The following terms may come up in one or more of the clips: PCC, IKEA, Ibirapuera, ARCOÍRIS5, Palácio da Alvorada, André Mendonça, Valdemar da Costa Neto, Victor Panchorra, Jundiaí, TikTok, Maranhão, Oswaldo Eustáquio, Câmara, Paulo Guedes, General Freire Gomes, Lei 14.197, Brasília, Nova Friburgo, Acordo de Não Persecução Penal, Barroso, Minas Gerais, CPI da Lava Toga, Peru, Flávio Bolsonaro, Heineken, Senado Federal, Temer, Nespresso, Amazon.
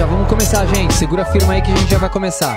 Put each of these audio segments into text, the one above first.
Já vamos começar, gente. Segura firme aí que a gente já vai começar.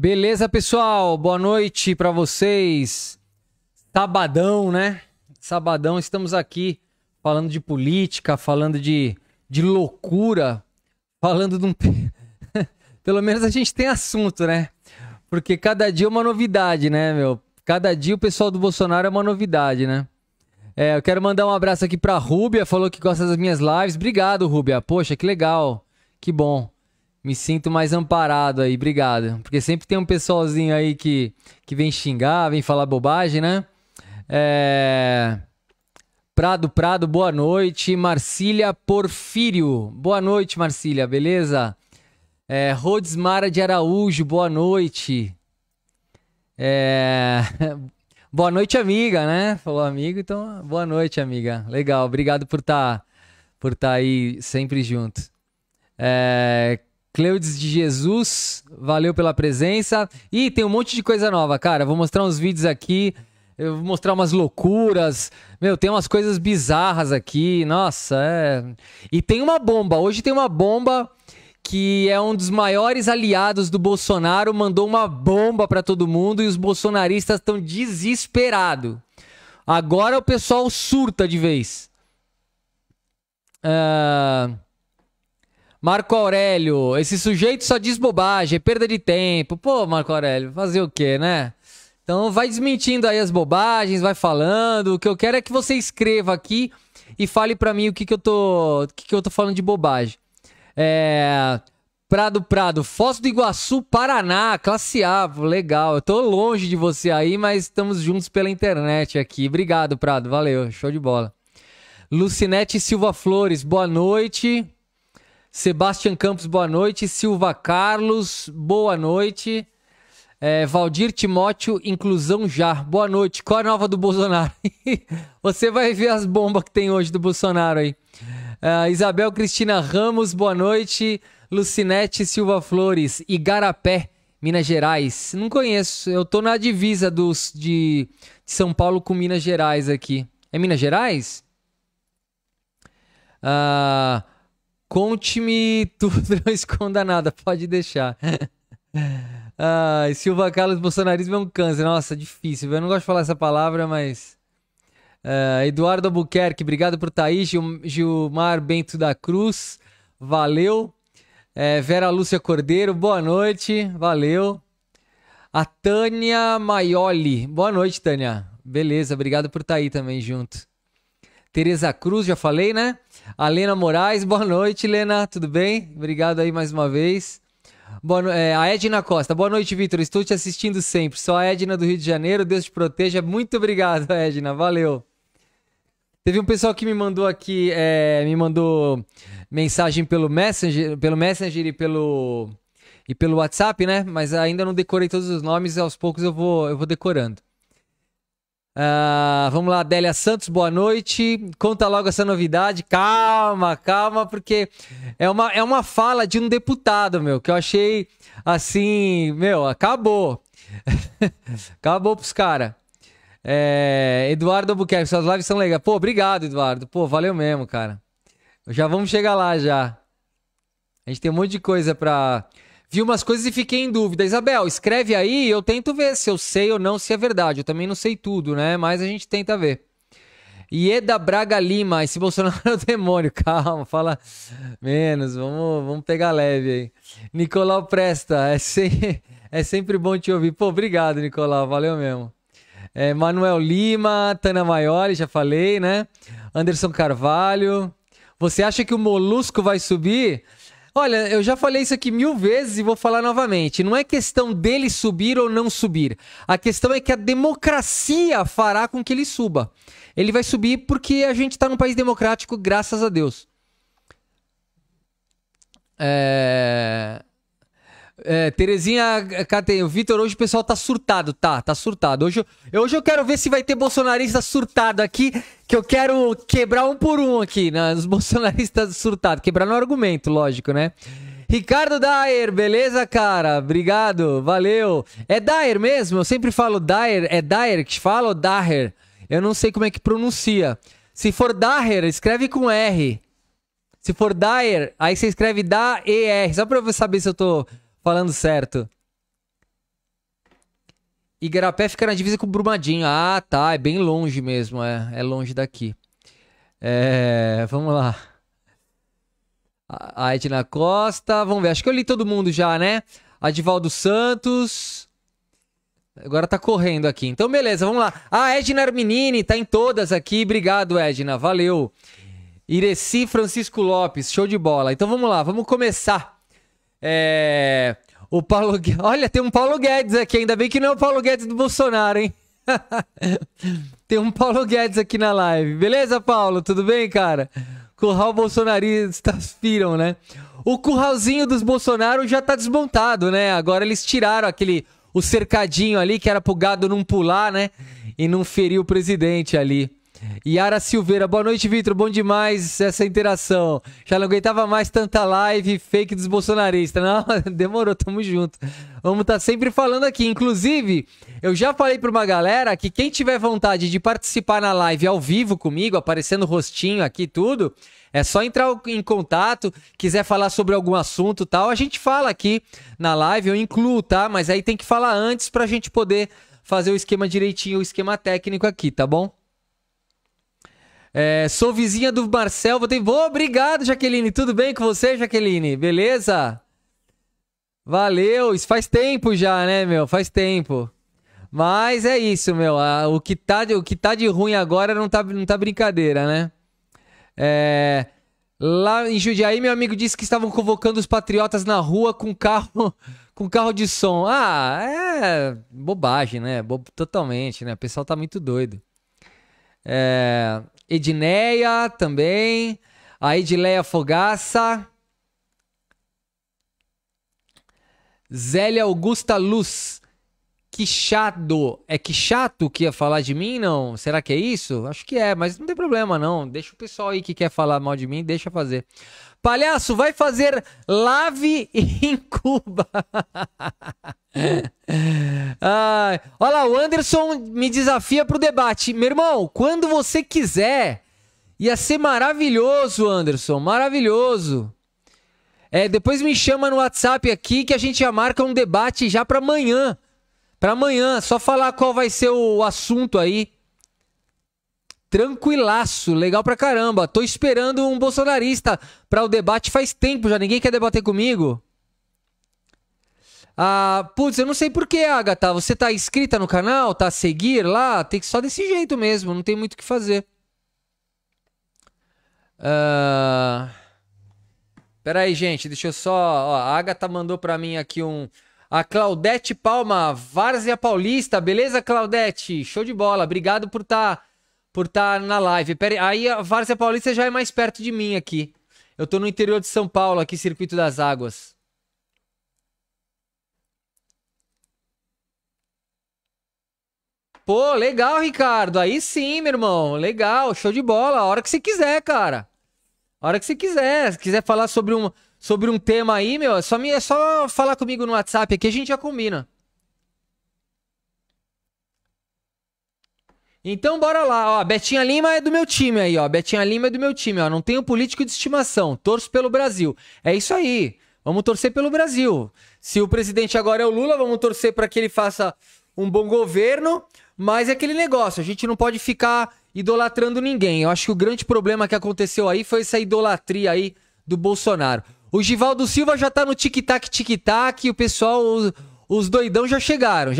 Beleza, pessoal? Boa noite para vocês. Sabadão, né? Sabadão, estamos aqui falando de política, falando de loucura, falando de um... Pelo menos a gente tem assunto, né? Porque cada dia é uma novidade, né, meu? Cada dia o pessoal do Bolsonaro é uma novidade, né? É, eu quero mandar um abraço aqui pra Rúbia, falou que gosta das minhas lives. Obrigado, Rúbia. Poxa, que legal. Que bom. Me sinto mais amparado aí, obrigado. Porque sempre tem um pessoalzinho aí que vem xingar, vem falar bobagem, né? Prado, boa noite. Marcília Porfírio, boa noite, Marcília, beleza? Rhodes Mara de Araújo, boa noite. Boa noite, amiga, né? Falou amigo, então boa noite, amiga. Legal, obrigado por tá aí sempre junto. Cleudes de Jesus, valeu pela presença. Ih, tem um monte de coisa nova, cara. Vou mostrar uns vídeos aqui. Eu vou mostrar umas loucuras. Meu, tem umas coisas bizarras aqui. Nossa, é... E tem uma bomba. Hoje tem uma bomba que é um dos maiores aliados do Bolsonaro. Mandou uma bomba pra todo mundo e os bolsonaristas estão desesperados. Agora o pessoal surta de vez. Marco Aurélio, esse sujeito só diz bobagem, é perda de tempo. Pô, Marco Aurélio, fazer o quê, né? Então vai desmentindo aí as bobagens, vai falando. O que eu quero é que você escreva aqui e fale pra mim o que eu tô falando de bobagem. Prado, Foz do Iguaçu, Paraná, classe A, legal. Eu tô longe de você aí, mas estamos juntos pela internet aqui. Obrigado, Prado, valeu, show de bola. Lucinete Silva Flores, boa noite. Sebastião Campos, boa noite. Silva Carlos, boa noite. Valdir Timóteo, inclusão já. Boa noite. Qual a nova do Bolsonaro? Você vai ver as bombas que tem hoje do Bolsonaro aí. Isabel Cristina Ramos, boa noite. Lucinete Silva Flores, Igarapé, Minas Gerais. Não conheço. Eu tô na divisa de São Paulo com Minas Gerais aqui. É Minas Gerais? Conte-me tudo, não esconda nada, pode deixar. Silva Carlos, bolsonarismo é um câncer. Nossa, difícil, eu não gosto de falar essa palavra, mas... Eduardo Albuquerque, obrigado por estar aí. Gilmar Bento da Cruz, valeu. Vera Lúcia Cordeiro, boa noite, valeu. A Tânia Maioli, boa noite, Tânia. Beleza, obrigado por estar aí também junto. Tereza Cruz, já falei, né? A Lena Moraes, boa noite, Lena, tudo bem? Obrigado aí mais uma vez. A Edna Costa, boa noite, Vitor, estou te assistindo sempre. Sou a Edna do Rio de Janeiro, Deus te proteja. Muito obrigado, Edna, valeu. Teve um pessoal que me mandou aqui, me mandou mensagem pelo Messenger e pelo WhatsApp, né? Mas ainda não decorei todos os nomes, aos poucos eu vou decorando. Vamos lá, Adélia Santos, boa noite. Conta logo essa novidade. Calma, calma, porque é uma fala de um deputado, meu, que eu achei assim, meu, acabou. Acabou pros caras. Eduardo Albuquerque, suas lives são legais. Pô, obrigado, Eduardo. Pô, valeu mesmo, cara. Já vamos chegar lá, já. A gente tem um monte de coisa pra... Vi umas coisas e fiquei em dúvida. Isabel, escreve aí, eu tento ver se eu sei ou não, se é verdade. Eu também não sei tudo, né? Mas a gente tenta ver. Ieda Braga Lima, esse Bolsonaro é o demônio. Calma, fala menos, vamos pegar leve aí. Nicolau Presta, é sempre bom te ouvir. Pô, obrigado, Nicolau, valeu mesmo. Manuel Lima, Tana Maioli, já falei, né? Anderson Carvalho. Você acha que o Molusco vai subir? Olha, eu já falei isso aqui 1000 vezes e vou falar novamente. Não é questão dele subir ou não subir. A questão é que a democracia fará com que ele suba. Ele vai subir porque a gente está num país democrático, graças a Deus. Terezinha, Catenho, o Vitor, hoje o pessoal tá surtado, tá surtado. Hoje eu quero ver se vai ter bolsonarista surtado aqui, que eu quero quebrar um por um aqui, né? Os bolsonaristas surtados, quebrar no argumento, lógico, né? Ricardo Daer, beleza, cara? Obrigado, valeu. É Daer mesmo? Eu sempre falo Daer, é Daer que fala ou Daher? Eu não sei como é que pronuncia. Se for Daher, escreve com R. Se for Daer, aí você escreve D-E-R, só pra eu saber se eu tô... falando certo. Igarapé fica na divisa com Brumadinho. Ah, tá. É bem longe mesmo. É longe daqui. Vamos lá. A Edna Costa. Vamos ver. Acho que eu li todo mundo já, né? Adivaldo Santos. Agora tá correndo aqui. Então, beleza. Vamos lá. Ah, Edna Arminini. Tá em todas aqui. Obrigado, Edna. Valeu. Ireci Francisco Lopes. Show de bola. Então, vamos lá. Vamos começar. O Paulo Guedes. Olha, tem um Paulo Guedes aqui. Ainda bem que não é o Paulo Guedes do Bolsonaro, hein? Tem um Paulo Guedes aqui na live. Beleza, Paulo? Tudo bem, cara? Curral bolsonaristas viram, né? O curralzinho dos Bolsonaro já tá desmontado, né? Agora eles tiraram o cercadinho ali que era pro gado não pular, né? E não ferir o presidente ali. Yara Silveira, boa noite, Vitor, bom demais essa interação. Já não aguentava mais tanta live fake dos bolsonaristas. Não, demorou, tamo junto. Vamos estar sempre falando aqui. Inclusive, eu já falei pra uma galera que quem tiver vontade de participar na live ao vivo comigo, aparecendo o rostinho aqui e tudo, é só entrar em contato, quiser falar sobre algum assunto e tal, a gente fala aqui na live, eu incluo, tá? Mas aí tem que falar antes pra gente poder fazer o esquema direitinho, o esquema técnico aqui, tá bom? Sou vizinha do Marcel. Obrigado, Jaqueline. Tudo bem com você, Jaqueline? Beleza? Valeu. Isso faz tempo já, né, meu? Faz tempo. Mas é isso, meu. O que tá de ruim agora não tá brincadeira, né? Lá em Jundiaí, meu amigo disse que estavam convocando os patriotas na rua com carro de som. Ah, é bobagem, né? Totalmente, né? O pessoal tá muito doido. Edneia também, a Edileia Fogaça, Zélia Augusta Luz, que chato, que chato que ia falar de mim, não? Será que é isso? Acho que é, mas não tem problema não, deixa o pessoal aí que quer falar mal de mim, deixa fazer. Palhaço, vai fazer live em Cuba. Olha lá, o Anderson me desafia pro debate. Meu irmão, quando você quiser, ia ser maravilhoso, Anderson, maravilhoso. Depois me chama no WhatsApp aqui que a gente já marca um debate já pra amanhã. Pra amanhã, só falar qual vai ser o assunto aí. Tranquilaço, legal pra caramba. Tô esperando um bolsonarista pra o debate faz tempo já. Ninguém quer debater comigo. Putz, eu não sei porquê, Agatha. Você tá inscrita no canal? Tá a seguir lá? Tem que só desse jeito mesmo. Não tem muito o que fazer. Pera aí, gente. Deixa eu só... Ó, a Agatha mandou pra mim aqui um... A Claudete Palma, Várzea Paulista. Beleza, Claudete? Show de bola. Obrigado por estar na live. Pera aí, a Várzea Paulista já é mais perto de mim aqui. Eu tô no interior de São Paulo, aqui, Circuito das Águas. Pô, legal, Ricardo. Aí sim, meu irmão. Legal, show de bola. A hora que você quiser, cara. A hora que você quiser. Se quiser falar sobre um tema aí, meu, é só falar comigo no WhatsApp aqui, a gente já combina. Então, bora lá. Ó, Betinha Lima é do meu time aí, ó. Betinha Lima é do meu time, ó. Não tenho político de estimação. Torço pelo Brasil. É isso aí. Vamos torcer pelo Brasil. Se o presidente agora é o Lula, vamos torcer para que ele faça um bom governo. Mas é aquele negócio. A gente não pode ficar idolatrando ninguém. Eu acho que o grande problema que aconteceu aí foi essa idolatria aí do Bolsonaro. O Givaldo Silva já tá no tic-tac. O pessoal, os doidão já chegaram.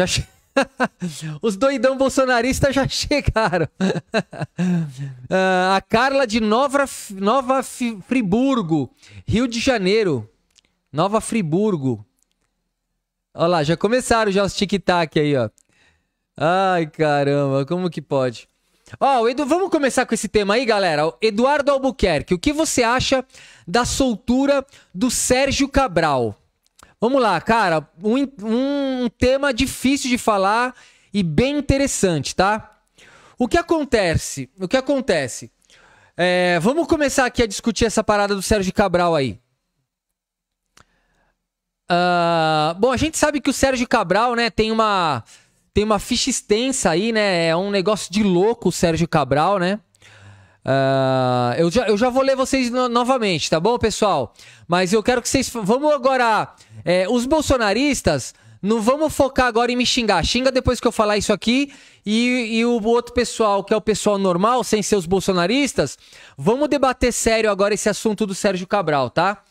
Os doidão bolsonaristas já chegaram. A Carla de Nova Friburgo, Rio de Janeiro. Nova Friburgo. Olha lá, já começaram já os tic-tac aí, ó. Ai, caramba, como que pode? Ó, vamos começar com esse tema aí, galera. Eduardo Albuquerque, o que você acha da soltura do Sérgio Cabral? Vamos lá, cara, um tema difícil de falar e bem interessante, tá? O que acontece? Vamos começar aqui a discutir essa parada do Sérgio Cabral aí. Bom, a gente sabe que o Sérgio Cabral, né, tem uma ficha extensa aí, né? É um negócio de louco o Sérgio Cabral, né? Eu já vou ler vocês novamente, tá bom, pessoal? Mas eu quero que vocês... Vamos agora... os bolsonaristas, não vamos focar agora em me xingar. Xinga depois que eu falar isso aqui. E o outro pessoal, que é o pessoal normal, sem ser os bolsonaristas, vamos debater sério agora esse assunto do Sérgio Cabral, tá?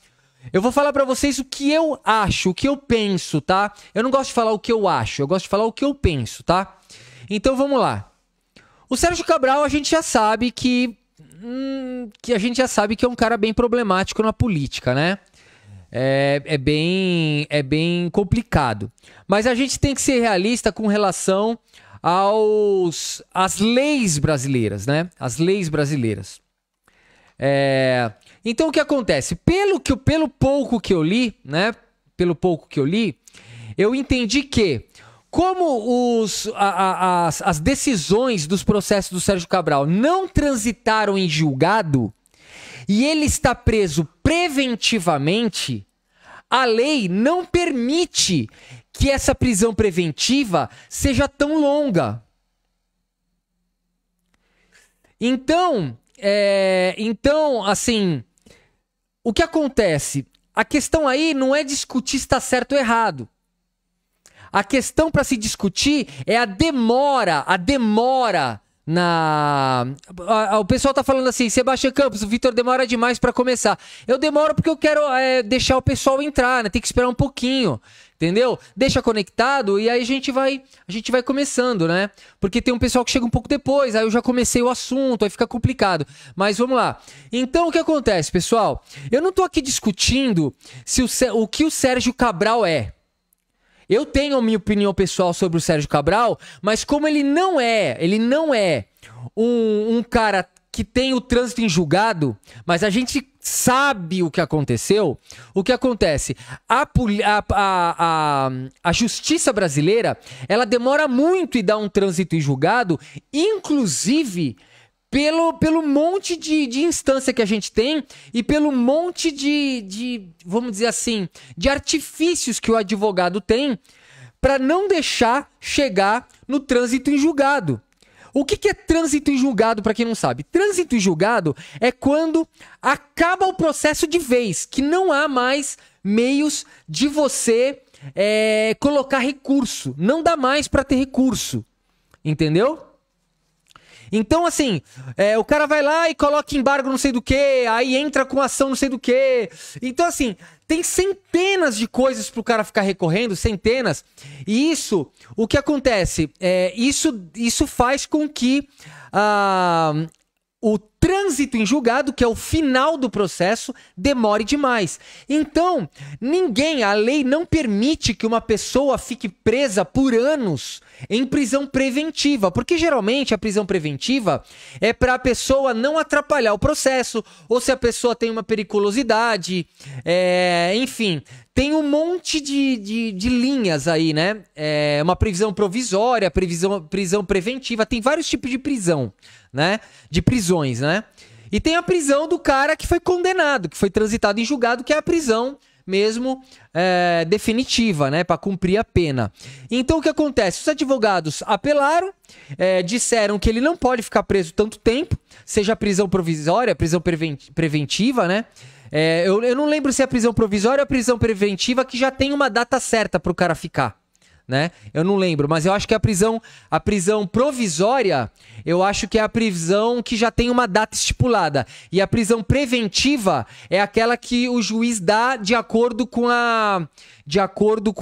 Eu vou falar pra vocês o que eu acho, o que eu penso, tá? Eu não gosto de falar o que eu acho, eu gosto de falar o que eu penso, tá? Então vamos lá. O Sérgio Cabral, a gente já sabe que é um cara bem problemático na política, né? É bem complicado. Mas a gente tem que ser realista com relação às leis brasileiras, né? As leis brasileiras. Então o que acontece? Pelo pouco que eu li, né? Pelo pouco que eu li, eu entendi que como as decisões dos processos do Sérgio Cabral não transitaram em julgado e ele está preso preventivamente, a lei não permite que essa prisão preventiva seja tão longa. Então, assim, o que acontece? A questão aí não é discutir se está certo ou errado. A questão para se discutir é a demora na... O pessoal tá falando assim, Sebastião Campos, o Vitor demora demais para começar. Eu demoro porque eu quero deixar o pessoal entrar, né? Tem que esperar um pouquinho, entendeu? Deixa conectado e aí a gente vai começando, né? Porque tem um pessoal que chega um pouco depois, aí eu já comecei o assunto, aí fica complicado. Mas vamos lá. Então o que acontece, pessoal? Eu não tô aqui discutindo o que o Sérgio Cabral é. Eu tenho a minha opinião pessoal sobre o Sérgio Cabral, mas como ele não é um cara que tem o trânsito em julgado, mas a gente sabe o que aconteceu, o que acontece? A justiça brasileira, ela demora muito em dar um trânsito em julgado, inclusive pelo monte de instância que a gente tem e pelo monte de, vamos dizer assim, de artifícios que o advogado tem para não deixar chegar no trânsito em julgado. O que é trânsito em julgado, para quem não sabe? Trânsito em julgado é quando acaba o processo de vez, que não há mais meios de você colocar recurso. Não dá mais para ter recurso, entendeu? Então, assim, o cara vai lá e coloca embargo não sei do que, aí entra com ação não sei do que. Então, assim, tem centenas de coisas pro cara ficar recorrendo, centenas. E isso, o que acontece? Isso faz com que o trânsito em julgado, que é o final do processo, demore demais. Então, a lei não permite que uma pessoa fique presa por anos em prisão preventiva, porque geralmente a prisão preventiva é para a pessoa não atrapalhar o processo, ou se a pessoa tem uma periculosidade, enfim, tem um monte de linhas aí, né? Uma prisão provisória, prisão preventiva, tem vários tipos de prisão, né? De prisões, né? E tem a prisão do cara que foi condenado, que foi transitado em julgado, que é a prisão mesmo definitiva, né? Para cumprir a pena. Então o que acontece? Os advogados apelaram, disseram que ele não pode ficar preso tanto tempo, seja prisão provisória, prisão preventiva, né? Eu não lembro se é a prisão provisória ou a prisão preventiva, que já tem uma data certa para o cara ficar, né? Eu não lembro, mas eu acho que a prisão provisória, eu acho que é a prisão que já tem uma data estipulada. E a prisão preventiva é aquela que o juiz dá de acordo com a... de acordo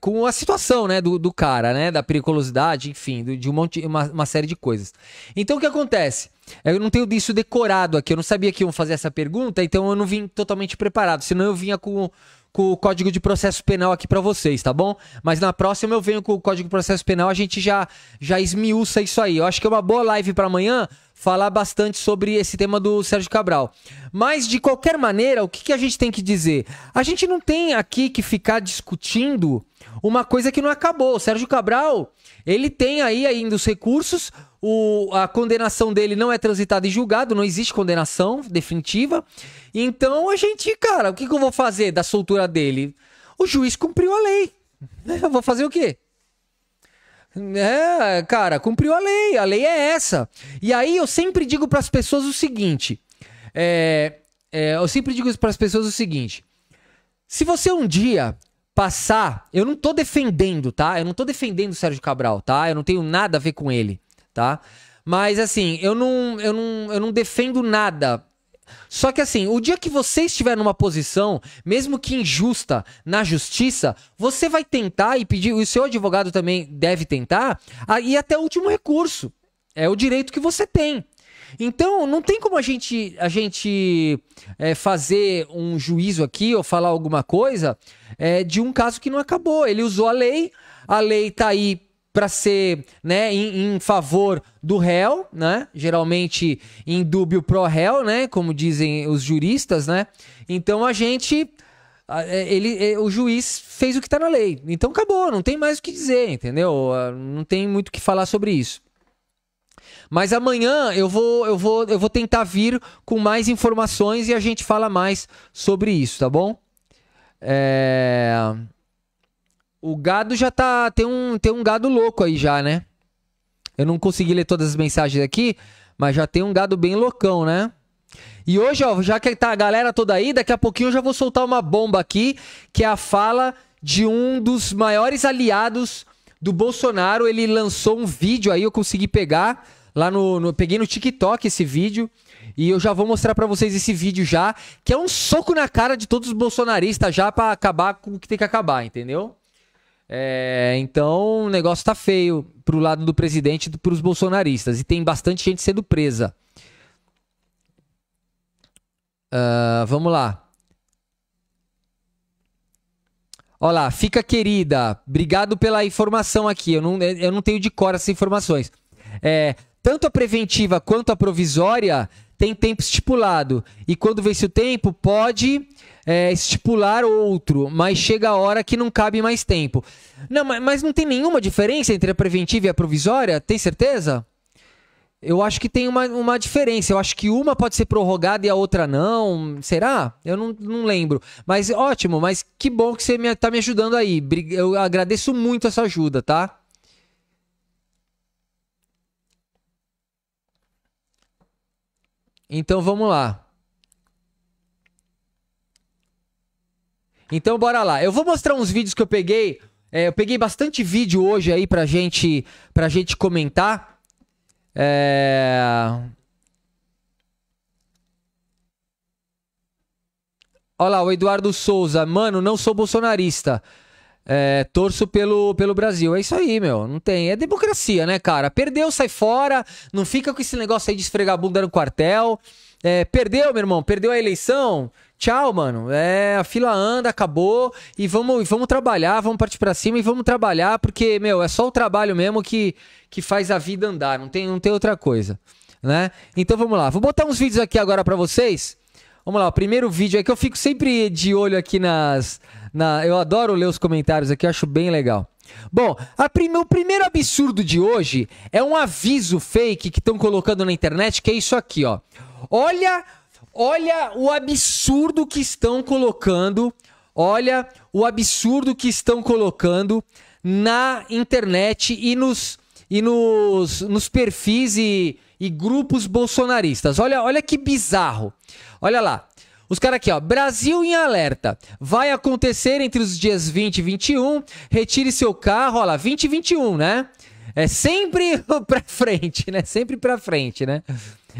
com a situação, né, do cara, né, da periculosidade, enfim, de uma série de coisas. Então o que acontece? Eu não tenho isso decorado aqui, eu não sabia que iam fazer essa pergunta, então eu não vim totalmente preparado, senão eu vinha com o Código de Processo Penal aqui pra vocês, tá bom? Mas na próxima eu venho com o Código de Processo Penal, a gente já esmiuça isso aí. Eu acho que é uma boa live pra amanhã falar bastante sobre esse tema do Sérgio Cabral. Mas, de qualquer maneira, o que a gente tem que dizer? A gente não tem aqui que ficar discutindo uma coisa que não acabou. O Sérgio Cabral, ele tem aí ainda os recursos, a condenação dele não é transitada em julgado, não existe condenação definitiva. Então, a gente, cara, o que eu vou fazer da soltura dele? O juiz cumpriu a lei. Eu vou fazer o quê? Cara, cumpriu a lei é essa. E aí eu sempre digo para as pessoas o seguinte, se você um dia passar, eu não tô defendendo, tá? Eu não tô defendendo o Sérgio Cabral, tá? Eu não tenho nada a ver com ele, tá? Mas assim, eu não defendo nada. Só que assim, o dia que você estiver numa posição, mesmo que injusta, na justiça, você vai tentar e pedir, o seu advogado também deve tentar, e até o último recurso. É o direito que você tem. Então, não tem como a gente fazer um juízo aqui ou falar alguma coisa de um caso que não acabou. Ele usou a lei tá aí para ser, né, em favor do réu, né? Geralmente em dúbio pro réu, né? Como dizem os juristas, né? Então o juiz fez o que tá na lei. Então acabou, não tem mais o que dizer, entendeu? Não tem muito o que falar sobre isso. Mas amanhã eu vou tentar vir com mais informações e a gente fala mais sobre isso, tá bom? O gado já tá... Tem um gado louco aí já, né? Eu não consegui ler todas as mensagens aqui, mas já tem um gado bem loucão, né? E hoje, ó, já que tá a galera toda aí, daqui a pouquinho eu já vou soltar uma bomba aqui, que é a fala de um dos maiores aliados do Bolsonaro. Ele lançou um vídeo aí, eu consegui pegar lá peguei no TikTok esse vídeo. E eu já vou mostrar pra vocês esse vídeo já, que é um soco na cara de todos os bolsonaristas já, pra acabar com o que tem que acabar, entendeu? Então o negócio tá feio pro lado do presidente e pros bolsonaristas. E tem bastante gente sendo presa. Vamos lá. Olha lá, fica querida. Obrigado pela informação aqui. Eu não tenho de cor essas informações. Tanto a preventiva quanto a provisória tem tempo estipulado. E quando vence o tempo, pode... estipular outro, mas chega a hora que não cabe mais tempo. Não, mas não tem nenhuma diferença entre a preventiva e a provisória? Tem certeza? Eu acho que tem uma diferença. Eu acho que uma pode ser prorrogada e a outra não. Será? Eu não lembro. Mas ótimo, mas que bom que você tá me ajudando aí. Eu agradeço muito essa ajuda, tá? Então vamos lá. Então bora lá, eu vou mostrar uns vídeos que eu peguei, eu peguei bastante vídeo hoje aí pra gente comentar. Olha lá, o Eduardo Souza, mano, não sou bolsonarista. torço pelo Brasil. É isso aí, meu. Não tem. É democracia, né, cara? Perdeu, sai fora. Não fica com esse negócio aí de esfregar a bunda no quartel. Perdeu, meu irmão. Perdeu a eleição. Tchau, mano. A fila anda, acabou. E vamos trabalhar, vamos partir pra cima e vamos trabalhar, porque, meu, é só o trabalho mesmo que faz a vida andar. Não tem outra coisa, né? Então vamos lá. Vou botar uns vídeos aqui agora pra vocês. Vamos lá, o primeiro vídeo é que eu fico sempre de olho aqui eu adoro ler os comentários aqui, eu acho bem legal. Bom, o primeiro absurdo de hoje é um aviso fake que estão colocando na internet, que é isso aqui, ó. Olha o absurdo que estão colocando, olha o absurdo que estão colocando na internet e nos perfis e grupos bolsonaristas. Olha que bizarro. Olha lá. Os caras aqui, ó. Brasil em alerta. Vai acontecer entre os dias 20 e 21. Retire seu carro. Olha lá, 20 e 21, né? É sempre pra frente, né? Sempre pra frente, né?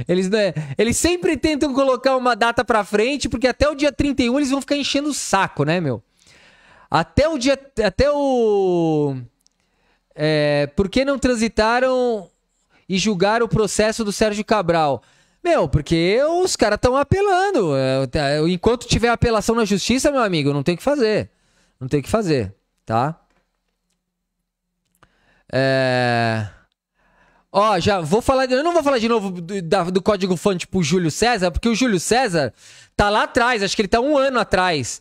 Eles sempre tentam colocar uma data pra frente, porque até o dia 31 eles vão ficar enchendo o saco, né, meu? Por que não transitaram e julgaram o processo do Sérgio Cabral? Meu, porque os caras estão apelando. Enquanto tiver apelação na justiça, meu amigo, não tem o que fazer. Não tem o que fazer, tá? Ó, já vou falar... Eu não vou falar de novo do código fonte pro Júlio César, porque o Júlio César tá lá atrás. Acho que ele tá um ano atrás.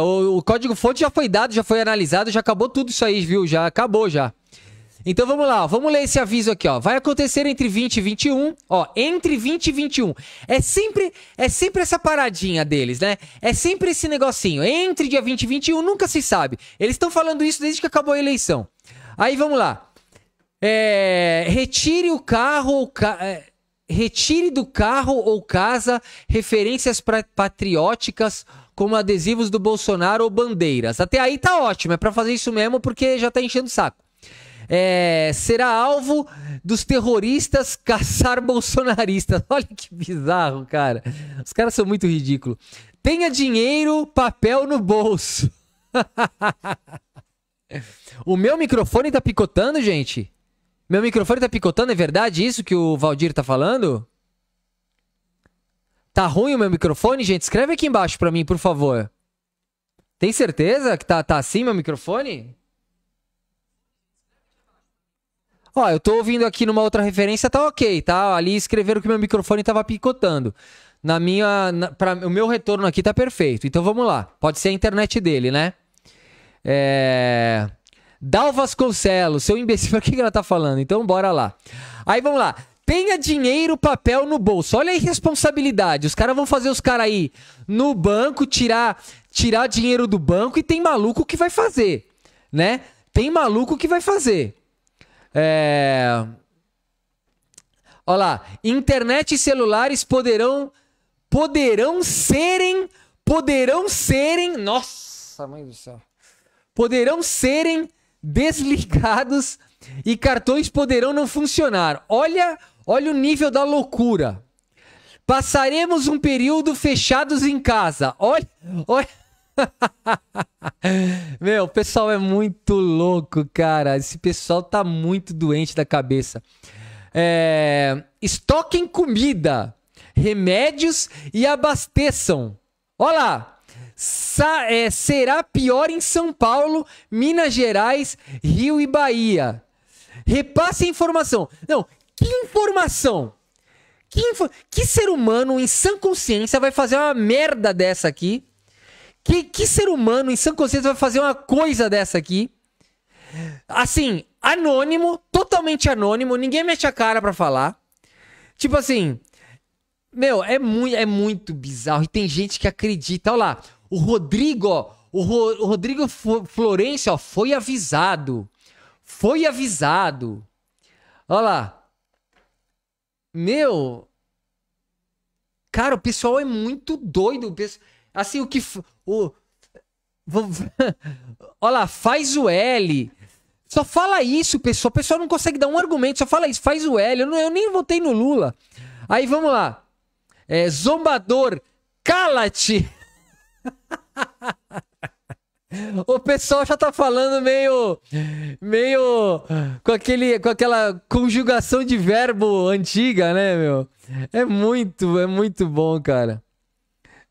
O código fonte já foi dado, já foi analisado, já acabou tudo isso aí, viu? Já acabou, já. Então vamos lá, ó. Vamos ler esse aviso aqui, ó. Vai acontecer entre 20 e 21, ó, entre 20 e 21. É sempre essa paradinha deles, né? É sempre esse negocinho, entre dia 20 e 21, nunca se sabe. Eles estão falando isso desde que acabou a eleição. Aí vamos lá. Retire o carro ou retire do carro ou casa referências patrióticas como adesivos do Bolsonaro ou bandeiras. Até aí tá ótimo, é pra fazer isso mesmo porque já tá enchendo o saco. Será alvo dos terroristas caçar bolsonaristas. Olha que bizarro, cara. Os caras são muito ridículos. Tenha dinheiro, papel no bolso. O meu microfone tá picotando, gente? Meu microfone tá picotando? É verdade isso que o Valdir tá falando? Tá ruim o meu microfone, gente? Escreve aqui embaixo pra mim, por favor. Tem certeza que tá assim meu microfone? Ó, eu tô ouvindo aqui numa outra referência, tá ok, tá? Ali escreveram que meu microfone tava picotando. O meu retorno aqui tá perfeito. Então vamos lá. Pode ser a internet dele, né? Dal Vasconcelos, seu imbecil, o que ela tá falando? Então bora lá. Aí vamos lá. Tenha dinheiro, papel no bolso. Olha a irresponsabilidade. Os caras vão fazer os caras aí no banco, tirar dinheiro do banco e tem maluco que vai fazer, né? Tem maluco que vai fazer. Olha lá, internet e celulares poderão serem, nossa mãe do céu, poderão serem desligados e cartões poderão não funcionar. Olha o nível da loucura. Passaremos um período fechados em casa. Olha. Meu, o pessoal é muito louco, cara. Esse pessoal tá muito doente da cabeça. Estoquem comida, remédios e abasteçam. Olha lá. Será pior em São Paulo, Minas Gerais, Rio e Bahia. Repasse a informação. Não, que informação? Que ser humano em sã consciência vai fazer uma merda dessa aqui? Que ser humano em sã consciência vai fazer uma coisa dessa aqui? Assim, anônimo, totalmente anônimo, ninguém mete a cara pra falar. Tipo assim, meu, é muito bizarro. E tem gente que acredita. Olha lá, o Rodrigo, ó, o Rodrigo Florencio, ó, foi avisado. Foi avisado. Olha lá. Meu. Cara, o pessoal é muito doido. O pessoal... Assim, o que... Olha lá, faz o L. Só fala isso, pessoal. O pessoal não consegue dar um argumento. Só fala isso, faz o L. Eu nem votei no Lula. Aí, vamos lá. Zombador, cala-te. O pessoal já tá falando meio com aquela conjugação de verbo antiga, né, meu? É muito bom, cara.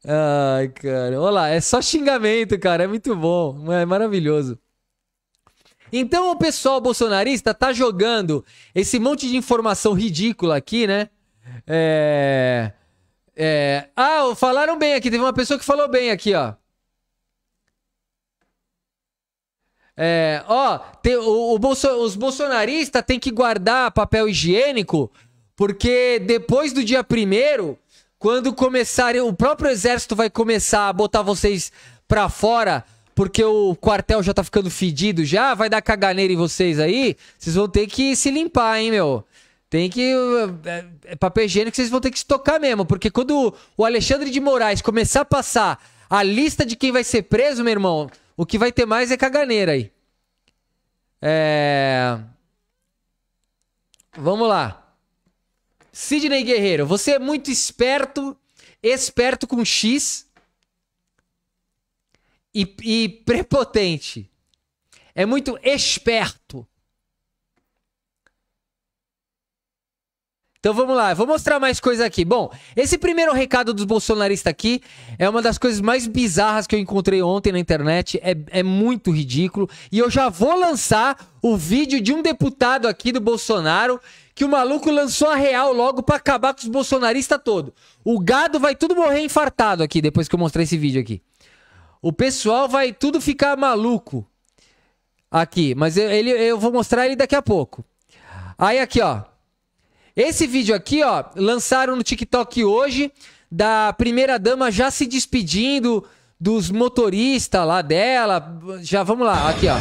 Ai, cara. Olha lá, é só xingamento, cara. É muito bom. É maravilhoso. Então o pessoal bolsonarista tá jogando esse monte de informação ridícula aqui, né? Ah, falaram bem aqui. Teve uma pessoa que falou bem aqui, ó. Os bolsonaristas têm que guardar papel higiênico, porque depois do dia 1º, quando começarem, o próprio exército vai começar a botar vocês pra fora, porque o quartel já tá ficando fedido já, vai dar caganeira em vocês aí, vocês vão ter que se limpar, hein, meu? Tem que... papel higiênico vocês vão ter que se tocar mesmo, porque quando o Alexandre de Moraes começar a passar a lista de quem vai ser preso, meu irmão... O que vai ter mais é caganeira aí. Vamos lá. Sidney Guerreiro. Você é muito esperto. Esperto com X. E prepotente. É muito esperto. Então vamos lá, eu vou mostrar mais coisa aqui. Bom, esse primeiro recado dos bolsonaristas aqui é uma das coisas mais bizarras que eu encontrei ontem na internet. É muito ridículo. E eu já vou lançar o vídeo de um deputado aqui do Bolsonaro que o maluco lançou a real logo pra acabar com os bolsonaristas todos. O gado vai tudo morrer infartado aqui depois que eu mostrar esse vídeo aqui. O pessoal vai tudo ficar maluco aqui. Mas eu vou mostrar ele daqui a pouco. Aí aqui, ó. Esse vídeo aqui, ó, lançaram no TikTok hoje, da primeira-dama já se despedindo dos motoristas lá dela. Já, vamos lá, aqui, ó.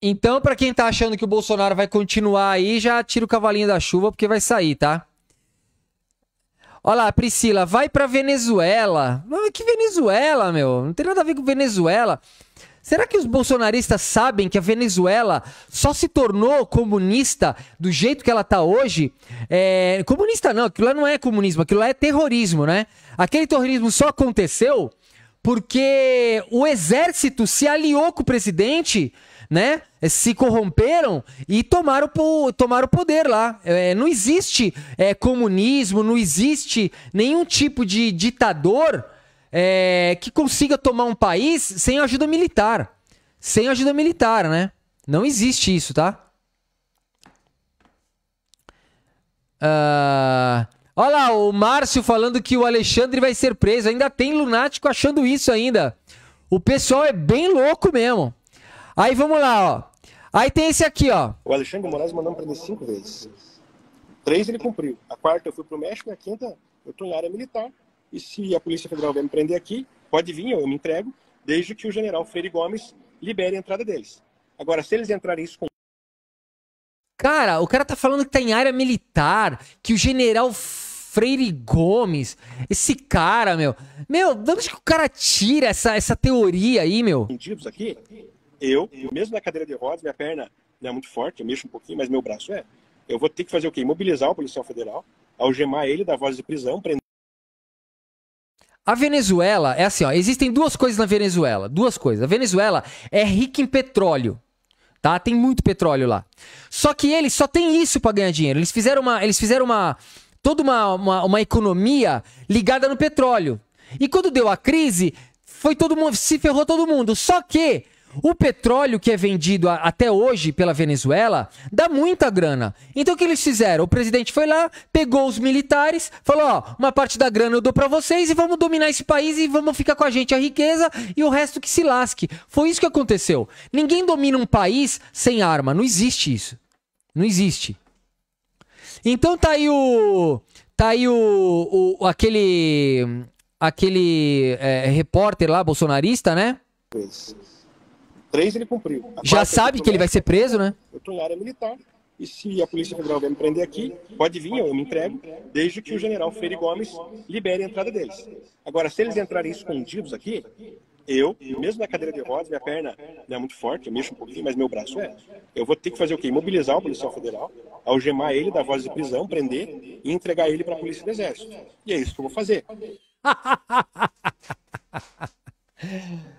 Então, pra quem tá achando que o Bolsonaro vai continuar aí, já tira o cavalinho da chuva, porque vai sair, tá? Olha lá, Priscila, vai pra Venezuela. Mas que Venezuela, meu? Não tem nada a ver com Venezuela. Será que os bolsonaristas sabem que a Venezuela só se tornou comunista do jeito que ela tá hoje? Comunista não, aquilo lá não é comunismo, aquilo lá é terrorismo, né? Aquele terrorismo só aconteceu porque o exército se aliou com o presidente, né? Se corromperam e tomaram o poder lá. Não existe comunismo, não existe nenhum tipo de ditador que consiga tomar um país sem ajuda militar. Sem ajuda militar, né? Não existe isso, tá? Olha lá, o Márcio falando que o Alexandre vai ser preso. Ainda tem lunático achando isso ainda. O pessoal é bem louco mesmo. Aí vamos lá, ó. Aí tem esse aqui, ó. O Alexandre de Moraes mandou me prender 5 vezes. 3 ele cumpriu. A 4ª eu fui pro México e a 5ª eu tô na área militar. E se a Polícia Federal vier me prender aqui, pode vir, eu me entrego, desde que o General Freire Gomes libere a entrada deles. Agora, se eles entrarem isso com... Cara, o cara tá falando que tá em área militar, que o General Freire Gomes, esse cara, meu... Meu, de onde que o cara tira essa teoria aí, meu? Aqui... Eu, mesmo na cadeira de rodas, minha perna não é muito forte, eu mexo um pouquinho, mas meu braço é. Eu vou ter que fazer o quê? Mobilizar o policial federal, algemar ele, dar voz de prisão, prender... A Venezuela é assim, ó, existem 2 coisas na Venezuela, 2 coisas. A Venezuela é rica em petróleo, tá? Tem muito petróleo lá. Só que eles só tem isso pra ganhar dinheiro. Eles fizeram toda uma economia ligada no petróleo. E quando deu a crise, foi todo mundo, se ferrou todo mundo. Só que... O petróleo que é vendido até hoje pela Venezuela dá muita grana. Então o que eles fizeram? O presidente foi lá, pegou os militares, falou, ó, uma parte da grana eu dou pra vocês e vamos dominar esse país e vamos ficar com a gente a riqueza e o resto que se lasque. Foi isso que aconteceu. Ninguém domina um país sem arma. Não existe isso. Não existe. Então tá aí o... Aquele repórter lá, bolsonarista, né? 3 ele cumpriu. Já sabe que ele vai ser preso, né? Eu estou em área militar. E se a Polícia Federal vai me prender aqui, pode vir, eu me entrego, desde que o general Freire Gomes libere a entrada deles. Agora, se eles entrarem escondidos aqui, eu, mesmo na cadeira de rodas, minha perna não é muito forte, eu mexo um pouquinho, mas meu braço é. Eu vou ter que fazer o quê? Imobilizar o policial federal, algemar ele, dar voz de prisão, prender e entregar ele para a Polícia do Exército. E é isso que eu vou fazer.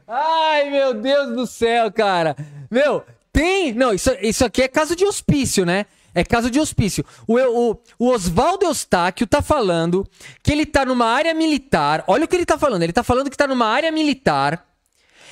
Ai, meu Deus do céu, cara. Meu... Tem, não, isso aqui é caso de hospício, né? É caso de hospício. O Oswaldo Eustáquio tá falando que ele tá numa área militar. Olha o que ele tá falando que tá numa área militar,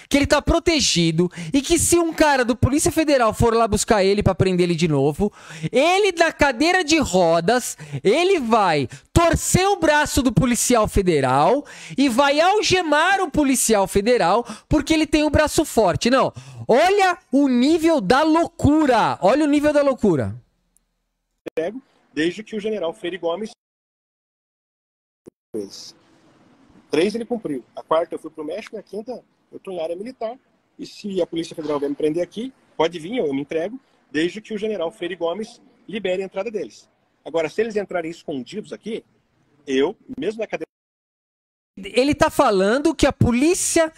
que ele tá protegido e que se um cara do Polícia Federal for lá buscar ele pra prender ele de novo, ele na cadeira de rodas, ele vai torcer o braço do policial federal e vai algemar o policial federal porque ele tem o braço forte. Não, olha o nível da loucura. Olha o nível da loucura. Desde que o general Freire Gomes... 3 ele cumpriu. A 4ª eu fui pro México e a 5ª eu tô em área militar. E se a Polícia Federal vai me prender aqui, pode vir, eu me entrego, desde que o general Freire Gomes libere a entrada deles. Agora, se eles entrarem escondidos aqui, eu, mesmo na cadeia... Ele tá falando que a polícia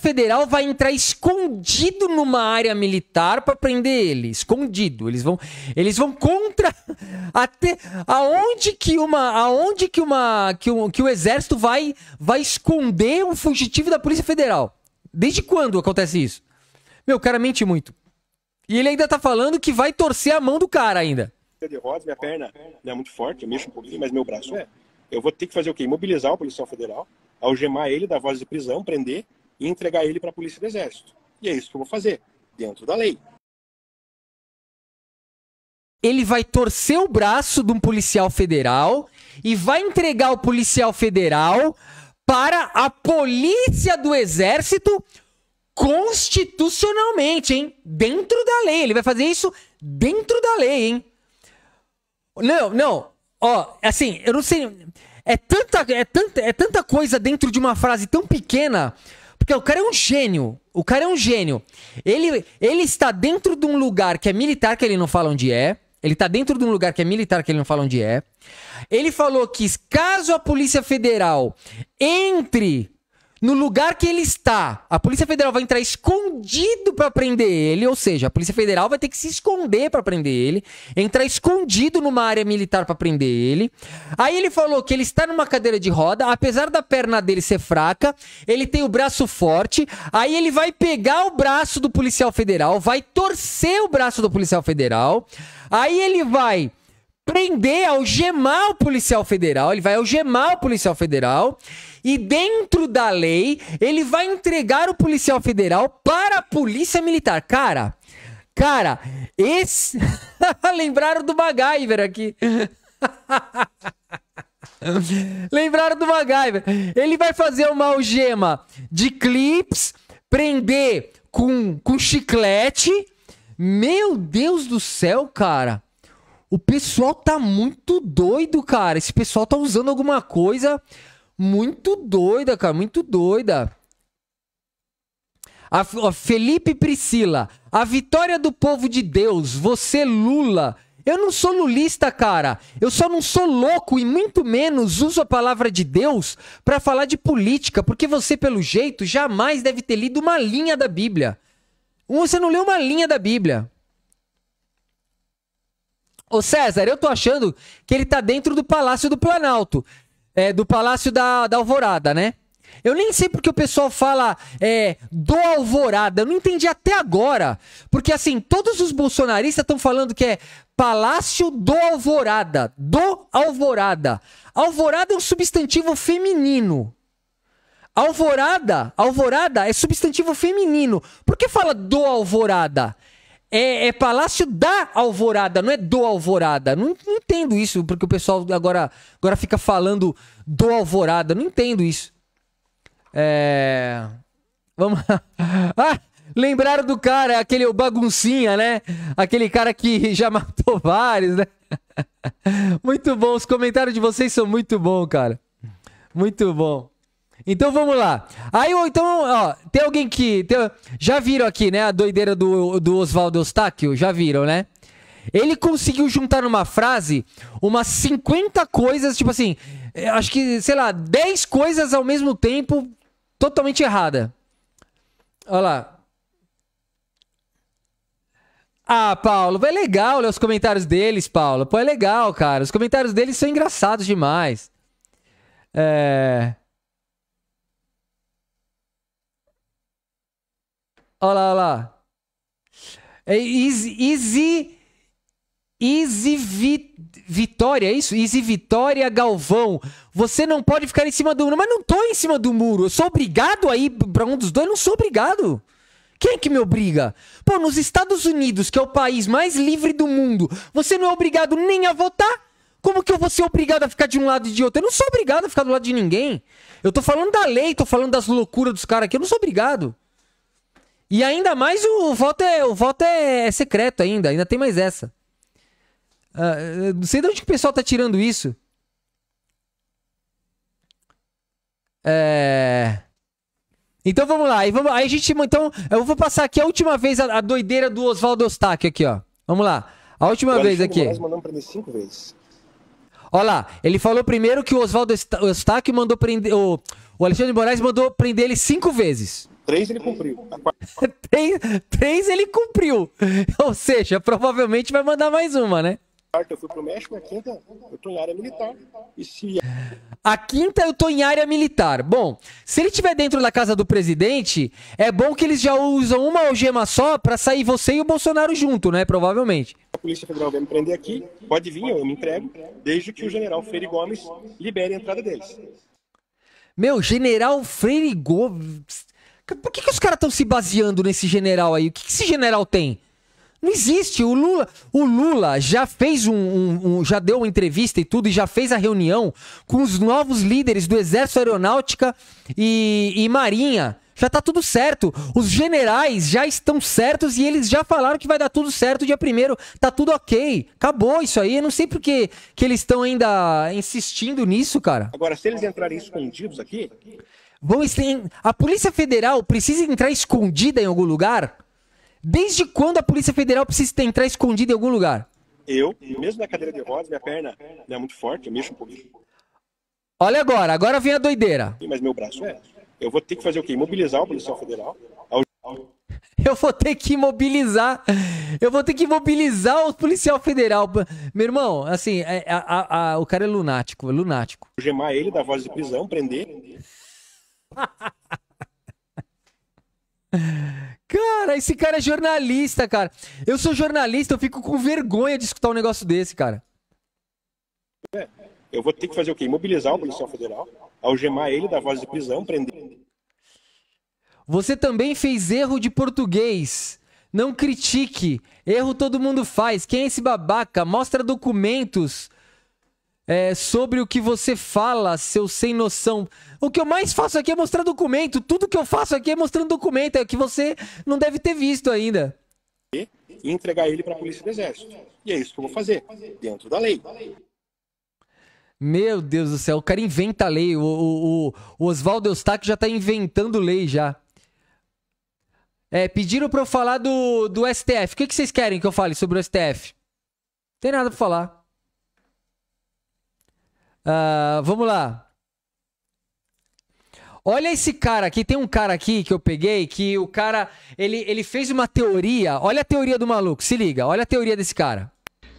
Federal vai entrar escondido numa área militar para prender ele, escondido. Eles vão contra até aonde que o Exército vai esconder um fugitivo da Polícia Federal? Desde quando acontece isso? Meu, o cara mente muito. E ele ainda tá falando que vai torcer a mão do cara ainda. De rodas, minha perna não é muito forte, eu mexo um pouquinho, mas meu braço é. Eu vou ter que fazer o quê? Imobilizar o policial federal, algemar ele, dar voz de prisão, prender e entregar ele para a Polícia do Exército. E é isso que eu vou fazer, dentro da lei. Ele vai torcer o braço de um policial federal e vai entregar o policial federal para a Polícia do Exército constitucionalmente, hein? Dentro da lei. Ele vai fazer isso dentro da lei, hein? Não, não. Ó, assim, eu não sei... É tanta coisa dentro de uma frase tão pequena... Porque o cara é um gênio. O cara é um gênio. Ele está dentro de um lugar que é militar, que ele não fala onde é. Ele está dentro de um lugar que é militar, que ele não fala onde é. Ele falou que caso a Polícia Federal entre no lugar que ele está, a Polícia Federal vai entrar escondido para prender ele, ou seja, a Polícia Federal vai ter que se esconder para prender ele, entrar escondido numa área militar para prender ele. Aí ele falou que ele está numa cadeira de roda, apesar da perna dele ser fraca, ele tem o braço forte, aí ele vai pegar o braço do policial federal, vai torcer o braço do policial federal, aí ele vai... prender, algemar o policial federal, ele vai algemar o policial federal e dentro da lei ele vai entregar o policial federal para a polícia militar. Cara, esse... Lembraram do MacGyver aqui. Lembraram do MacGyver. Ele vai fazer uma algema de clips, prender com chiclete. Meu Deus do céu, cara. O pessoal tá muito doido, cara. Esse pessoal tá usando alguma coisa muito doida, cara. Muito doida. Felipe Priscila. A vitória do povo de Deus. Você, Lula. Eu não sou lulista, cara. Eu só não sou louco e muito menos uso a palavra de Deus pra falar de política. Porque você, pelo jeito, jamais deve ter lido uma linha da Bíblia. Você não leu uma linha da Bíblia. Ô César, eu tô achando que ele tá dentro do Palácio do Planalto, do Palácio da Alvorada, né? Eu nem sei porque o pessoal fala do Alvorada, eu não entendi até agora, porque assim, todos os bolsonaristas estão falando que é Palácio do Alvorada. Alvorada é um substantivo feminino. Alvorada é substantivo feminino. Por que fala do Alvorada? É Palácio da Alvorada, não é do Alvorada. Não entendo isso, porque o pessoal agora fica falando do Alvorada. Não entendo isso. Vamos lá. Ah, lembraram do cara, aquele baguncinha, né? Aquele cara que já matou vários, né? Muito bom, os comentários de vocês são muito bons, cara. Muito bom. Então vamos lá. Aí, então, ó, tem alguém que... já viram aqui, né? A doideira do Oswaldo Eustáquio? Já viram, né? Ele conseguiu juntar numa frase umas 50 coisas, tipo assim... Acho que, sei lá, 10 coisas ao mesmo tempo totalmente errada. Olha lá. Ah, Paulo, é legal ler os comentários deles, Paulo. Pô, é legal, cara. Os comentários deles são engraçados demais. É... Olha lá, olha lá. É Easy Vitória, é isso? Easy Vitória Galvão. Você não pode ficar em cima do muro. Mas não tô em cima do muro. Eu sou obrigado a ir pra um dos dois? Eu não sou obrigado. Quem que me obriga? Pô, nos Estados Unidos, que é o país mais livre do mundo, você não é obrigado nem a votar? Como que eu vou ser obrigado a ficar de um lado e de outro? Eu não sou obrigado a ficar do lado de ninguém. Eu tô falando da lei, tô falando das loucuras dos caras aqui. Eu não sou obrigado. E ainda mais o voto é secreto ainda. Ainda tem mais essa. Não sei de onde que o pessoal tá tirando isso. Então vamos lá. Aí a gente... Então, eu vou passar aqui a última vez a doideira do Oswaldo Eustáquio aqui, ó. Vamos lá. A última vez aqui. Mandou prender 5 vezes. Olha lá. Ele falou primeiro que o Oswaldo Eustáquio mandou prender... O Alexandre de Moraes mandou prender ele 5 vezes. 3 ele cumpriu. 3 ele cumpriu. Ou seja, provavelmente vai mandar mais uma, né? Quarta eu fui pro México, a quinta eu tô em área militar. E se... A quinta eu tô em área militar. Bom, se ele estiver dentro da casa do presidente, é bom que eles já usam uma algema só pra sair você e o Bolsonaro junto, né? Provavelmente. A Polícia Federal vai me prender aqui, pode vir, eu me entrego, desde que o General Freire Gomes libere a entrada deles. Meu, General Freire Gomes... Por que os caras estão se baseando nesse general aí? O que esse general tem? Não existe. O Lula já fez já deu uma entrevista e tudo, e já fez a reunião com os novos líderes do Exército, Aeronáutica e Marinha. Já tá tudo certo. Os generais já estão certos e eles já falaram que vai dar tudo certo dia 1º. Tá tudo ok. Acabou isso aí. Eu não sei por que eles estão ainda insistindo nisso, cara. Agora, se eles entrarem escondidos aqui... A Polícia Federal precisa entrar escondida em algum lugar? Desde quando a Polícia Federal precisa entrar escondida em algum lugar? Eu, mesmo na cadeira de rodas, minha perna não é muito forte, eu mexo um pouquinho. Olha agora, agora vem a doideira. Mas meu braço é. Eu vou ter que fazer o quê? Mobilizar o policial federal. Eu vou ter que mobilizar o policial federal. Meu irmão, assim, o cara é lunático, é lunático. Gemar ele, dar voz de prisão, prender. Cara, esse cara é jornalista, cara. Eu sou jornalista, eu fico com vergonha de escutar um negócio desse, cara. Eu vou ter que fazer o quê? Mobilizar o policial federal, algemar ele, dar voz de prisão, prender. Você também fez erro de português. Não critique. Erro todo mundo faz. Quem é esse babaca? Mostra documentos. Sobre o que você fala, seu sem noção. O que eu mais faço aqui é mostrar documento. Tudo que eu faço aqui é mostrando documento. É o que você não deve ter visto ainda. E entregar ele para a Polícia do Exército. E é isso que eu vou fazer, dentro da lei. Meu Deus do céu, o cara inventa a lei. O Oswaldo Eustáquio já está inventando lei já. Pediram para eu falar do STF. O que vocês querem que eu fale sobre o STF? Não tem nada para falar. Vamos lá. Olha esse cara aqui. Tem um cara aqui que eu peguei que o cara, ele fez uma teoria. Olha a teoria do maluco, se liga. Olha a teoria desse cara.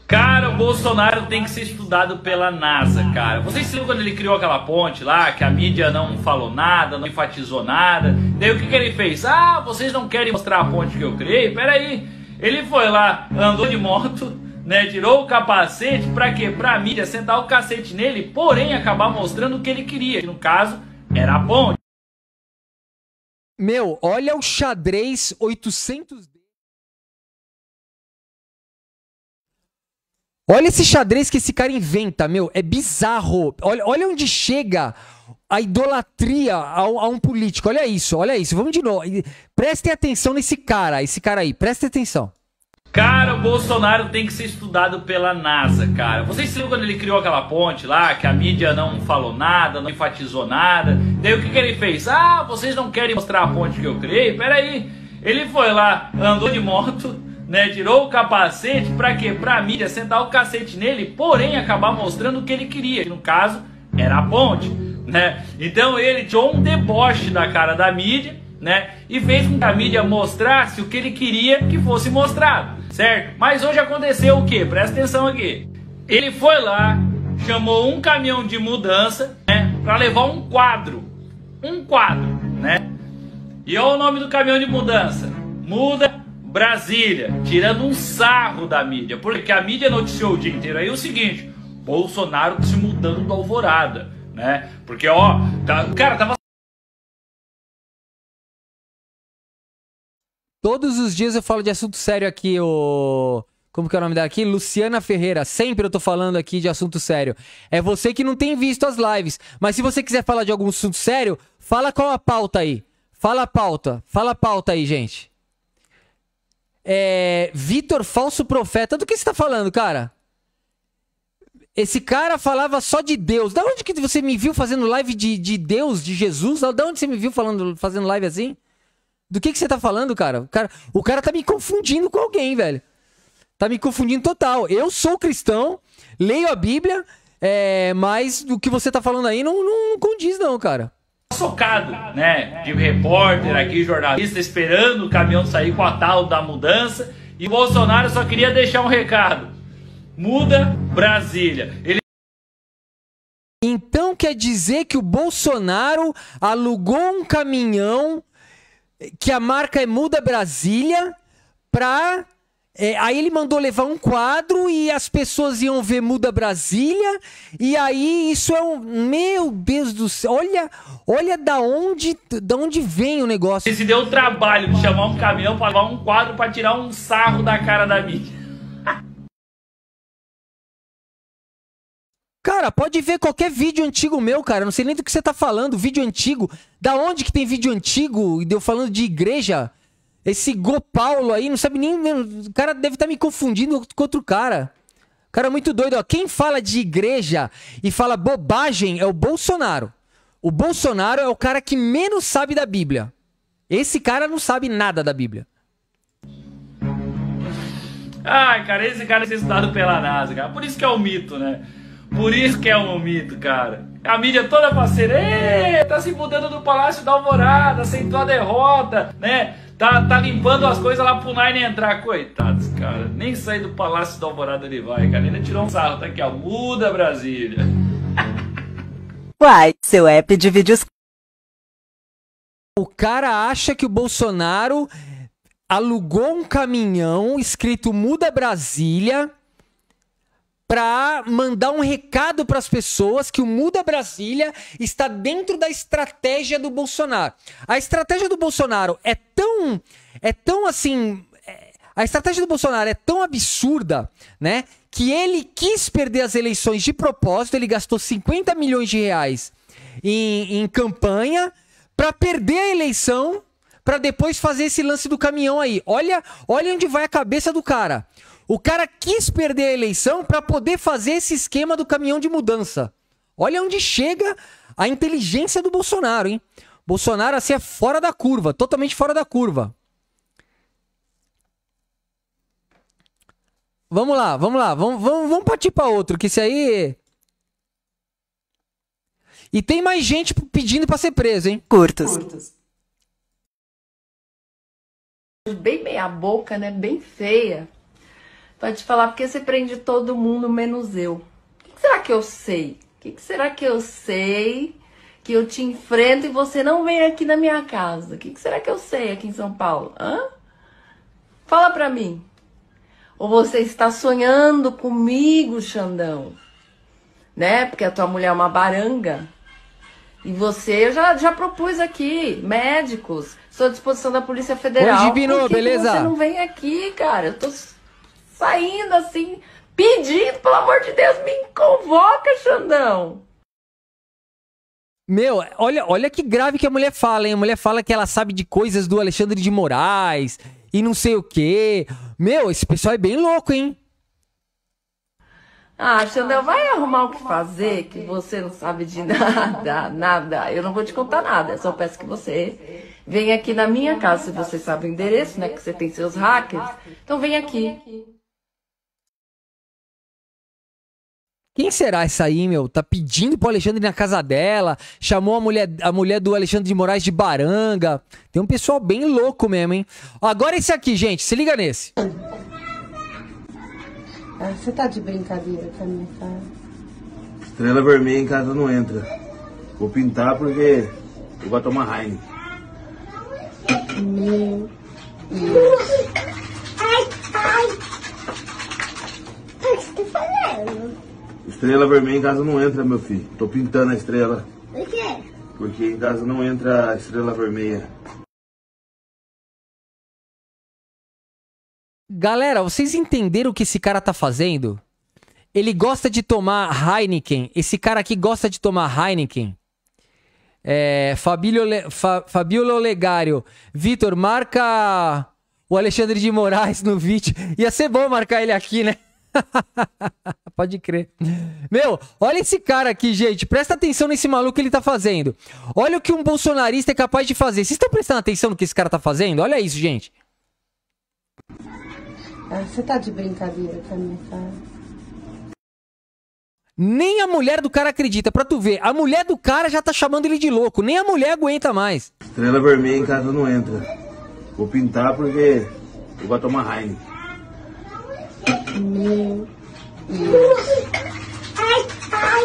Cara, o Bolsonaro tem que ser estudado pela NASA, cara. Vocês se lembram quando ele criou aquela ponte lá, que a mídia não falou nada, não enfatizou nada. Daí o que ele fez? Ah, vocês não querem mostrar a ponte que eu criei? Peraí. Ele foi lá, andou de moto, né, tirou o capacete pra quebrar a mídia, sentar o cacete nele, porém acabar mostrando o que ele queria, que no caso era a ponte. Meu, olha o xadrez 800. Olha esse xadrez que esse cara inventa, meu, é bizarro. Olha onde chega a idolatria a um político. Olha isso, olha isso. Vamos de novo. Prestem atenção nesse cara aí, prestem atenção. Cara, o Bolsonaro tem que ser estudado pela NASA, cara. Vocês se lembram quando ele criou aquela ponte lá, que a mídia não falou nada, não enfatizou nada? Daí o que ele fez? Ah, vocês não querem mostrar a ponte que eu criei? Peraí. Ele foi lá, andou de moto, né, tirou o capacete pra quê? Pra mídia sentar o cacete nele, porém acabar mostrando o que ele queria, que no caso era a ponte, né? Então ele tirou um deboche da cara da mídia, né, e fez com que a mídia mostrasse o que ele queria que fosse mostrado, certo? Mas hoje aconteceu o que? Presta atenção aqui. Ele foi lá, chamou um caminhão de mudança, né, pra levar um quadro, né? E olha o nome do caminhão de mudança: Muda Brasília, tirando um sarro da mídia, porque a mídia noticiou o dia inteiro aí o seguinte: Bolsonaro se mudando da Alvorada, né? Porque ó, cara, tava todos os dias eu falo de assunto sério aqui, o... Como que é o nome dela aqui? Luciana Ferreira. Sempre eu tô falando aqui de assunto sério. É você que não tem visto as lives. Mas se você quiser falar de algum assunto sério, fala qual a pauta aí. Fala a pauta aí, gente. Vitor, falso profeta. Do que você tá falando, cara? Esse cara falava só de Deus. Da onde que você me viu fazendo live de Deus, de Jesus? Da onde você me viu fazendo live assim? Do que você tá falando, cara? O cara tá me confundindo com alguém, velho. Tá me confundindo total. Eu sou cristão, leio a Bíblia, mas o que você tá falando aí não condiz não, cara. Socado, né? De repórter aqui, jornalista, esperando o caminhão sair com a tal da mudança. E o Bolsonaro só queria deixar um recado. Muda Brasília. Então quer dizer que o Bolsonaro alugou um caminhão... que a marca é Muda Brasília, pra... aí ele mandou levar um quadro e as pessoas iam ver Muda Brasília, e aí isso é um... Meu Deus do céu, olha da onde vem o negócio. Ele se deu o trabalho de chamar um caminhão pra levar um quadro pra tirar um sarro da cara da mídia. Cara, pode ver qualquer vídeo antigo meu, cara. Eu não sei nem do que você tá falando, vídeo antigo. Da onde que tem vídeo antigo? E deu falando de igreja. Esse Gopaulo aí, não sabe nem... O cara deve estar me confundindo com outro cara. O cara é muito doido, ó. Quem fala de igreja e fala bobagem é o Bolsonaro. O Bolsonaro é o cara que menos sabe da Bíblia. Esse cara não sabe nada da Bíblia. Ai, cara, esse cara é estudado pela NASA, cara. Por isso que é um mito, né? Por isso que é um mito, cara. A mídia toda parceira, tá se mudando do Palácio da Alvorada, aceitou a derrota, né? Tá limpando as coisas lá pro Nine entrar. Coitados, cara. Nem sair do Palácio da Alvorada ele vai, cara. Ele ainda tirou um sarro. Tá aqui, ó. Muda Brasília. Uai, seu app de vídeos... O cara acha que o Bolsonaro alugou um caminhão escrito Muda Brasília... pra mandar um recado para as pessoas que o Muda Brasília está dentro da estratégia do Bolsonaro. A estratégia do Bolsonaro é tão assim, a estratégia do Bolsonaro é tão absurda, né, que ele quis perder as eleições de propósito. Ele gastou 50 milhões de reais em campanha para perder a eleição, para depois fazer esse lance do caminhão aí. Olha onde vai a cabeça do cara. O cara quis perder a eleição para poder fazer esse esquema do caminhão de mudança. Olha onde chega a inteligência do Bolsonaro, hein? Bolsonaro, assim, é fora da curva, totalmente fora da curva. Vamos lá, vamos partir para outro, que isso aí... E tem mais gente pedindo para ser preso, hein? Curtas. Bem meia boca, né? Bem feia. Pra te falar, porque você prende todo mundo menos eu. O que será que eu sei? O que será que eu sei que eu te enfrento e você não vem aqui na minha casa? O que será que eu sei aqui em São Paulo? Hã? Fala pra mim. Ou você está sonhando comigo, Xandão? Né? Porque a tua mulher é uma baranga. E você, eu já propus aqui, médicos. Estou à disposição da Polícia Federal. Hoje, Bino, beleza? Você não vem aqui, cara. Eu tô... saindo assim, pedindo, pelo amor de Deus, me convoca, Xandão. Meu, olha que grave que a mulher fala, hein? A mulher fala que ela sabe de coisas do Alexandre de Moraes e não sei o quê. Meu, esse pessoal é bem louco, hein? Ah, Xandel, vai arrumar o que fazer, que você não sabe de nada, nada. Eu não vou te contar nada, só peço que você venha aqui na minha casa, se você sabe o endereço, né, que você tem seus hackers. Então vem aqui. Quem será essa aí, meu? Tá pedindo pro Alexandre ir na casa dela, chamou a mulher do Alexandre de Moraes de baranga. Tem um pessoal bem louco mesmo, hein? Agora esse aqui, gente, se liga nesse. Ah, você tá de brincadeira com a minha cara. Estrela vermelha em casa não entra. Vou pintar porque eu vou tomar raio. Meu Deus. Ai. O que você tá falando? Estrela vermelha em casa não entra, meu filho. Tô pintando a estrela. Por quê? Porque em casa não entra a estrela vermelha. Galera, vocês entenderam o que esse cara tá fazendo? Ele gosta de tomar Heineken. Esse cara aqui gosta de tomar Heineken. É, Fabíola Olegário. Vitor, marca o Alexandre de Moraes no vídeo. Ia ser bom marcar ele aqui, né? Pode crer. Meu, olha esse cara aqui, gente. Presta atenção nesse maluco que ele tá fazendo. Olha o que um bolsonarista é capaz de fazer. Vocês estão prestando atenção no que esse cara tá fazendo? Olha isso, gente. Ah, você tá de brincadeira com a minha cara. Nem a mulher do cara acredita, pra tu ver. A mulher do cara já tá chamando ele de louco. Nem a mulher aguenta mais. Estrela vermelha em casa não entra. Vou pintar porque eu vou tomar raio. Meu Deus. Ai.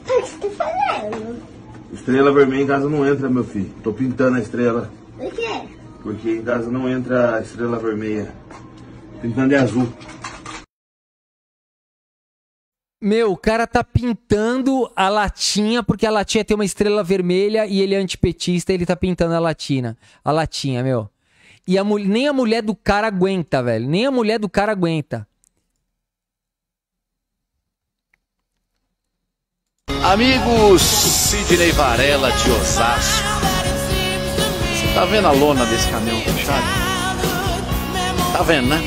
O que você tá falando? Estrela vermelha em casa não entra, meu filho. Tô pintando a estrela. Por quê? Porque em casa não entra a estrela vermelha. Pintando de azul. Meu, o cara tá pintando a latinha, porque a latinha tem uma estrela vermelha e ele é antipetista, ele tá pintando a latinha, meu. E nem a mulher do cara aguenta, velho. Nem a mulher do cara aguenta. Amigos, Sidney Varela de Osasco. Tá vendo a lona desse caminhão fechado? Tá vendo, né?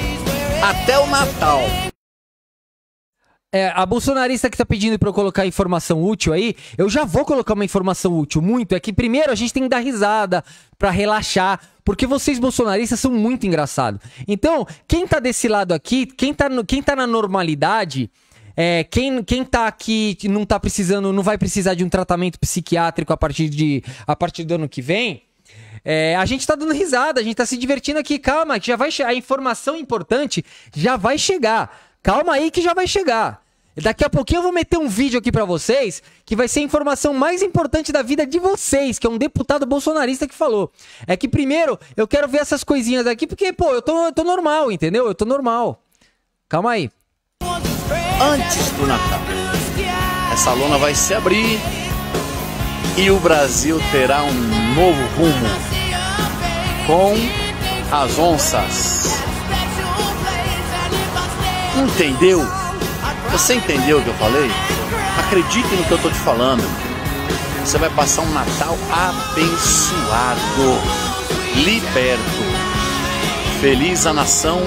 Até o Natal. É, a bolsonarista que tá pedindo pra eu colocar informação útil aí, eu já vou colocar uma informação útil, muito. É que primeiro a gente tem que dar risada pra relaxar, porque vocês bolsonaristas são muito engraçados. Então, quem tá desse lado aqui, quem tá na normalidade... É, quem tá aqui não tá precisando, não vai precisar de um tratamento psiquiátrico a partir do ano que vem... É, a gente tá dando risada, a gente tá se divertindo aqui. Calma, que já vai chegar. A informação importante já vai chegar. Calma aí que já vai chegar. Daqui a pouquinho eu vou meter um vídeo aqui pra vocês que vai ser a informação mais importante da vida de vocês, que é um deputado bolsonarista que falou. É que primeiro eu quero ver essas coisinhas aqui, porque, pô, eu tô normal, entendeu? Eu tô normal. Calma aí. Antes do Natal, essa lona vai se abrir e o Brasil terá um novo rumo com as onças. Entendeu? Você entendeu o que eu falei? Acredite no que eu tô te falando. Você vai passar um Natal abençoado, liberto. Feliz a nação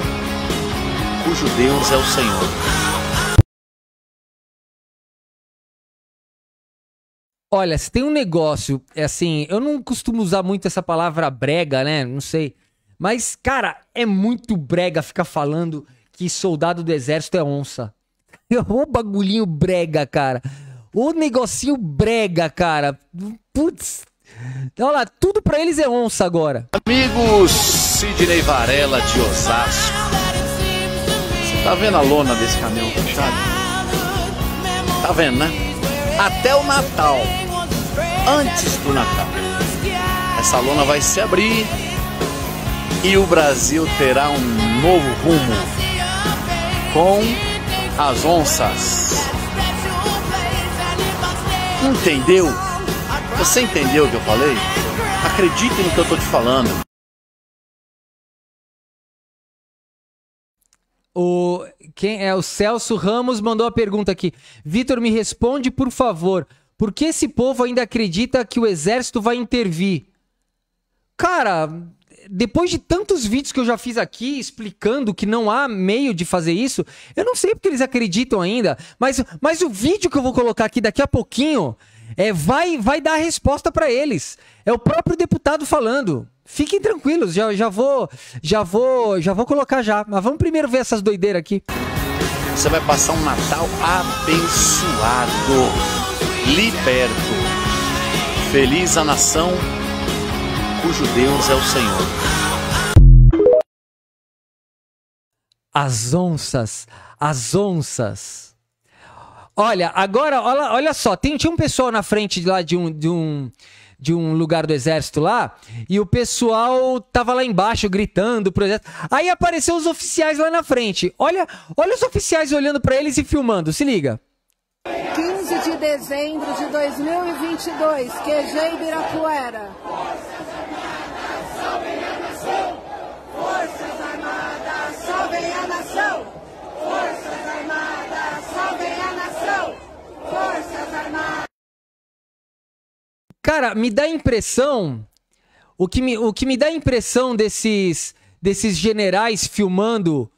cujo Deus é o Senhor. Olha, se tem um negócio, é assim, eu não costumo usar muito essa palavra brega, né? Não sei. Mas, cara, é muito brega ficar falando que soldado do exército é onça. Ô bagulhinho brega, cara. Ô negocinho brega, cara. Putz. Olha lá, tudo pra eles é onça agora. Amigos, Sidney Varela de Osasco. Você tá vendo a lona desse caminhão fechado? Tá vendo, né? Até o Natal. Antes do Natal, essa lona vai se abrir e o Brasil terá um novo rumo com as onças. Entendeu? Você entendeu o que eu falei? Acredite no que eu tô te falando. Quem é o Celso Ramos mandou a pergunta aqui. Vitor, me responde, por favor. Por que esse povo ainda acredita que o exército vai intervir? Cara, depois de tantos vídeos que eu já fiz aqui explicando que não há meio de fazer isso, eu não sei porque eles acreditam ainda, mas o vídeo que eu vou colocar aqui daqui a pouquinho vai dar a resposta para eles. É o próprio deputado falando. Fiquem tranquilos, já vou colocar já. Mas vamos primeiro ver essas doideiras aqui. Você vai passar um Natal abençoado, liberto. Feliz a nação cujo Deus é o Senhor. As onças, as onças. Olha, agora, olha só, tinha um pessoal na frente lá de um lugar do exército lá, e o pessoal tava lá embaixo gritando pro exército. Aí apareceu os oficiais lá na frente. Olha os oficiais olhando pra eles e filmando, se liga. 15 de dezembro de 2022, QG Ibirapuera. Forças Armadas, salvem a nação! Forças Armadas, salvem a nação! Forças Armadas. Cara, me dá a impressão, o que me dá a impressão desses generais filmando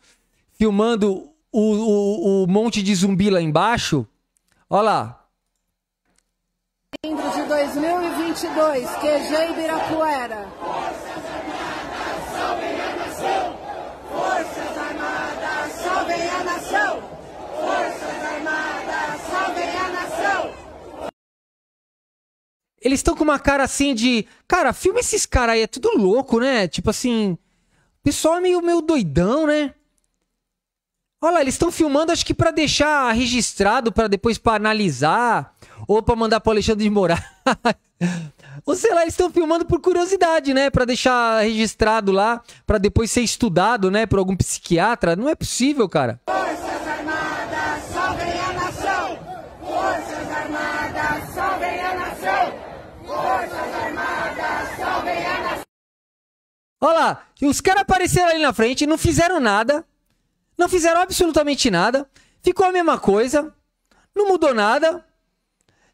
o monte de zumbi lá embaixo. Olha lá. Dezembro de 2022, QG Ibirapuera. Forças Armadas, salvem a nação! Forças Armadas, salvem a nação! Forças Armadas, salvem a nação! Eles estão com uma cara assim de... Cara, filma esses caras aí, é tudo louco, né? Tipo assim... O pessoal é meio doidão, né? Olha lá, eles estão filmando, acho que pra deixar registrado, pra depois pra analisar. Ou pra mandar pro Alexandre de Moraes. Ou sei lá, eles estão filmando por curiosidade, né? Pra deixar registrado lá, pra depois ser estudado, né? Por algum psiquiatra. Não é possível, cara. Forças Armadas, salvem a nação! Forças Armadas, salvem a nação! Forças Armadas, salvem a nação! Olha lá, os caras apareceram ali na frente, não fizeram nada, não fizeram absolutamente nada, ficou a mesma coisa, não mudou nada.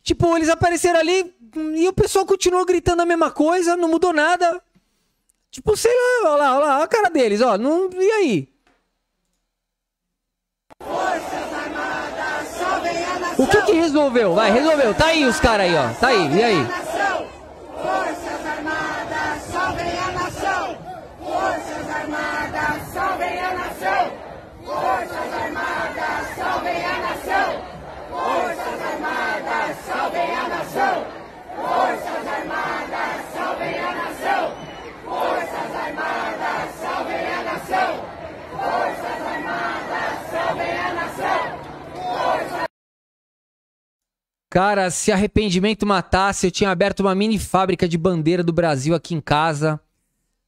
Tipo, eles apareceram ali e o pessoal continuou gritando a mesma coisa, não mudou nada. Tipo, sei lá, olha lá a cara deles, ó, não, e aí? Forças Armadas, salvem a nação! O que resolveu? Vai, resolveu, tá aí os caras aí, ó, tá aí, e aí? Forças Armadas, salvem a nação! Forças Armadas, salvem a nação! Forças Armadas, salvem a nação! Forças Armadas, salvem a nação! Forças Armadas, salvem a nação! Forças Armadas, salvem a nação! Forças Armadas, salvem a nação! Cara, se arrependimento matasse, eu tinha aberto uma mini fábrica de bandeira do Brasil aqui em casa.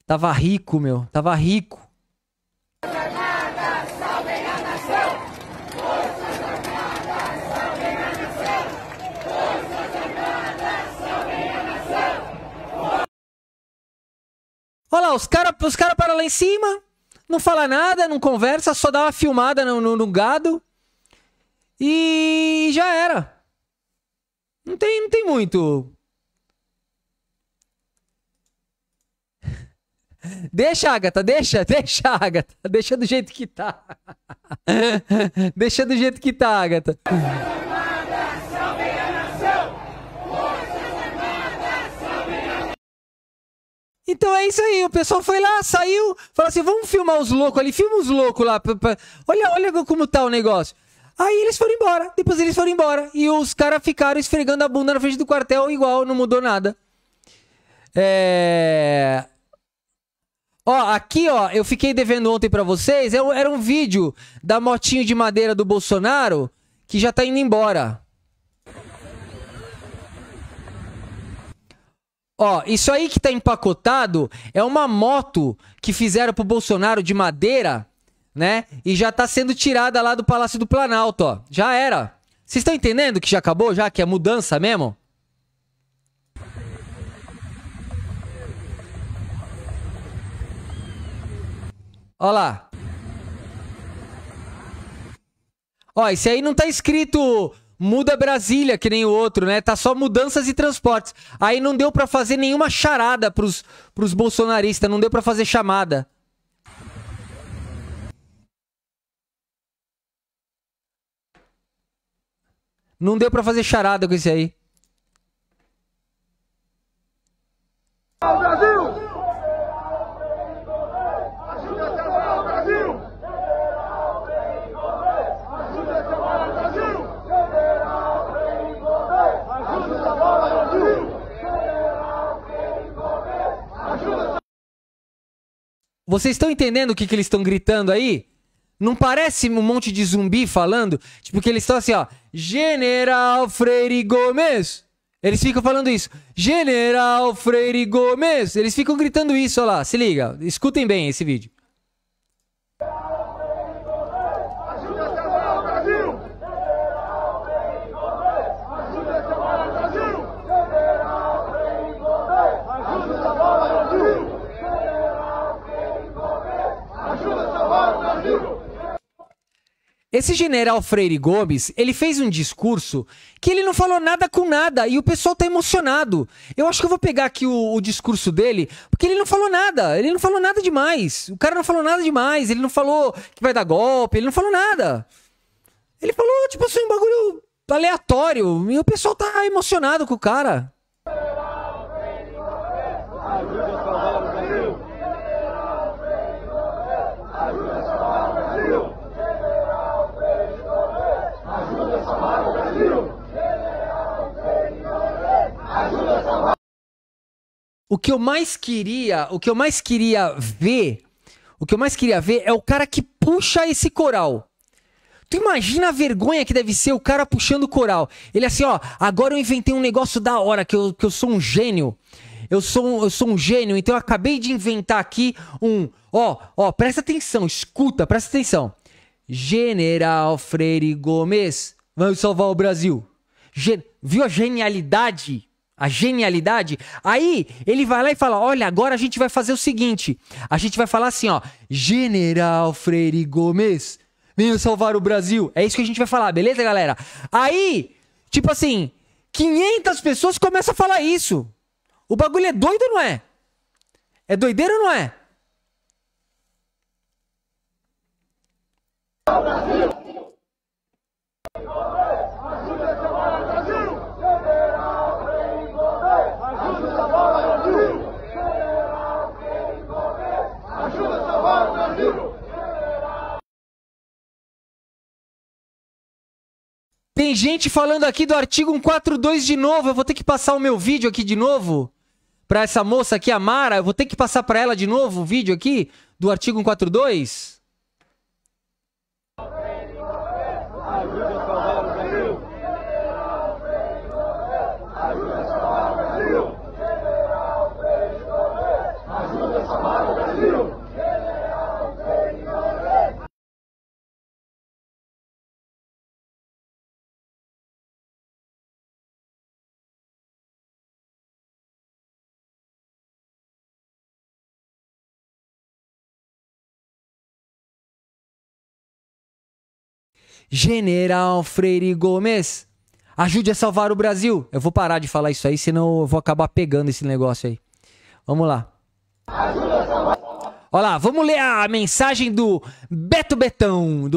Tava rico, meu. Tava rico. Forças Armadas, salvem a nação! Forças Armadas, salvem a nação! Forças Armadas, salvem a nação! Olha lá, os cara param lá em cima, não fala nada, não conversa, só dá uma filmada no gado. E já era. Não tem muito. Deixa, Agatha, deixa, Agatha. Deixa do jeito que tá. Deixa do jeito que tá, Agatha. Então é isso aí, o pessoal foi lá, saiu, falou assim, vamos filmar os loucos ali, filma os loucos lá. Olha como tá o negócio. Aí eles foram embora, depois eles foram embora. E os caras ficaram esfregando a bunda na frente do quartel, igual, não mudou nada. Ó, aqui, ó, eu fiquei devendo ontem pra vocês, era um vídeo da motinho de madeira do Bolsonaro, que já tá indo embora. Ó, isso aí que tá empacotado é uma moto que fizeram pro Bolsonaro de madeira, né? E já tá sendo tirada lá do Palácio do Planalto, ó. Já era. Vocês estão entendendo que já acabou? Já que é mudança mesmo? Ó lá. Ó, esse aí não tá escrito muda Brasília, que nem o outro, né? Tá só mudanças e transportes. Aí não deu pra fazer nenhuma charada pros bolsonaristas, não deu pra fazer chamada. Não deu pra fazer charada com esse aí. Vocês estão entendendo o que, eles estão gritando aí? Não parece um monte de zumbi falando? Tipo, que eles estão assim, ó. General Freire Gomes. Eles ficam falando isso. General Freire Gomes. Eles ficam gritando isso, ó lá. Se liga. Escutem bem esse vídeo. Esse general Freire Gomes, ele fez um discurso que ele não falou nada com nada e o pessoal tá emocionado. Eu acho que eu vou pegar aqui o discurso dele, porque ele não falou nada, demais. O cara não falou nada demais, ele não falou que vai dar golpe, ele não falou nada. Ele falou, tipo assim, um bagulho aleatório e o pessoal tá emocionado com o cara. O que eu mais queria ver é o cara que puxa esse coral. Tu imagina a vergonha que deve ser o cara puxando o coral. Ele assim, ó, agora eu inventei um negócio da hora, que eu sou um gênio. Eu sou um gênio, então eu acabei de inventar aqui um... Ó, presta atenção, escuta, presta atenção. General Freire Gomes, vamos salvar o Brasil. Viu a genialidade? A genialidade, aí ele vai lá e fala, olha, agora a gente vai fazer o seguinte, a gente vai falar assim, ó, General Freire Gomes, venha salvar o Brasil, é isso que a gente vai falar, beleza, galera? Aí, tipo assim, 500 pessoas começam a falar isso, o bagulho é doido ou não é? É doideira ou não é? Tem gente falando aqui do artigo 142 de novo. Eu vou ter que passar o meu vídeo aqui de novo pra essa moça aqui, a Mara. Eu vou ter que passar pra ela de novo o vídeo aqui do artigo 142. General Freire Gomes, ajude a salvar o Brasil. Eu vou parar de falar isso aí, senão eu vou acabar pegando esse negócio aí. Vamos lá. Olha lá, vamos ler a mensagem do Beto Betão.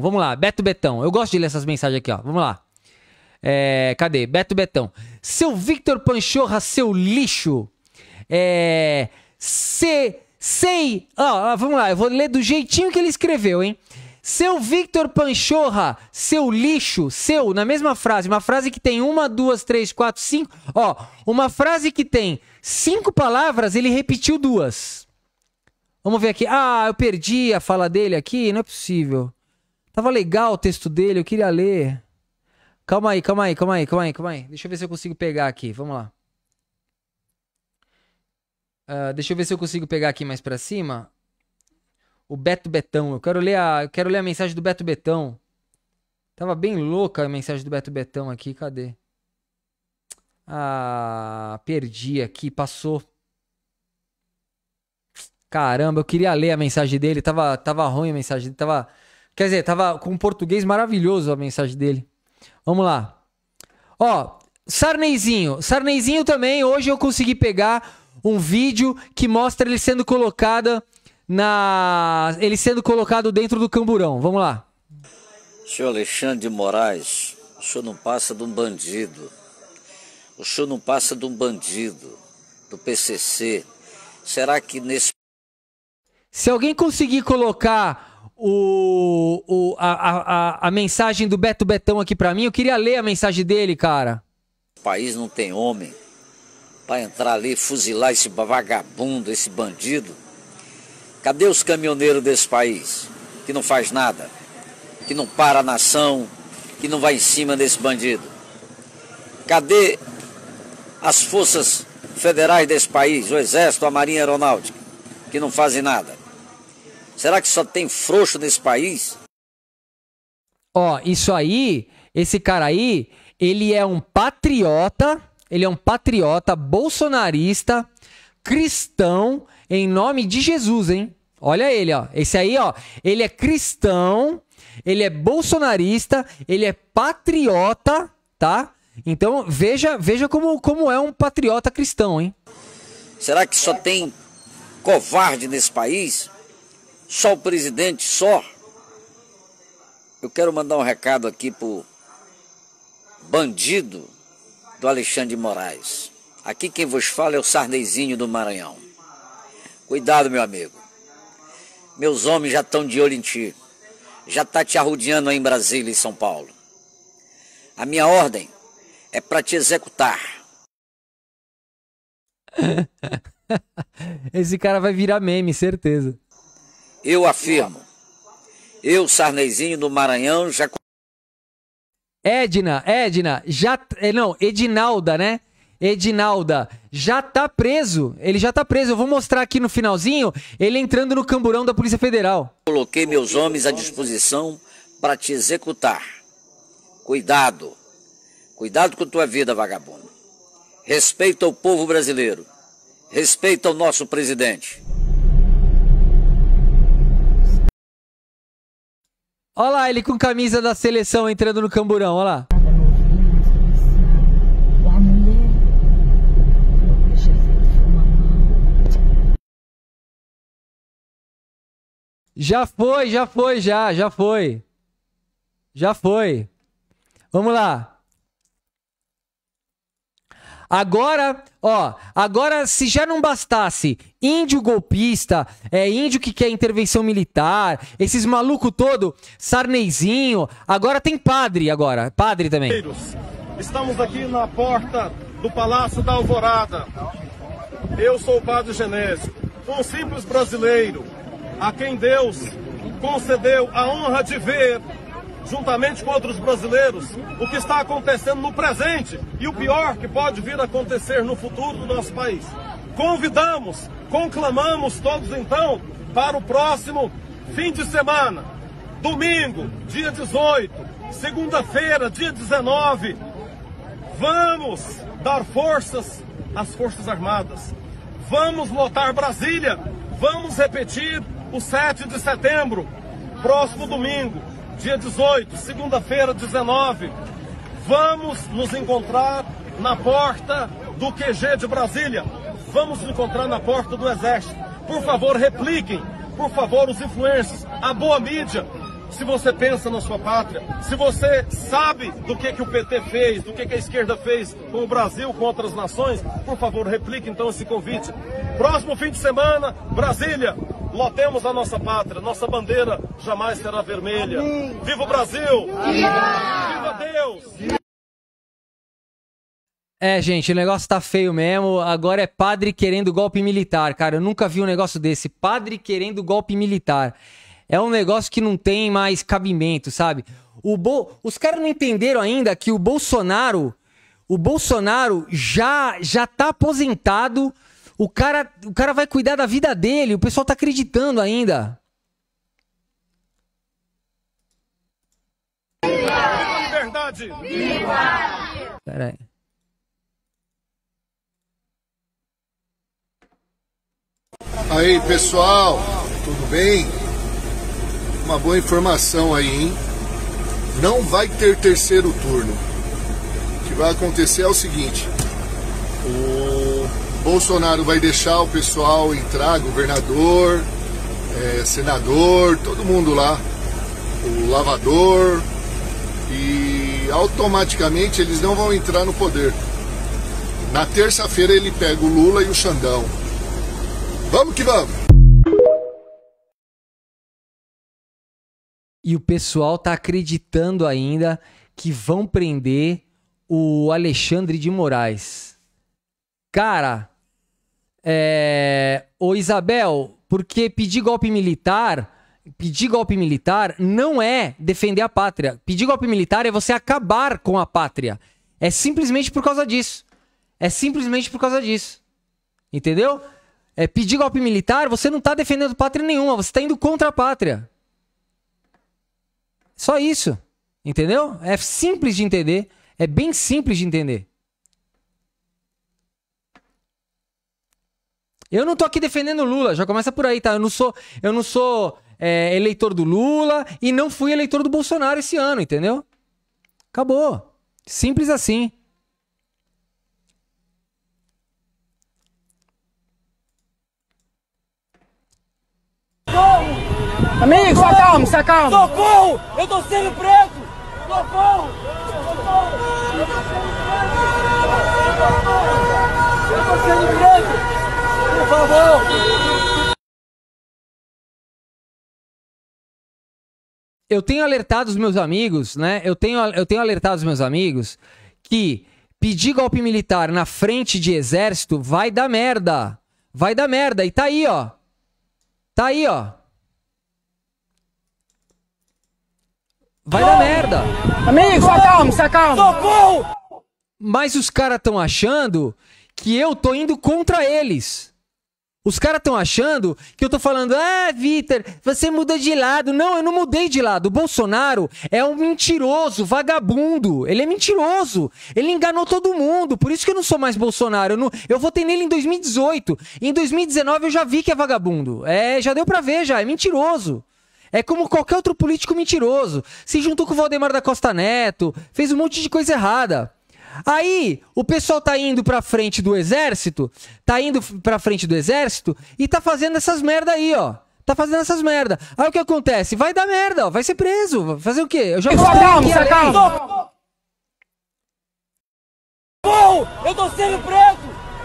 Vamos lá, Beto Betão. Eu gosto de ler essas mensagens aqui, ó. Vamos lá. Cadê? Beto Betão. Seu Victor Panchorra, seu lixo. Vamos lá, eu vou ler do jeitinho que ele escreveu, hein? Seu Victor Panchorra, seu lixo, seu, na mesma frase, uma frase que tem 1, 2, 3, 4, 5, ó, uma frase que tem 5 palavras, ele repetiu 2. Vamos ver aqui, ah, eu perdi a fala dele aqui, não é possível. Tava legal o texto dele, eu queria ler. Calma aí, deixa eu ver se eu consigo pegar aqui, vamos lá. Deixa eu ver se eu consigo pegar aqui mais pra cima. O Beto Betão, eu quero ler a mensagem do Beto Betão. Tava bem louca a mensagem do Beto Betão aqui, cadê? Ah, perdi aqui, passou. Caramba, eu queria ler a mensagem dele, tava ruim a mensagem dele, quer dizer, tava com um português maravilhoso a mensagem dele. Vamos lá. Ó, Sarneyzinho. Sarneyzinho também, hoje eu consegui pegar um vídeo que mostra ele sendo colocado na... ele sendo colocado dentro do camburão. Vamos lá. Senhor Alexandre de Moraes, o senhor não passa de um bandido. O senhor não passa de um bandido do PCC. Será que nesse... Se alguém conseguir colocar a mensagem do Beto Betão aqui pra mim, eu queria ler a mensagem dele, cara. O país não tem homem pra entrar ali e fuzilar esse vagabundo, esse bandido. Cadê os caminhoneiros desse país que não faz nada, que não para a nação, que não vai em cima desse bandido? Cadê as forças federais desse país, o Exército, a Marinha Aeronáutica, que não fazem nada? Será que só tem frouxo nesse país? Ó, isso aí, esse cara aí, ele é um patriota bolsonarista, cristão, em nome de Jesus, hein? Olha ele, ó, esse aí, ó, ele é cristão, ele é bolsonarista, ele é patriota, tá? Então, veja como é um patriota cristão, hein? Será que só tem covarde nesse país? Só o presidente, só? Eu quero mandar um recado aqui pro bandido do Alexandre de Moraes. Aqui quem vos fala é o Sarneyzinho do Maranhão. Cuidado, meu amigo. Meus homens já estão de olho em ti. Já tá te arrodeando aí em Brasília e São Paulo. A minha ordem é pra te executar. Esse cara vai virar meme, certeza. Eu afirmo. Eu, Sarneyzinho do Maranhão, já... Edna, já... Não, Edinalda, né? Edinalda, já tá preso. Ele já tá preso. Eu vou mostrar aqui no finalzinho, ele entrando no camburão da Polícia Federal. Coloquei meus homens à disposição pra te executar. Cuidado. Cuidado com tua vida, vagabundo. Respeita o povo brasileiro. Respeita o nosso presidente. Olha lá ele com camisa da seleção entrando no camburão, olha lá. Já foi. Vamos lá. Agora, ó, agora se já não bastasse índio golpista, índio que quer intervenção militar, esses malucos todo, Sarneyzinho, agora tem padre agora, padre também. Estamos aqui na porta do Palácio da Alvorada. Eu sou o Padre Genésio, um simples brasileiro, a quem Deus concedeu a honra de ver, juntamente com outros brasileiros, o que está acontecendo no presente e o pior que pode vir a acontecer no futuro do nosso país. Convidamos, conclamamos todos então para o próximo fim de semana, domingo, dia 18, segunda-feira, dia 19, vamos dar forças às Forças Armadas, vamos lotar Brasília, vamos repetir o 7 de setembro, próximo domingo, dia 18, segunda-feira, 19, vamos nos encontrar na porta do QG de Brasília. Vamos nos encontrar na porta do Exército. Por favor, repliquem, por favor, os influencers, a boa mídia. Se você pensa na sua pátria, se você sabe do que o PT fez, do que a esquerda fez com o Brasil, com outras nações, por favor, replique então esse convite. Próximo fim de semana, Brasília. Lotemos a nossa pátria, nossa bandeira jamais será vermelha. Amém. Viva o Brasil! Viva Deus! É, gente, o negócio tá feio mesmo. Agora é padre querendo golpe militar, cara. Eu nunca vi um negócio desse. Padre querendo golpe militar. É um negócio que não tem mais cabimento, sabe? Os caras não entenderam ainda que o Bolsonaro já tá aposentado. O cara vai cuidar da vida dele, o pessoal tá acreditando ainda. Liberdade! Viva! Peraí. Aí, pessoal, tudo bem? Uma boa informação aí, hein? não vai ter terceiro turno. O que vai acontecer é o seguinte: o Bolsonaro vai deixar o pessoal entrar, governador, senador, todo mundo lá, o lavador, e automaticamente eles não vão entrar no poder. Na terça-feira ele pega o Lula e o Xandão. Vamos que vamos! E o pessoal tá acreditando ainda que vão prender o Alexandre de Moraes. Cara, ô Isabel, porque pedir golpe militar não é defender a pátria. Pedir golpe militar é você acabar com a pátria. É simplesmente por causa disso. É simplesmente por causa disso. Entendeu? É, pedir golpe militar, você não tá defendendo pátria nenhuma, você tá indo contra a pátria. Só isso, entendeu? É simples de entender, é bem simples de entender. Eu não tô aqui defendendo o Lula, já começa por aí, tá? Eu não sou eleitor do Lula e não fui eleitor do Bolsonaro esse ano, entendeu? Acabou. Simples assim. Amigo, se acalma, se acalma. Socorro! Eu tô sendo preso! Socorro! Eu tô sendo preso! Por favor! Eu tenho alertado os meus amigos, né? Eu tenho alertado os meus amigos que pedir golpe militar na frente de exército vai dar merda. Vai dar merda. E tá aí, ó. Tá aí, ó. Vai dar merda. Amigo, se acalma, se acalma. Socorro! Mas os caras estão achando que eu tô indo contra eles. Os caras estão achando que eu tô falando, ah, Vitor, você mudou de lado. Não, eu não mudei de lado. O Bolsonaro é um mentiroso, vagabundo. Ele é mentiroso. Ele enganou todo mundo. Por isso que eu não sou mais Bolsonaro. Eu votei nele em 2018. Em 2019 eu já vi que é vagabundo. É, já deu pra ver, já. É mentiroso. É como qualquer outro político mentiroso. Se juntou com o Valdemar da Costa Neto, fez um monte de coisa errada. Aí, o pessoal tá indo pra frente do exército, e tá fazendo essas merda aí, ó. Tá fazendo essas merda. Aí o que acontece? Vai dar merda, ó. Vai ser preso. Vai fazer o quê? Eu já vou... Calma. Eu tô sendo preso!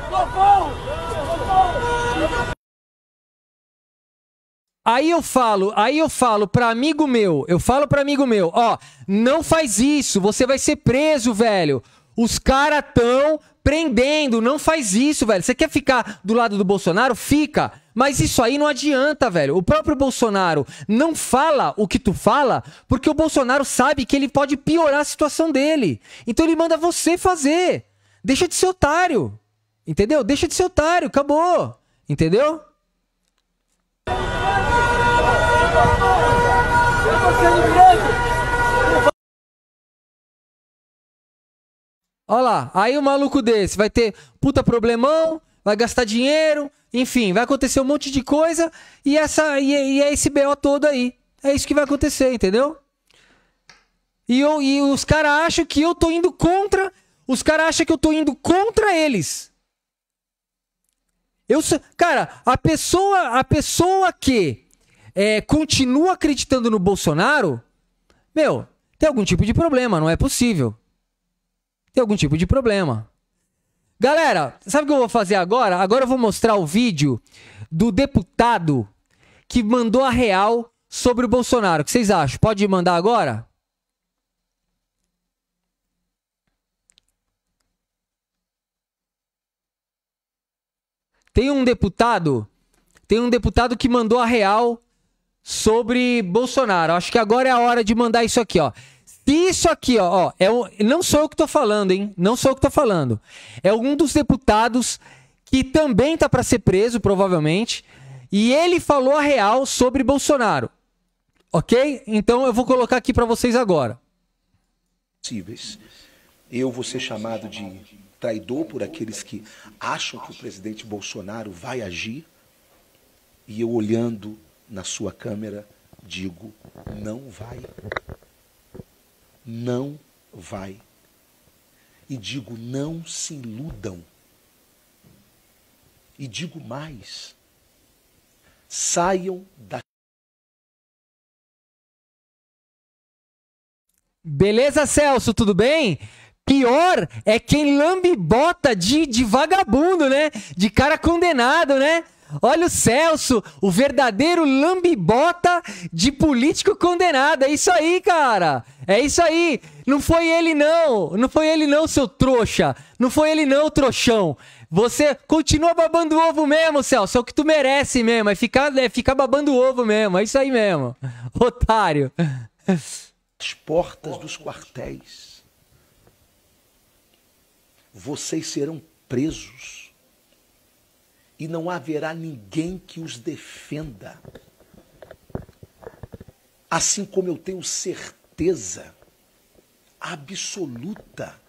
Socorro! Aí eu falo pra amigo meu, ó, não faz isso, você vai ser preso, velho. Os caras tão prendendo, não faz isso, velho. Você quer ficar do lado do Bolsonaro? Fica. Mas isso aí não adianta, velho. O próprio Bolsonaro não fala o que tu fala, porque o Bolsonaro sabe que ele pode piorar a situação dele. Então ele manda você fazer. Deixa de ser otário, entendeu? Deixa de ser otário, acabou, entendeu? Olha lá, aí o maluco desse vai ter puta problemão, vai gastar dinheiro, enfim, vai acontecer um monte de coisa e é esse BO todo aí. É isso que vai acontecer, entendeu? E os caras acham que eu tô indo contra, eles. Cara, a pessoa que continua acreditando no Bolsonaro, meu, tem algum tipo de problema, não é possível. Tem algum tipo de problema. Galera, sabe o que eu vou fazer agora? Agora eu vou mostrar o vídeo do deputado que mandou a real sobre o Bolsonaro. O que vocês acham? Pode mandar agora? Tem um deputado que mandou a real sobre Bolsonaro. Acho que agora é a hora de mandar isso aqui, ó. Isso aqui, ó, não sou eu que tô falando, hein? Não sou eu que tô falando. É um dos deputados que também tá pra ser preso, provavelmente. E ele falou a real sobre Bolsonaro. Ok? Então eu vou colocar aqui pra vocês agora. Eu vou ser chamado de traidor por aqueles que acham que o presidente Bolsonaro vai agir. E eu, olhando na sua câmera, digo, não vai. não vai. E digo, não se iludam. E digo mais, saiam da... Beleza, Celso, tudo bem? Pior é quem lambibota de vagabundo, né? De cara condenado, né? Olha o Celso, o verdadeiro lambibota de político condenado. É isso aí, cara. É isso aí. Não foi ele, não. Não foi ele, não, seu trouxa. Não foi ele, não, trouxão. Você continua babando ovo mesmo, Celso. É o que tu merece mesmo. É ficar babando ovo mesmo. É isso aí mesmo. Otário. As portas dos quartéis. Vocês serão presos. E não haverá ninguém que os defenda. Assim como eu tenho certeza absoluta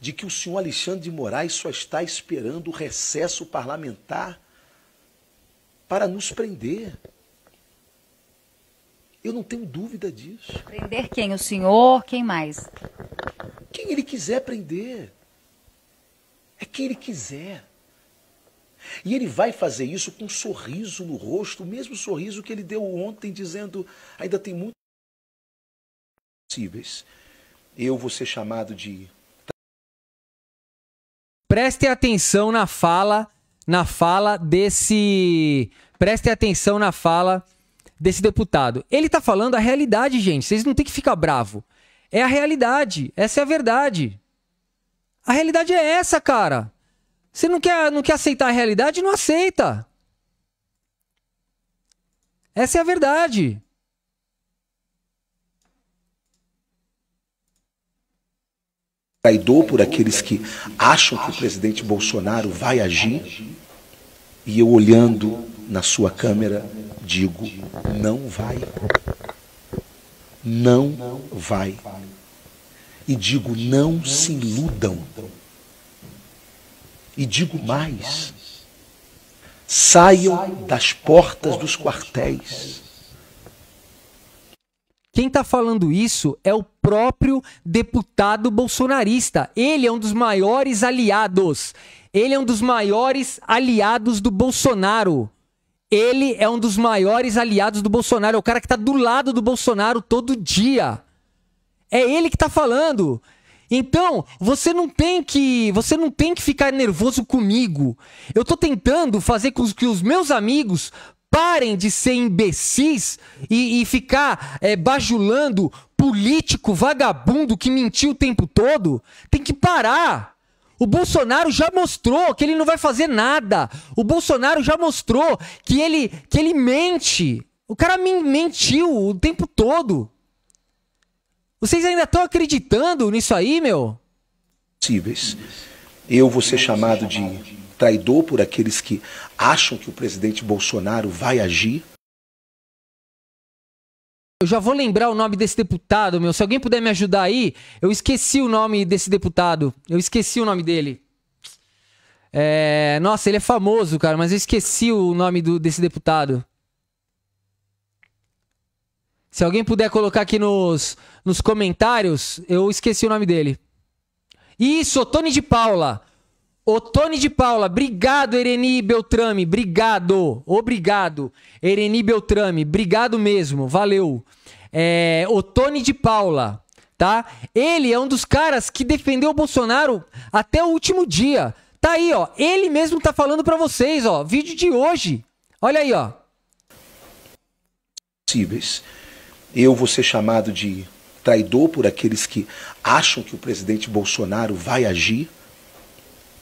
de que o senhor Alexandre de Moraes só está esperando o recesso parlamentar para nos prender. Eu não tenho dúvida disso. Prender quem? O senhor? Quem mais? Quem ele quiser prender. É quem ele quiser. E ele vai fazer isso com um sorriso no rosto, o mesmo sorriso que ele deu ontem, dizendo, ainda tem muitos possíveis. Eu vou ser chamado de... Prestem atenção na fala desse deputado. Ele está falando a realidade, gente. Vocês não tem que ficar bravo. É a realidade. Essa é a verdade. A realidade é essa, cara. Você não quer aceitar a realidade? Não aceita. Essa é a verdade. Traidor por aqueles que acham que o presidente Bolsonaro vai agir. E eu, olhando na sua câmera, digo, não vai. Não vai. E digo, não se iludam. E digo mais, saiam das portas dos quartéis. Quem tá falando isso é o próprio deputado bolsonarista. Ele é um dos maiores aliados. Ele é um dos maiores aliados do Bolsonaro. Ele é um dos maiores aliados do Bolsonaro. É o cara que tá do lado do Bolsonaro todo dia. É ele que tá falando. Então, você não tem que ficar nervoso comigo. Eu tô tentando fazer com que os meus amigos parem de ser imbecis e ficar bajulando político vagabundo que mentiu o tempo todo. Tem que parar. O Bolsonaro já mostrou que ele não vai fazer nada. O Bolsonaro já mostrou que ele mente. O cara mentiu o tempo todo. Vocês ainda estão acreditando nisso aí, meu? Possíveis. Eu vou ser chamado de traidor por aqueles que acham que o presidente Bolsonaro vai agir. Eu já vou lembrar o nome desse deputado, meu. Se alguém puder me ajudar aí, eu esqueci o nome desse deputado. Eu esqueci o nome dele. Nossa, ele é famoso, cara, mas eu esqueci o nome desse deputado. Se alguém puder colocar aqui nos comentários, eu esqueci o nome dele. Isso, Otoni de Paula. Otoni de Paula, obrigado, Ereni Beltrame, obrigado. Obrigado, Ereni Beltrame, obrigado mesmo, valeu. Otoni de Paula, tá? Ele é um dos caras que defendeu o Bolsonaro até o último dia. Tá aí, ó, ele mesmo tá falando pra vocês, ó, vídeo de hoje. Olha aí, ó. Possíveis. Eu vou ser chamado de traidor por aqueles que acham que o presidente Bolsonaro vai agir.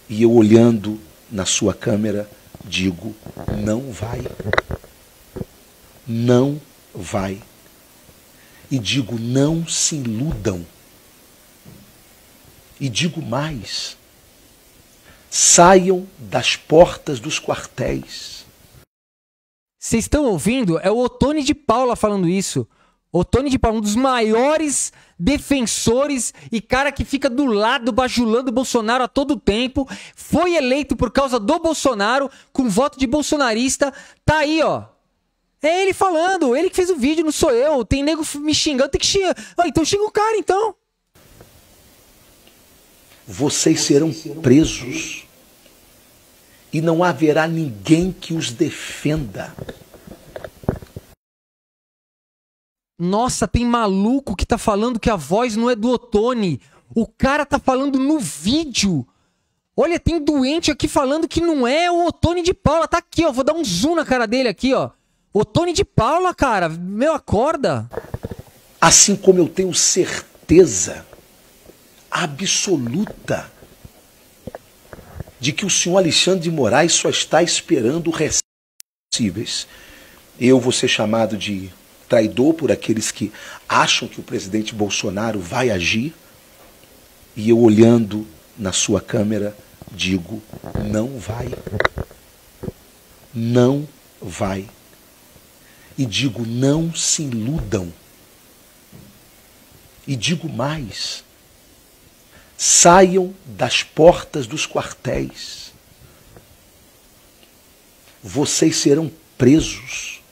E eu, olhando na sua câmera, digo, não vai. Não vai. E digo, não se iludam. E digo mais, saiam das portas dos quartéis. Vocês estão ouvindo? É o Otoni de Paula falando isso. Otoni de Paula, um dos maiores defensores e cara que fica do lado bajulando o Bolsonaro a todo tempo. Foi eleito por causa do Bolsonaro, com voto de bolsonarista. Tá aí, ó. É ele falando, ele que fez o vídeo, não sou eu. Tem nego me xingando, tem que xingar. Ah, então xinga o cara, então. Vocês serão presos e não haverá ninguém que os defenda. Nossa, tem maluco que tá falando que a voz não é do Otoni. O cara tá falando no vídeo. Olha, tem doente aqui falando que não é o Otoni de Paula. Tá aqui, ó. Vou dar um zoom na cara dele aqui, ó. Otoni de Paula, cara. Meu, acorda. Assim como eu tenho certeza absoluta de que o senhor Alexandre de Moraes só está esperando possíveis. Eu vou ser chamado de traidor por aqueles que acham que o presidente Bolsonaro vai agir. E eu, olhando na sua câmera, digo, não vai. Não vai. E digo, não se iludam. E digo mais, saiam das portas dos quartéis. Vocês serão presos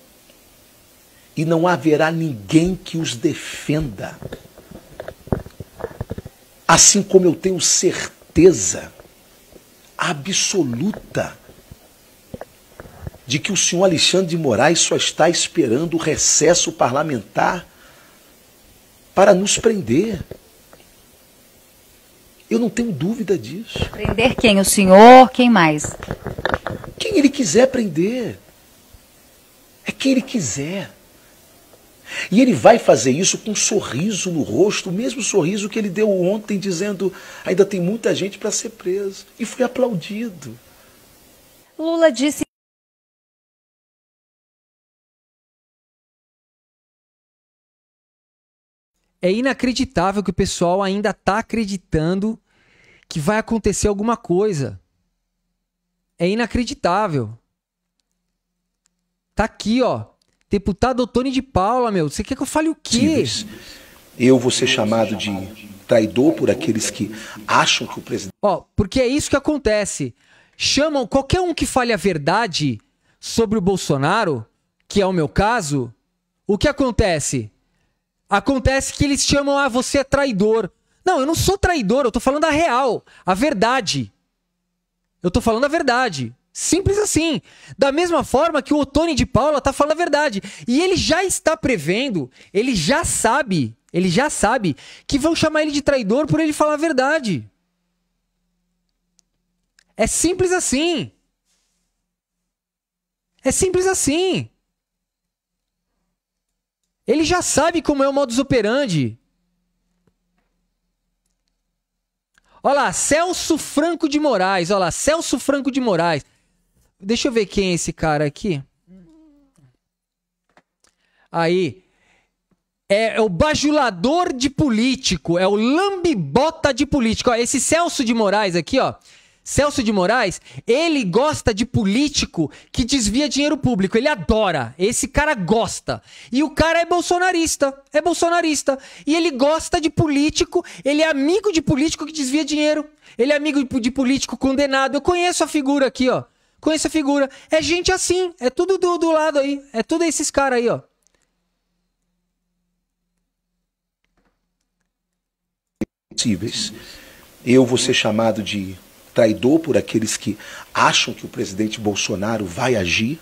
e não haverá ninguém que os defenda. Assim como eu tenho certeza absoluta de que o senhor Alexandre de Moraes só está esperando o recesso parlamentar para nos prender. Eu não tenho dúvida disso. Prender quem? O senhor? Quem mais? Quem ele quiser prender. É quem ele quiser. E ele vai fazer isso com um sorriso no rosto, o mesmo sorriso que ele deu ontem, dizendo ainda tem muita gente para ser presa. E foi aplaudido. Lula disse... É inacreditável que o pessoal ainda está acreditando que vai acontecer alguma coisa. É inacreditável. Tá aqui, ó. Deputado Otoni de Paula, meu, você quer que eu fale o quê? Eu vou ser chamado de traidor por aqueles que acham que o presidente... Ó, porque é isso que acontece. Chamam qualquer um que fale a verdade sobre o Bolsonaro, que é o meu caso, o que acontece? Acontece que eles chamam, ah, você é traidor. Não, eu não sou traidor, eu tô falando a real, a verdade. Eu tô falando a verdade. Simples assim. Da mesma forma que o Otoni de Paula tá falando a verdade. E ele já está prevendo, ele já sabe que vão chamar ele de traidor por ele falar a verdade. É simples assim. É simples assim. Ele já sabe como é o modus operandi. Olha lá, Celso Franco de Moraes. Olha lá, Celso Franco de Moraes. Deixa eu ver quem é esse cara aqui. Aí. É o bajulador de político. É o lambibota de político. Ó, esse Celso de Moraes aqui, ó. Celso de Moraes, ele gosta de político que desvia dinheiro público. Ele adora. Esse cara gosta. E o cara é bolsonarista. É bolsonarista. E ele gosta de político. Ele é amigo de político que desvia dinheiro. Ele é amigo de político condenado. Eu conheço a figura aqui, ó. Conheço a figura. É gente assim. É tudo do lado aí. É tudo esses caras aí, ó. Eu vou ser chamado de traidor por aqueles que acham que o presidente Bolsonaro vai agir.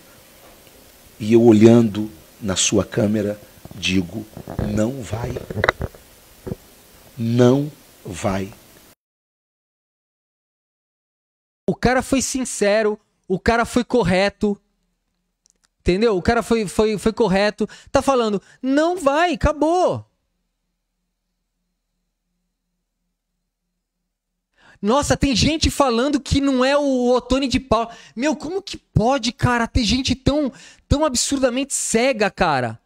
E eu, olhando na sua câmera, digo, não vai. Não vai. O cara foi sincero. O cara foi correto, entendeu? O cara foi correto. Tá falando, não vai, acabou. Nossa, tem gente falando que não é o Otoni de Paula. Meu, como que pode, cara, ter gente tão absurdamente cega, cara?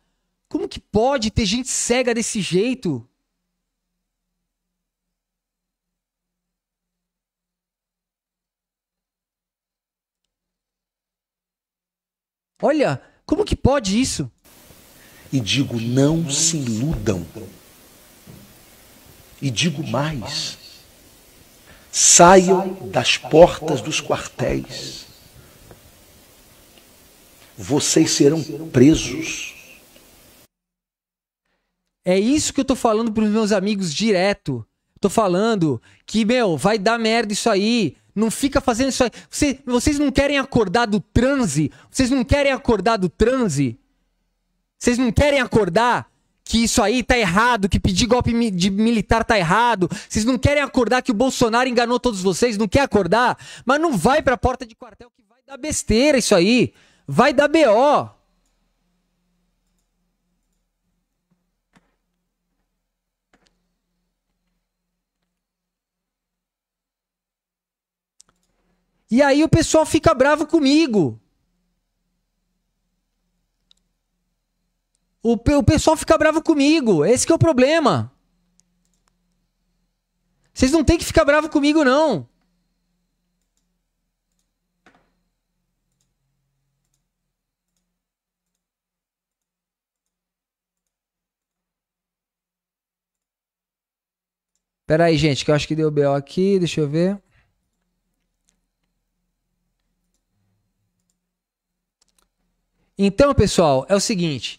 Como que pode ter gente cega desse jeito? Olha, como que pode isso? E digo, não se iludam. E digo mais, saiam das portas dos quartéis. vocês serão presos. É isso que eu tô falando pros meus amigos direto. Tô falando que, meu, vai dar merda isso aí. Não fica fazendo isso aí. Vocês não querem acordar do transe? Vocês não querem acordar do transe? Vocês não querem acordar que isso aí tá errado, que pedir golpe de militar tá errado? Vocês não querem acordar que o Bolsonaro enganou todos vocês? Não quer acordar? Mas não vai pra porta de quartel que vai dar besteira isso aí. Vai dar BO. E aí o pessoal fica bravo comigo. O pessoal fica bravo comigo. Esse que é o problema. Vocês não tem que ficar bravo comigo, não. Pera aí, gente, que eu acho que deu BO aqui. Deixa eu ver. Então, pessoal, é o seguinte,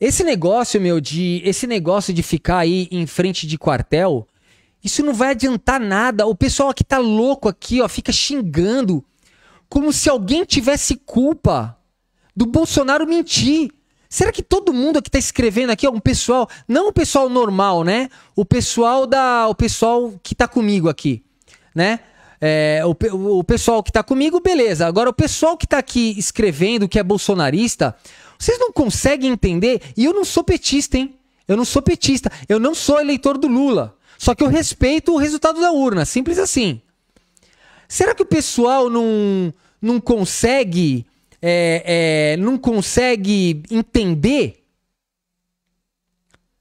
esse negócio de ficar aí em frente de quartel, isso não vai adiantar nada. O pessoal aqui tá louco aqui, ó, fica xingando como se alguém tivesse culpa do Bolsonaro mentir. Será que todo mundo aqui tá escrevendo aqui, ó, um pessoal, não o pessoal normal, né? O pessoal que tá comigo aqui, né? É, o pessoal que tá comigo, beleza. Agora o pessoal que tá aqui escrevendo que é bolsonarista, vocês não conseguem entender. E eu não sou petista, hein? Eu não sou petista. Eu não sou eleitor do Lula. Só que eu respeito o resultado da urna. Simples assim. Será que o pessoal não consegue entender?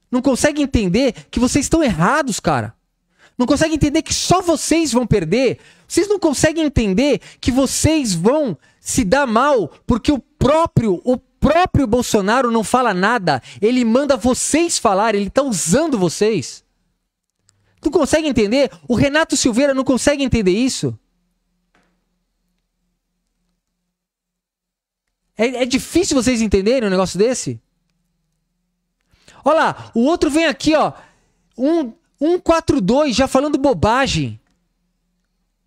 Não consegue entender que vocês estão errados, cara. Não conseguem entender que só vocês vão perder. Vocês não conseguem entender que vocês vão se dar mal porque o próprio Bolsonaro não fala nada. Ele manda vocês falar, ele tá usando vocês. Não conseguem entender? O Renato Silveira não consegue entender isso? É difícil vocês entenderem um negócio desse? Olha lá, o outro vem aqui, ó. 142, já falando bobagem.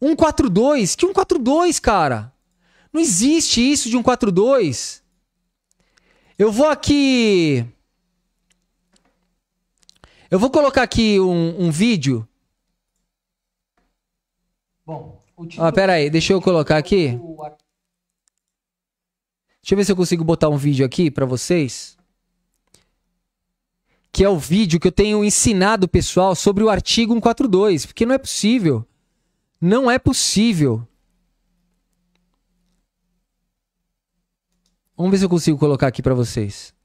142? Que 142, cara? Não existe isso de 142. Eu vou aqui... Eu vou colocar aqui um vídeo. Bom, o título... Ah, pera aí, deixa eu colocar aqui. Deixa eu ver se eu consigo botar um vídeo aqui pra vocês. Que é o vídeo que eu tenho ensinado o pessoal sobre o artigo 142, porque não é possível. Não é possível. Vamos ver se eu consigo colocar aqui para vocês.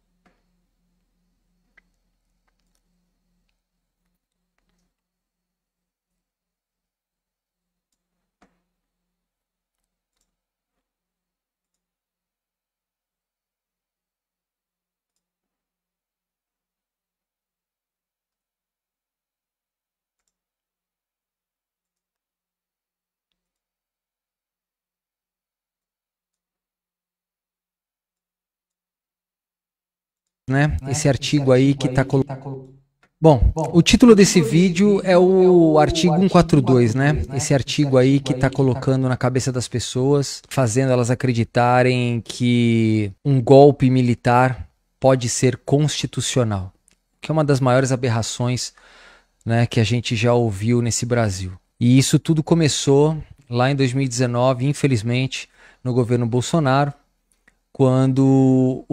Né? Esse artigo aí que está colocado. Bom, o título desse vídeo é o artigo 142, né? Esse artigo aí que está colocando na cabeça das pessoas, fazendo elas acreditarem que um golpe militar pode ser constitucional, que é uma das maiores aberrações, né, que a gente já ouviu nesse Brasil. E isso tudo começou lá em 2019, infelizmente, no governo Bolsonaro, quando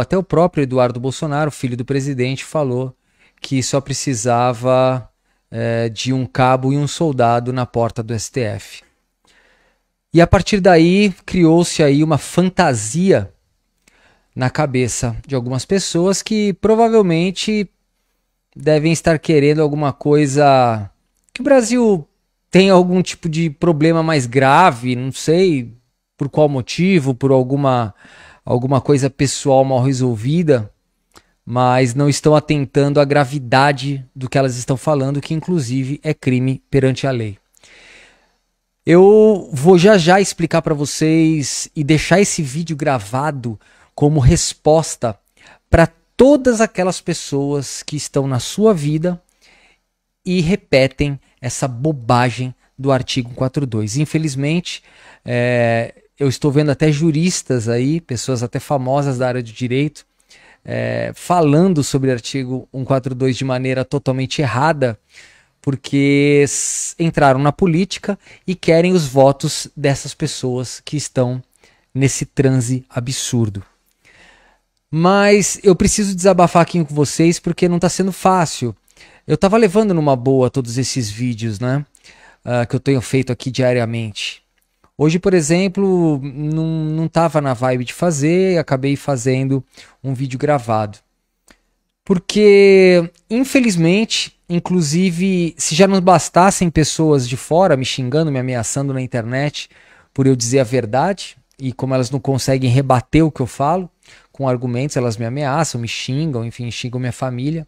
até o próprio Eduardo Bolsonaro, filho do presidente, falou que só precisava de um cabo e um soldado na porta do STF. E a partir daí criou-se aí uma fantasia na cabeça de algumas pessoas que provavelmente devem estar querendo alguma coisa que o Brasil tenha algum tipo de problema mais grave, não sei por qual motivo, por alguma coisa pessoal mal resolvida, mas não estão atentando à gravidade do que elas estão falando, que inclusive é crime perante a lei. Eu vou já explicar para vocês e deixar esse vídeo gravado como resposta para todas aquelas pessoas que estão na sua vida e repetem essa bobagem do artigo 142. Infelizmente, eu estou vendo até juristas aí, pessoas até famosas da área de direito, falando sobre o artigo 142 de maneira totalmente errada, porque entraram na política e querem os votos dessas pessoas que estão nesse transe absurdo. Mas eu preciso desabafar aqui com vocês porque não está sendo fácil. Eu estava levando numa boa todos esses vídeos, né, que eu tenho feito aqui diariamente. Hoje, por exemplo, não estava na vibe de fazer e acabei fazendo um vídeo gravado. Porque, infelizmente, inclusive, se já não bastassem pessoas de fora me xingando, me ameaçando na internet por eu dizer a verdade, e como elas não conseguem rebater o que eu falo, com argumentos, elas me ameaçam, me xingam, enfim, xingam minha família.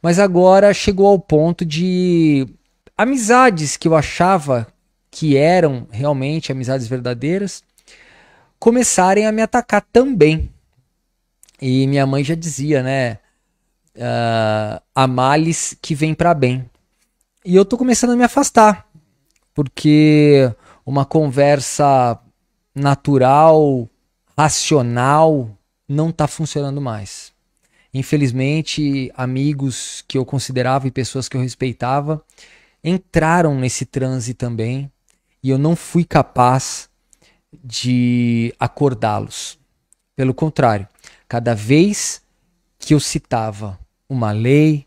Mas agora chegou ao ponto de amizades que eu achava que eram realmente amizades verdadeiras começarem a me atacar também. E minha mãe já dizia, né, há males que vêm para bem. E eu tô começando a me afastar, porque uma conversa natural, racional, não está funcionando mais. Infelizmente, amigos que eu considerava e pessoas que eu respeitava entraram nesse transe também e eu não fui capaz de acordá-los. Pelo contrário, cada vez que eu citava uma lei,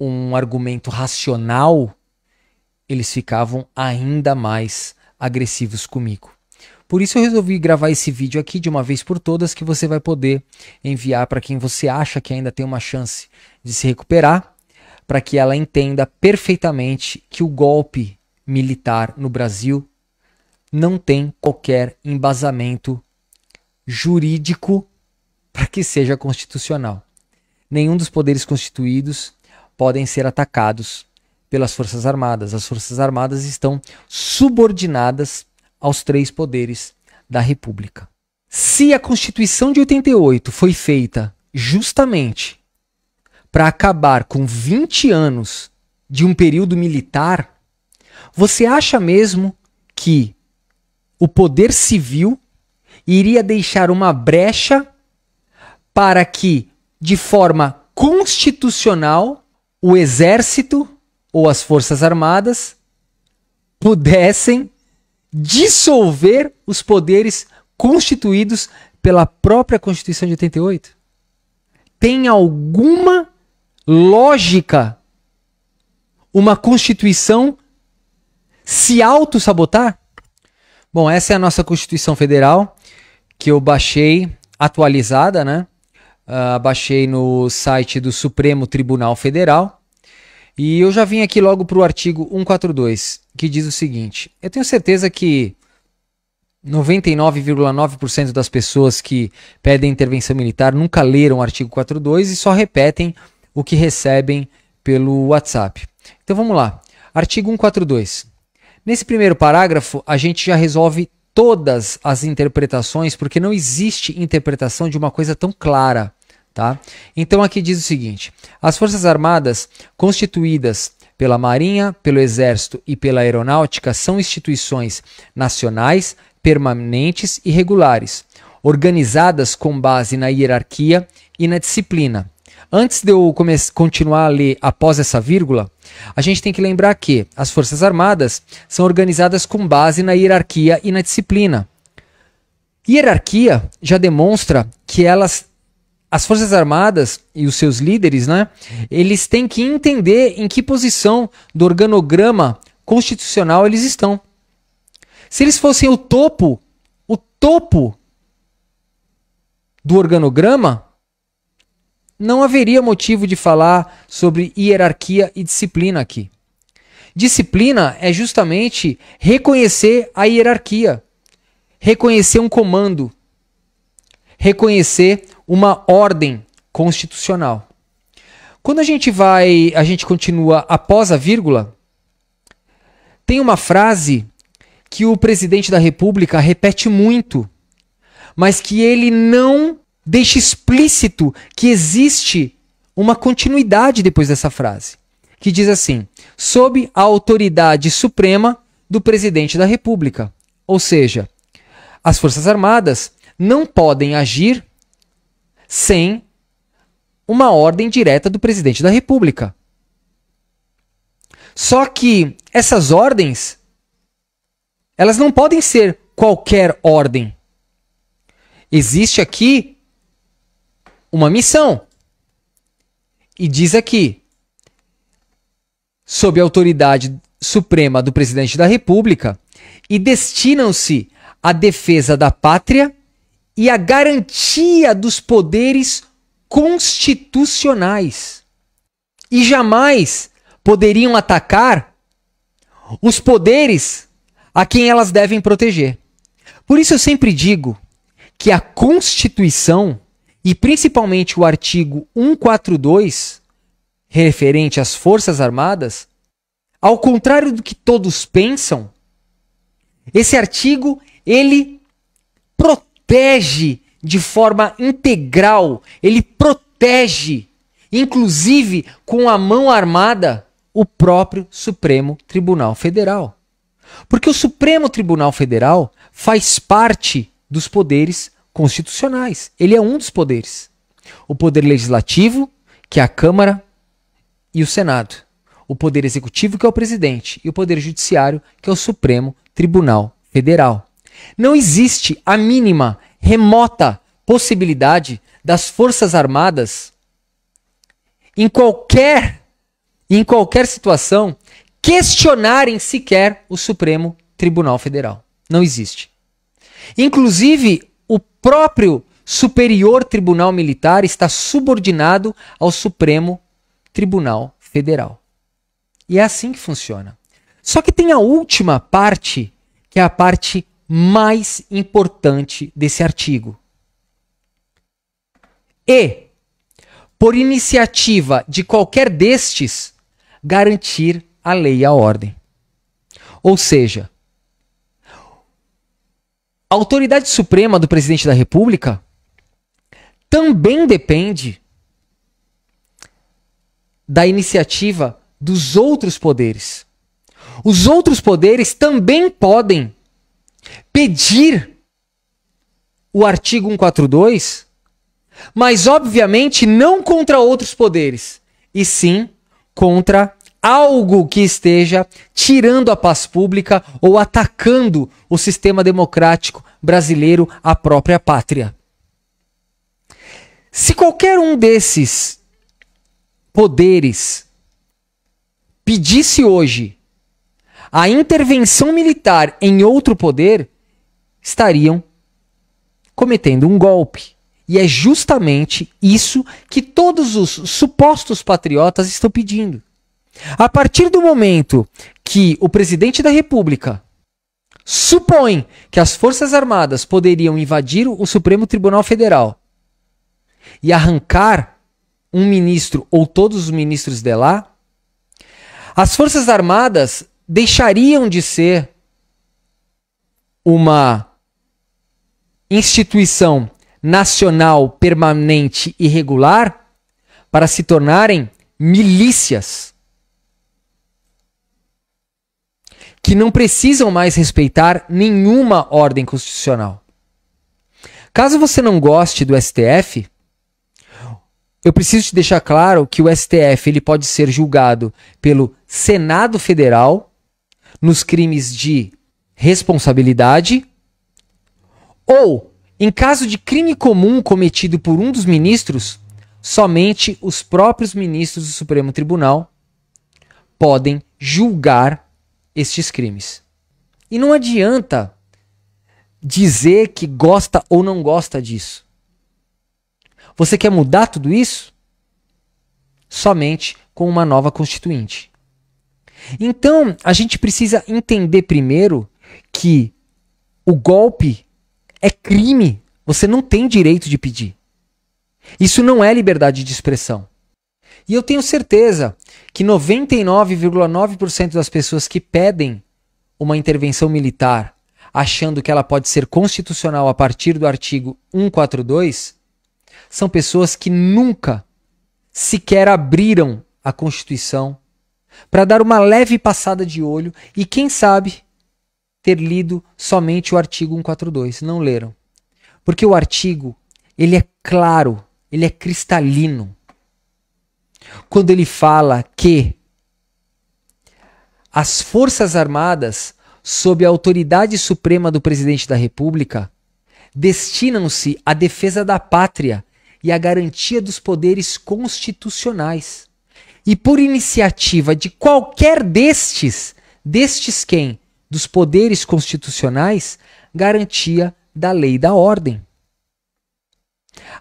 um argumento racional, eles ficavam ainda mais agressivos comigo. Por isso eu resolvi gravar esse vídeo aqui de uma vez por todas, que você vai poder enviar para quem você acha que ainda tem uma chance de se recuperar, para que ela entenda perfeitamente que o golpe militar no Brasil não tem qualquer embasamento jurídico para que seja constitucional. Nenhum dos poderes constituídos podem ser atacados pelas Forças Armadas. As Forças Armadas estão subordinadas aos três poderes da República. Se a Constituição de 88 foi feita justamente para acabar com 20 anos de um período militar, você acha mesmo que o poder civil iria deixar uma brecha para que, de forma constitucional, o Exército ou as Forças Armadas pudessem dissolver os poderes constituídos pela própria Constituição de 88? Tem alguma lógica uma Constituição se auto-sabotar? Bom, essa é a nossa Constituição Federal, que eu baixei, atualizada, né? Baixei no site do Supremo Tribunal Federal. E eu já vim aqui logo para o artigo 142, que diz o seguinte. Eu tenho certeza que 99,9% das pessoas que pedem intervenção militar nunca leram o artigo 142 e só repetem o que recebem pelo WhatsApp. Então vamos lá. Artigo 142. Nesse primeiro parágrafo, a gente já resolve todas as interpretações, porque não existe interpretação de uma coisa tão clara. Tá? Então aqui diz o seguinte, as Forças Armadas constituídas pela Marinha, pelo Exército e pela Aeronáutica são instituições nacionais, permanentes e regulares, organizadas com base na hierarquia e na disciplina. Antes de eu continuar a ler após essa vírgula, a gente tem que lembrar que as Forças Armadas são organizadas com base na hierarquia e na disciplina. Hierarquia já demonstra que as Forças Armadas e os seus líderes, né, eles têm que entender em que posição do organograma constitucional eles estão. Se eles fossem o topo do organograma, não haveria motivo de falar sobre hierarquia e disciplina aqui. Disciplina é justamente reconhecer a hierarquia, reconhecer um comando, reconhecer uma ordem constitucional. Quando a gente continua após a vírgula, tem uma frase que o presidente da República repete muito, mas que ele não deixa explícito que existe uma continuidade depois dessa frase, que diz assim: sob a autoridade suprema do presidente da República. Ou seja, as Forças Armadas não podem agir sem uma ordem direta do presidente da República. Só que essas ordens, elas não podem ser qualquer ordem. Existe aqui uma missão. E diz aqui, sob a autoridade suprema do presidente da República, e destinam-se à defesa da pátria e à garantia dos poderes constitucionais. E jamais poderiam atacar os poderes a quem elas devem proteger. Por isso eu sempre digo que a Constituição, e principalmente o artigo 142, referente às Forças Armadas, ao contrário do que todos pensam, esse artigo, ele protege de forma integral, ele protege, inclusive com a mão armada, o próprio Supremo Tribunal Federal. Porque o Supremo Tribunal Federal faz parte dos poderes constitucionais. Ele é um dos poderes. O poder legislativo, que é a Câmara e o Senado. O poder executivo, que é o presidente. E o poder judiciário, que é o Supremo Tribunal Federal. Não existe a mínima, remota possibilidade das Forças Armadas, em qualquer situação, questionarem sequer o Supremo Tribunal Federal. Não existe. Inclusive, o próprio Superior Tribunal Militar está subordinado ao Supremo Tribunal Federal. E é assim que funciona. Só que tem a última parte, que é a parte mais importante desse artigo. E, por iniciativa de qualquer destes, garantir a lei e a ordem. Ou seja, a autoridade suprema do presidente da República também depende da iniciativa dos outros poderes. Os outros poderes também podem pedir o artigo 142, mas obviamente não contra outros poderes, e sim contra algo que esteja tirando a paz pública ou atacando o sistema democrático brasileiro, a própria pátria. Se qualquer um desses poderes pedisse hoje a intervenção militar em outro poder, estariam cometendo um golpe. E é justamente isso que todos os supostos patriotas estão pedindo. A partir do momento que o presidente da República supõe que as Forças Armadas poderiam invadir o Supremo Tribunal Federal e arrancar um ministro ou todos os ministros de lá, as Forças Armadas deixariam de ser uma instituição nacional permanente e regular para se tornarem milícias, que não precisam mais respeitar nenhuma ordem constitucional. Caso você não goste do STF, eu preciso te deixar claro que o STF, ele pode ser julgado pelo Senado Federal nos crimes de responsabilidade ou, em caso de crime comum cometido por um dos ministros, somente os próprios ministros do Supremo Tribunal podem julgar estes crimes. E não adianta dizer que gosta ou não gosta disso. Você quer mudar tudo isso? Somente com uma nova Constituinte. Então, a gente precisa entender primeiro que o golpe é crime. Você não tem direito de pedir. Isso não é liberdade de expressão. E eu tenho certeza que 99,9% das pessoas que pedem uma intervenção militar achando que ela pode ser constitucional a partir do artigo 142, são pessoas que nunca sequer abriram a Constituição para dar uma leve passada de olho e, quem sabe, ter lido somente o artigo 142. Não leram. Porque o artigo, ele é claro, ele é cristalino. Quando ele fala que as Forças Armadas, sob a autoridade suprema do presidente da República, destinam-se à defesa da pátria e à garantia dos poderes constitucionais. E por iniciativa de qualquer destes quem? Dos poderes constitucionais, garantia da lei e da ordem.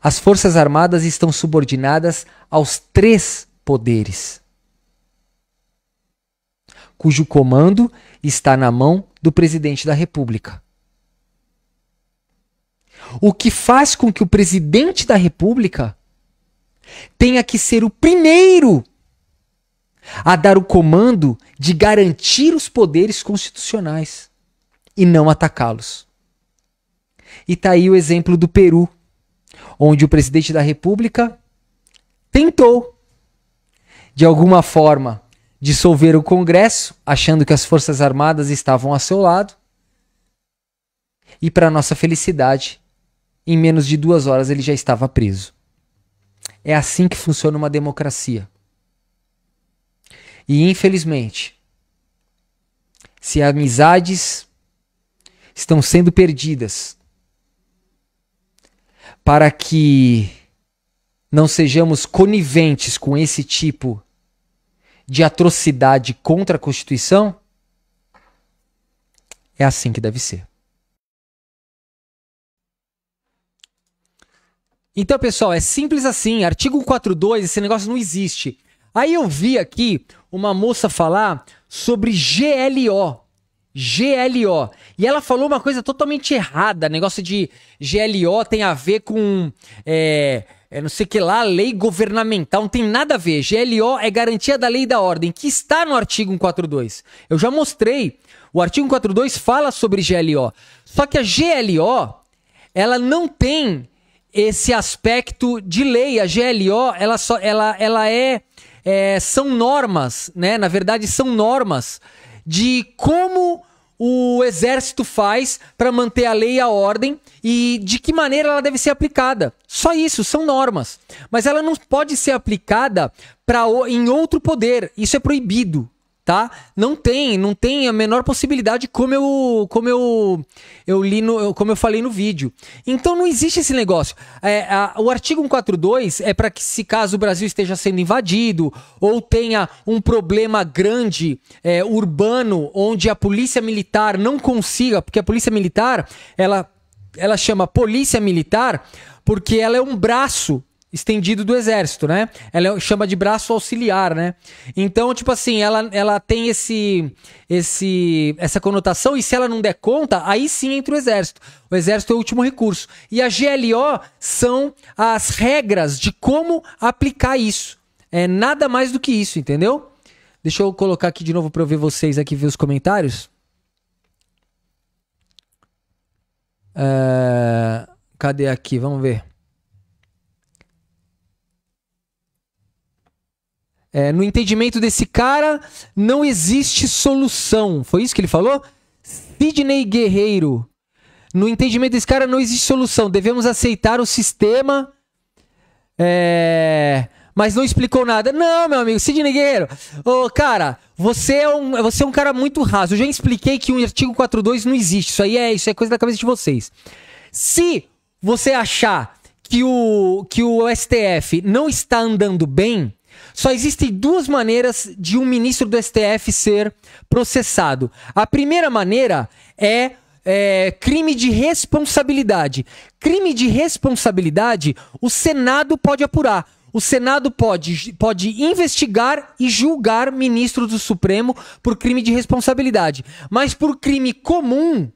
As Forças Armadas estão subordinadas aos 3 poderes, cujo comando está na mão do presidente da República. O que faz com que o presidente da República tenha que ser o primeiro a dar o comando de garantir os poderes constitucionais e não atacá-los. E está aí o exemplo do Peru, onde o presidente da República tentou, de alguma forma, dissolver o Congresso, achando que as Forças Armadas estavam a seu lado. E para nossa felicidade, em menos de 2 horas ele já estava preso. É assim que funciona uma democracia. E infelizmente, se amizades estão sendo perdidas para que não sejamos coniventes com esse tipo de atrocidade contra a Constituição, é assim que deve ser. Então, pessoal, é simples assim. Artigo 142, esse negócio não existe. Aí eu vi aqui uma moça falar sobre GLO. GLO. E ela falou uma coisa totalmente errada. Negócio de GLO tem a ver com... não sei o que lá, lei governamental, não tem nada a ver. GLO é garantia da lei e da ordem, que está no artigo 142. Eu já mostrei, o artigo 142 fala sobre GLO. Só que a GLO, ela não tem esse aspecto de lei. A GLO, são normas, né? Na verdade, são normas de como o exército faz para manter a lei e a ordem e de que maneira ela deve ser aplicada. Só isso, são normas. Mas ela não pode ser aplicada em outro poder. Isso é proibido, tá? Não tem a menor possibilidade, como eu falei no vídeo. Então não existe esse negócio. O artigo 142 é para que, se caso o Brasil esteja sendo invadido ou tenha um problema grande urbano, onde a polícia militar não consiga, porque a polícia militar, ela chama polícia militar porque ela é um braço estendido do exército, né? Ela chama de braço auxiliar, né? Então, tipo assim, ela tem essa conotação, e se ela não der conta, aí sim entra o exército. O exército é o último recurso. E a GLO são as regras de como aplicar isso. É nada mais do que isso, entendeu? Deixa eu colocar aqui de novo para eu ver vocês aqui, ver os comentários. Cadê aqui? Vamos ver. No entendimento desse cara, não existe solução. Foi isso que ele falou? Sidney Guerreiro. No entendimento desse cara, não existe solução. Devemos aceitar o sistema. Mas não explicou nada. Não, meu amigo. Sidney Guerreiro. Ô, cara, você é um cara muito raso. Eu já expliquei que o artigo 142 não existe. Isso é coisa da cabeça de vocês. Se você achar que o STF não está andando bem... Só existem 2 maneiras de um ministro do STF ser processado. A primeira maneira é crime de responsabilidade. Crime de responsabilidade, o Senado pode apurar. O Senado pode investigar e julgar ministros do Supremo por crime de responsabilidade. Mas por crime comum,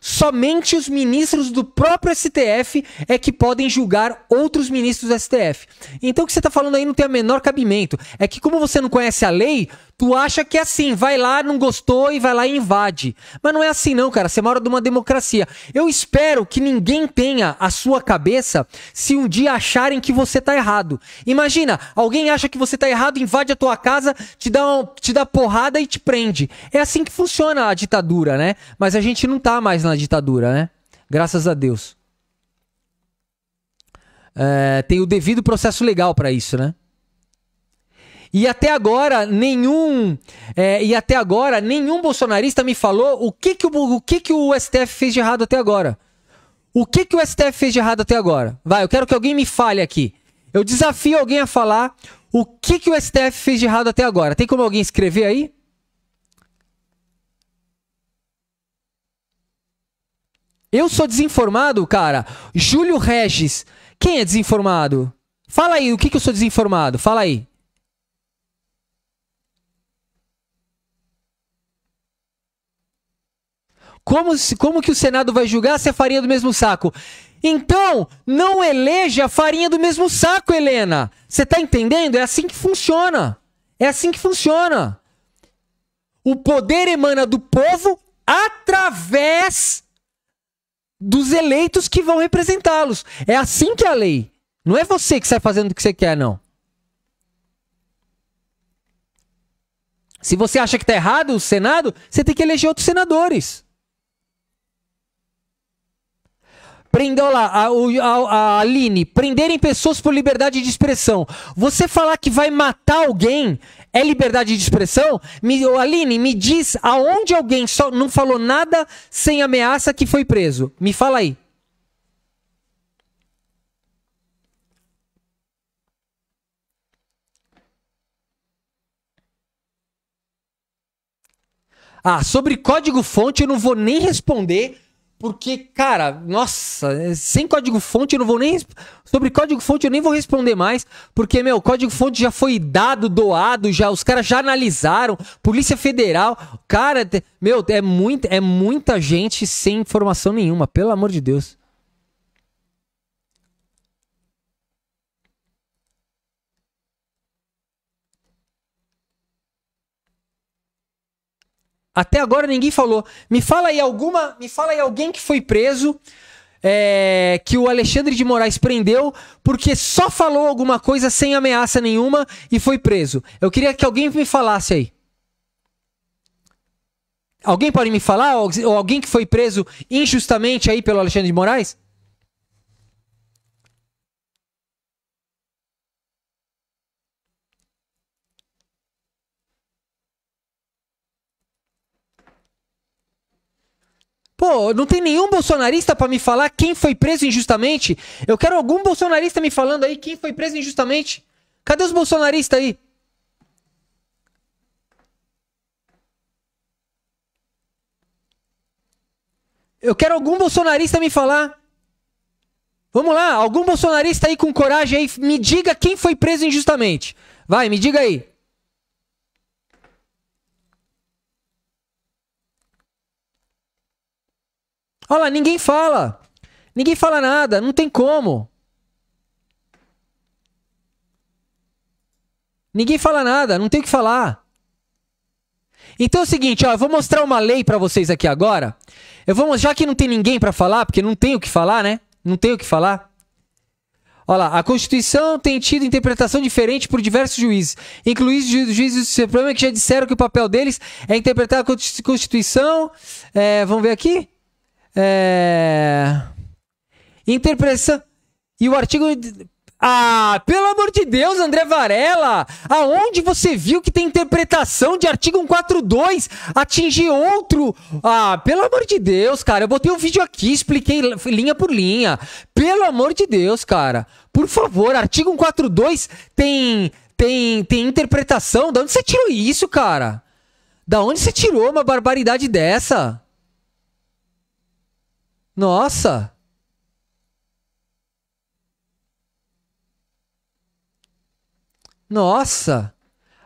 somente os ministros do próprio STF é que podem julgar outros ministros do STF. Então o que você está falando aí não tem o menor cabimento. É que, como você não conhece a lei, Tu acha que é assim, vai lá, não gostou e vai lá e invade. Mas não é assim não, cara. Você mora numa democracia. Eu espero que ninguém tenha a sua cabeça se um dia acharem que você tá errado. Imagina, alguém acha que você tá errado, invade a tua casa, te dá porrada e te prende. É assim que funciona a ditadura, né? Mas a gente não tá mais na ditadura, né? Graças a Deus. É, tem o devido processo legal pra isso, né? E até agora, nenhum bolsonarista me falou o que o STF fez de errado até agora. O que o STF fez de errado até agora? Vai, eu quero que alguém me fale aqui. Eu desafio alguém a falar o que o STF fez de errado até agora. Tem como alguém escrever aí? Eu sou desinformado, cara. Júlio Regis. Quem é desinformado? Fala aí, o que eu sou desinformado? Fala aí. Como que o Senado vai julgar se é farinha do mesmo saco? Então, não eleja a farinha do mesmo saco, Helena. Você tá entendendo? É assim que funciona. É assim que funciona. O poder emana do povo através dos eleitos que vão representá-los. É assim que é a lei. Não é você que sai fazendo o que você quer, não. Se você acha que tá errado o Senado, você tem que eleger outros senadores. Prendeu lá, a Aline, prenderem pessoas por liberdade de expressão. Você falar que vai matar alguém é liberdade de expressão? Aline, me diz aonde alguém só não falou nada sem ameaça que foi preso. Me fala aí. Ah, sobre código-fonte eu não vou nem responder. Porque, cara, nossa, sem código-fonte eu não vou nem... Sobre código-fonte eu nem vou responder mais, porque, meu, código-fonte já foi dado, doado, já, os caras já analisaram, Polícia Federal, cara, meu, é muita gente sem informação nenhuma, pelo amor de Deus. Até agora ninguém falou. Me fala aí alguém que foi preso, que o Alexandre de Moraes prendeu, porque só falou alguma coisa sem ameaça nenhuma e foi preso. Eu queria que alguém me falasse aí. Alguém pode me falar? Ou alguém que foi preso injustamente aí pelo Alexandre de Moraes? Pô, não tem nenhum bolsonarista pra me falar quem foi preso injustamente? Eu quero algum bolsonarista me falando aí quem foi preso injustamente. Cadê os bolsonaristas aí? Eu quero algum bolsonarista me falar. Vamos lá, algum bolsonarista aí com coragem aí, me diga quem foi preso injustamente. Vai, me diga aí. Olha lá, ninguém fala. Ninguém fala nada, não tem como. Ninguém fala nada, não tem o que falar. Então é o seguinte, ó, eu vou mostrar uma lei pra vocês aqui agora. Eu vou mostrar, já que não tem ninguém pra falar, porque não tem o que falar, né? Não tem o que falar. Olha lá, a Constituição tem tido interpretação diferente por diversos juízes, incluindo juízes do Supremo que já disseram que o papel deles é interpretar a Constituição. Vamos ver aqui. Interpretação e o artigo... Ah, pelo amor de Deus, André Varela, aonde você viu que tem interpretação de artigo 142 atingir outro? Ah, pelo amor de Deus, cara, eu botei um vídeo aqui, expliquei linha por linha. Pelo amor de Deus, cara, por favor, artigo 142 tem interpretação. Da onde você tirou isso, cara? Da onde você tirou uma barbaridade dessa? Nossa! Nossa!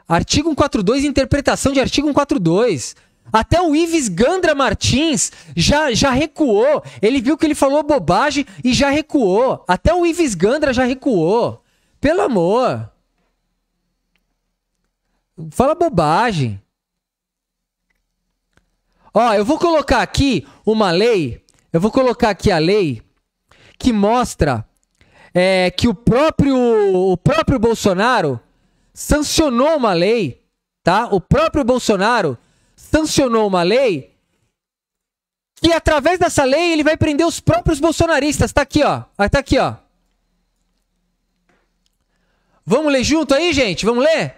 Artigo 142, interpretação de artigo 142. Até o Ives Gandra Martins já recuou. Ele viu que ele falou bobagem e já recuou. Até o Ives Gandra já recuou. Pelo amor! Fala bobagem. Ó, eu vou colocar aqui uma lei, eu vou colocar aqui a lei que mostra que o próprio Bolsonaro sancionou uma lei, tá? O próprio Bolsonaro sancionou uma lei que, através dessa lei, ele vai prender os próprios bolsonaristas. Tá aqui, ó. Tá aqui, ó. Vamos ler junto aí, gente? Vamos ler?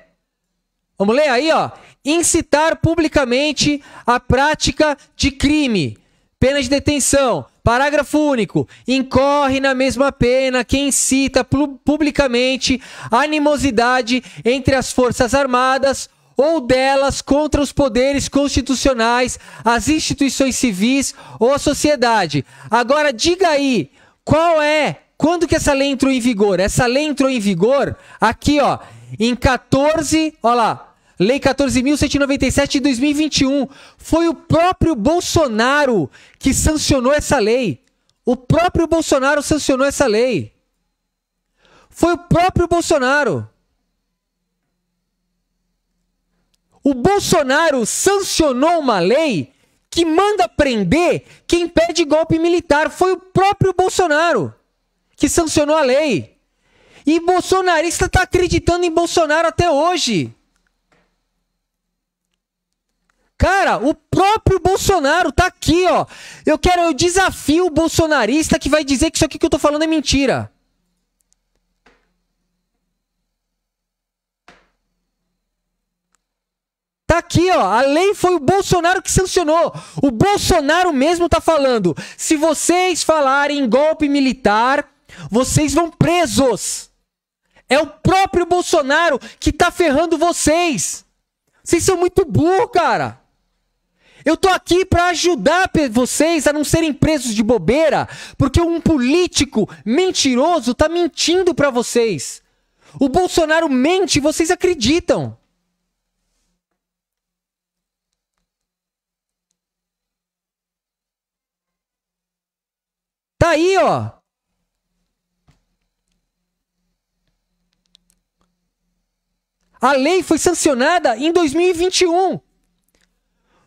Vamos ler aí, ó. Incitar publicamente a prática de crime. Pena de detenção. Parágrafo único. Incorre na mesma pena quem incita publicamente animosidade entre as Forças Armadas ou delas contra os poderes constitucionais, as instituições civis ou a sociedade. Agora, diga aí, qual é, quando que essa lei entrou em vigor? Essa lei entrou em vigor aqui, ó, em 14, ó lá, Lei 14.197 de 2021. Foi o próprio Bolsonaro que sancionou essa lei. O próprio Bolsonaro sancionou essa lei. Foi o próprio Bolsonaro. O Bolsonaro sancionou uma lei que manda prender quem pede golpe militar. Foi o próprio Bolsonaro que sancionou a lei. E bolsonarista tá acreditando em Bolsonaro até hoje. Cara, o próprio Bolsonaro tá aqui, ó. Eu desafio o bolsonarista que vai dizer que isso aqui que eu tô falando é mentira. Tá aqui, ó. A lei foi o Bolsonaro que sancionou. O Bolsonaro mesmo tá falando. Se vocês falarem em golpe militar, vocês vão presos. É o próprio Bolsonaro que tá ferrando vocês. Vocês são muito burros, cara. Eu tô aqui pra ajudar vocês a não serem presos de bobeira, porque um político mentiroso tá mentindo pra vocês. O Bolsonaro mente e vocês acreditam. Tá aí, ó. A lei foi sancionada em 2021.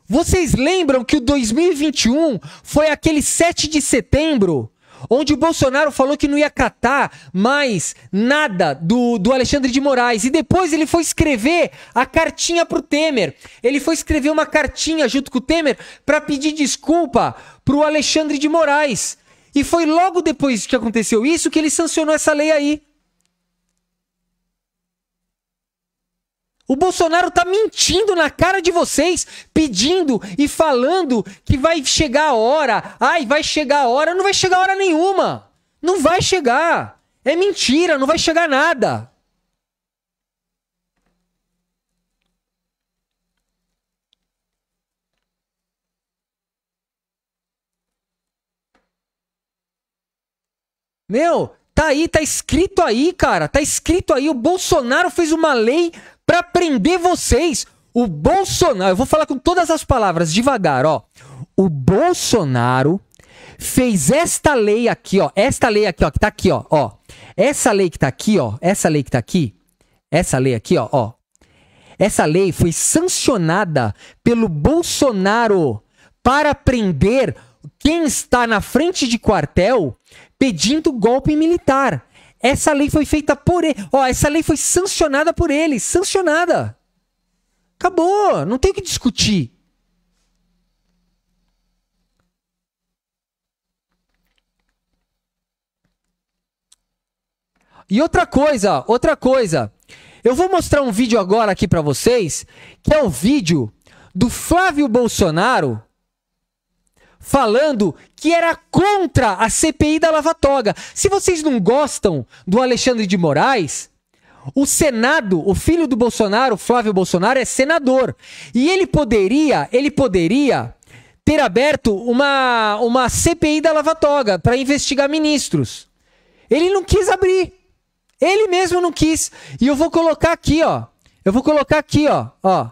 Vocês lembram que o 2021 foi aquele 7 de setembro, onde o Bolsonaro falou que não ia catar mais nada do Alexandre de Moraes. E depois ele foi escrever a cartinha pro Temer. Ele foi escrever uma cartinha junto com o Temer para pedir desculpa pro Alexandre de Moraes. E foi logo depois que aconteceu isso que ele sancionou essa lei aí. O Bolsonaro tá mentindo na cara de vocês, pedindo e falando que vai chegar a hora. Ai, vai chegar a hora. Não vai chegar a hora nenhuma. Não vai chegar. É mentira, não vai chegar nada. Meu, tá aí, tá escrito aí, cara. Tá escrito aí. O Bolsonaro fez uma lei pra prender vocês. O Bolsonaro, eu vou falar com todas as palavras devagar, ó. O Bolsonaro fez esta lei aqui, ó. Esta lei aqui, ó, que tá aqui, ó, ó. Essa lei que tá aqui, ó. Essa lei que tá aqui. Essa lei aqui, ó, ó. Essa lei foi sancionada pelo Bolsonaro para prender quem está na frente de quartel pedindo golpe militar. Essa lei foi feita por ele. Ó, essa lei foi sancionada por ele. Sancionada. Acabou. Não tem o que discutir. E outra coisa. Eu vou mostrar um vídeo agora aqui pra vocês, que é um vídeo do Flávio Bolsonaro falando que era contra a CPI da Lava Toga. Se vocês não gostam do Alexandre de Moraes, o Senado, o filho do Bolsonaro, Flávio Bolsonaro, é senador. E ele poderia ter aberto uma CPI da Lava Toga para investigar ministros. Ele não quis abrir. Ele mesmo não quis. E eu vou colocar aqui, ó. Eu vou colocar aqui, ó, ó.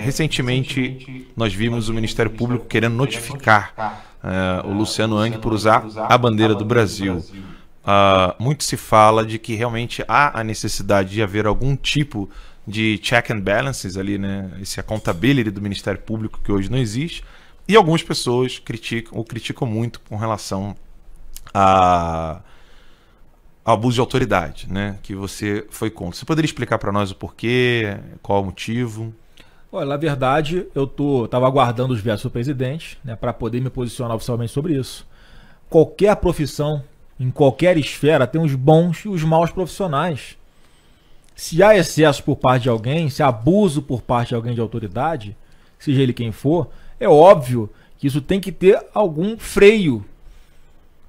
Recentemente, nós vimos o Ministério Público querendo notificar o Luciano Hang por usar a bandeira do Brasil. muito se fala de que realmente há a necessidade de haver algum tipo de check and balances ali, né? Esse accountability do Ministério Público que hoje não existe. E algumas pessoas criticam, ou criticam muito com relação a abuso de autoridade, né? Que você foi contra. Você poderia explicar para nós o porquê, qual o motivo? Olha, na verdade, eu estava aguardando os versos do presidente, né, para poder me posicionar oficialmente sobre isso. Qualquer profissão, em qualquer esfera, tem os bons e os maus profissionais. Se há excesso por parte de alguém, se há abuso por parte de alguém de autoridade, seja ele quem for, é óbvio que isso tem que ter algum freio.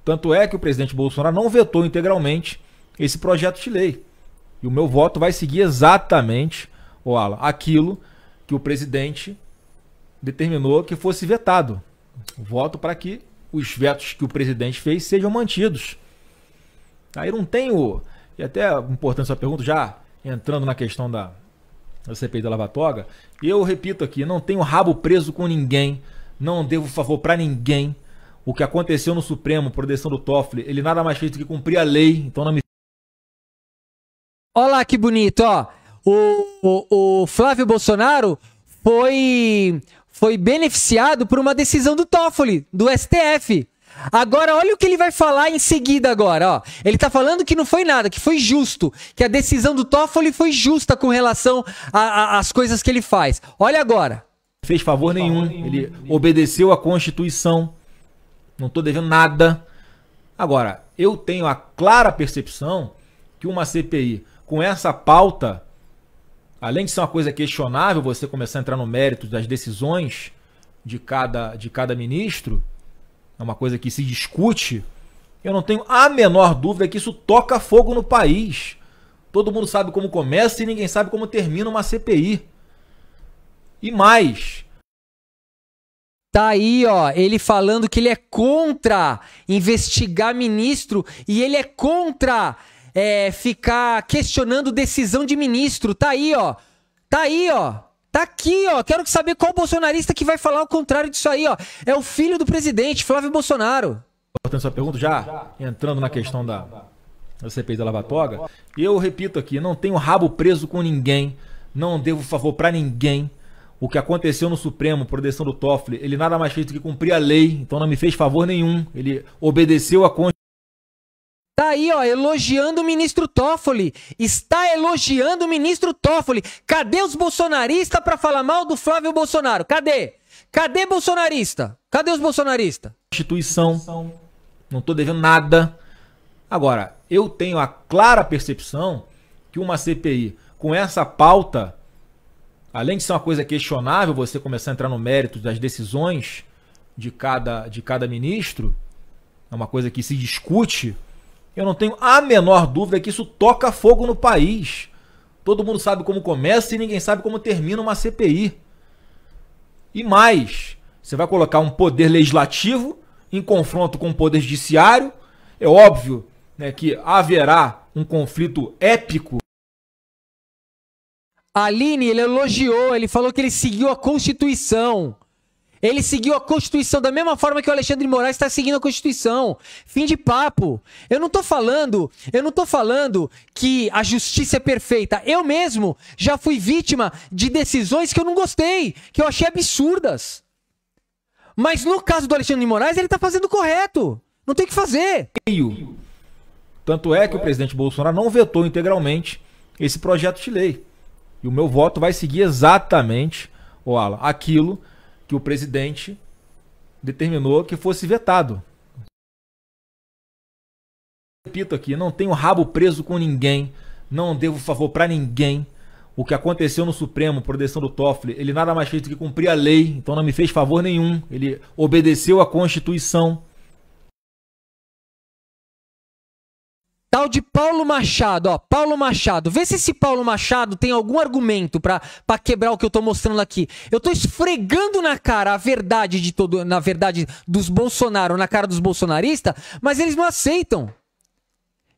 Tanto é que o presidente Bolsonaro não vetou integralmente esse projeto de lei. E o meu voto vai seguir exatamente, Oala, aquilo que o presidente determinou que fosse vetado. Voto para que os vetos que o presidente fez sejam mantidos. Aí não tenho... E até importante essa pergunta, já entrando na questão da CPI da Lava Toga, eu repito aqui, não tenho rabo preso com ninguém, não devo favor para ninguém. O que aconteceu no Supremo, por decisão do Toffoli, ele nada mais fez do que cumprir a lei, então não me... Olha lá que bonito, ó. O Flávio Bolsonaro foi beneficiado por uma decisão do Toffoli, do STF. Agora, olha o que ele vai falar em seguida agora, ó. Ele tá falando que não foi nada, que foi justo, que a decisão do Toffoli foi justa com relação às coisas que ele faz. Olha agora. Fez favor nenhum, ele obedeceu à Constituição, não tô devendo nada. Agora, eu tenho a clara percepção que uma CPI com essa pauta, além de ser uma coisa questionável, você começar a entrar no mérito das decisões de cada ministro, é uma coisa que se discute, eu não tenho a menor dúvida que isso toca fogo no país. Todo mundo sabe como começa e ninguém sabe como termina uma CPI. E mais... Tá aí, ó, ele falando que ele é contra investigar ministro e ele é contra ficar questionando decisão de ministro. Tá aí, ó. Tá aí, ó. Tá aqui, ó. Quero saber qual bolsonarista que vai falar o contrário disso aí, ó. É o filho do presidente, Flávio Bolsonaro. Portanto, essa pergunta, já entrando na questão da CPI da Lava Toga, eu repito aqui, não tenho rabo preso com ninguém, não devo favor pra ninguém. O que aconteceu no Supremo, por decisão do Toffoli, ele nada mais fez do que cumprir a lei, então não me fez favor nenhum, ele obedeceu à Constituição. Tá aí, ó, elogiando o ministro Toffoli. Está elogiando o ministro Toffoli. Cadê os bolsonaristas pra falar mal do Flávio Bolsonaro? Cadê? Cadê bolsonarista? Cadê os bolsonaristas? Constituição. Não tô devendo nada. Agora, eu tenho a clara percepção que uma CPI com essa pauta, além de ser uma coisa questionável, você começar a entrar no mérito das decisões de cada ministro, é uma coisa que se discute. Eu não tenho a menor dúvida que isso toca fogo no país. Todo mundo sabe como começa e ninguém sabe como termina uma CPI. E mais, você vai colocar um poder legislativo em confronto com o poder judiciário. É óbvio, né, que haverá um conflito épico. Aline, ele elogiou, ele falou que ele seguiu a Constituição. Ele seguiu a Constituição da mesma forma que o Alexandre de Moraes está seguindo a Constituição. Fim de papo. Eu não tô falando que a justiça é perfeita. Eu mesmo já fui vítima de decisões que eu não gostei, que eu achei absurdas. Mas no caso do Alexandre de Moraes, ele tá fazendo o correto. Não tem o que fazer. Tanto é que o presidente Bolsonaro não vetou integralmente esse projeto de lei. E o meu voto vai seguir exatamente, Oala, aquilo que o presidente determinou que fosse vetado. Repito aqui, não tenho rabo preso com ninguém, não devo favor para ninguém. O que aconteceu no Supremo, por decisão do Toffoli, ele nada mais fez do que cumprir a lei, então não me fez favor nenhum, ele obedeceu à Constituição. Tal de Paulo Machado, ó, Paulo Machado. Vê se esse Paulo Machado tem algum argumento pra quebrar o que eu tô mostrando aqui. Eu tô esfregando na cara a verdade na verdade dos Bolsonaro, na cara dos bolsonaristas, mas eles não aceitam.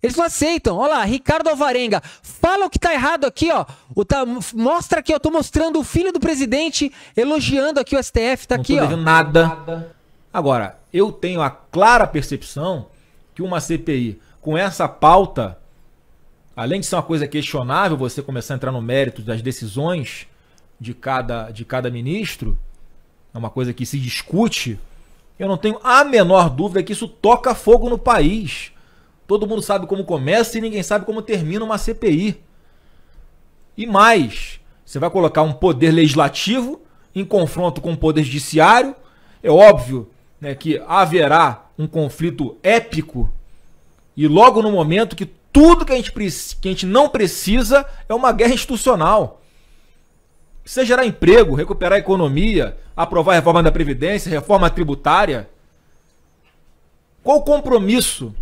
Eles não aceitam. Olha lá, Ricardo Alvarenga, fala o que tá errado aqui, ó. Mostra aqui, eu tô mostrando o filho do presidente elogiando aqui o STF, tá aqui, ó. Não tô vendo nada. Agora, eu tenho a clara percepção que uma CPI com essa pauta, além de ser uma coisa questionável, você começar a entrar no mérito das decisões de cada ministro, é uma coisa que se discute, eu não tenho a menor dúvida que isso toca fogo no país. Todo mundo sabe como começa e ninguém sabe como termina uma CPI. E mais, você vai colocar um poder legislativo em confronto com o poder judiciário. É óbvio, né, que haverá um conflito épico e logo no momento que tudo que a gente não precisa é uma guerra institucional. Precisa gerar emprego, recuperar a economia, aprovar a reforma da Previdência, reforma tributária. Qual o compromisso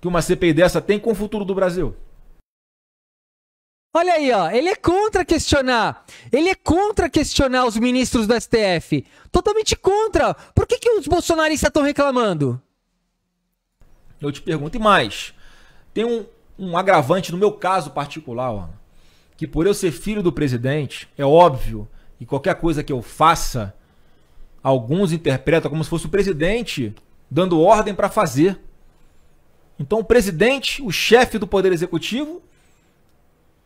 que uma CPI dessa tem com o futuro do Brasil? Olha aí, ó, ele é contra questionar. Ele é contra questionar os ministros do STF. Totalmente contra. Por que os bolsonaristas estão reclamando? Eu te pergunto, e mais, tem um agravante no meu caso particular, ó, que por eu ser filho do presidente, é óbvio, e qualquer coisa que eu faça, alguns interpretam como se fosse o presidente dando ordem para fazer. Então o presidente, o chefe do Poder Executivo,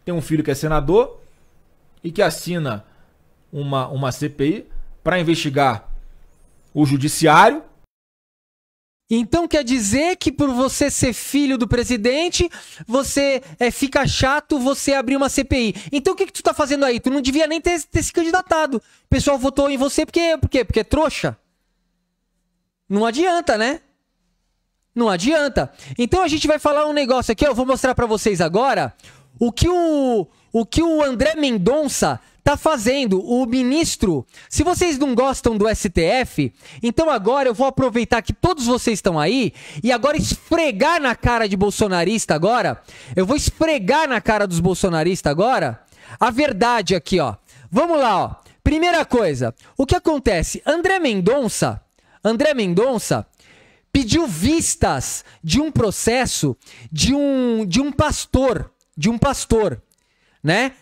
tem um filho que é senador e que assina uma CPI para investigar o judiciário. Então quer dizer que por você ser filho do presidente, você fica chato você abrir uma CPI. Então o que tu tá fazendo aí? Tu não devia nem ter se candidatado. O pessoal votou em você porque é trouxa. Não adianta, né? Não adianta. Então a gente vai falar um negócio aqui, eu vou mostrar para vocês agora. O que o André Mendonça tá fazendo, o ministro. Se vocês não gostam do STF, então agora eu vou aproveitar que todos vocês estão aí e agora esfregar na cara de bolsonarista agora. Eu vou esfregar na cara dos bolsonaristas agora a verdade aqui, ó. Vamos lá, ó. Primeira coisa, o que acontece? André Mendonça pediu vistas de um processo de um pastor, né?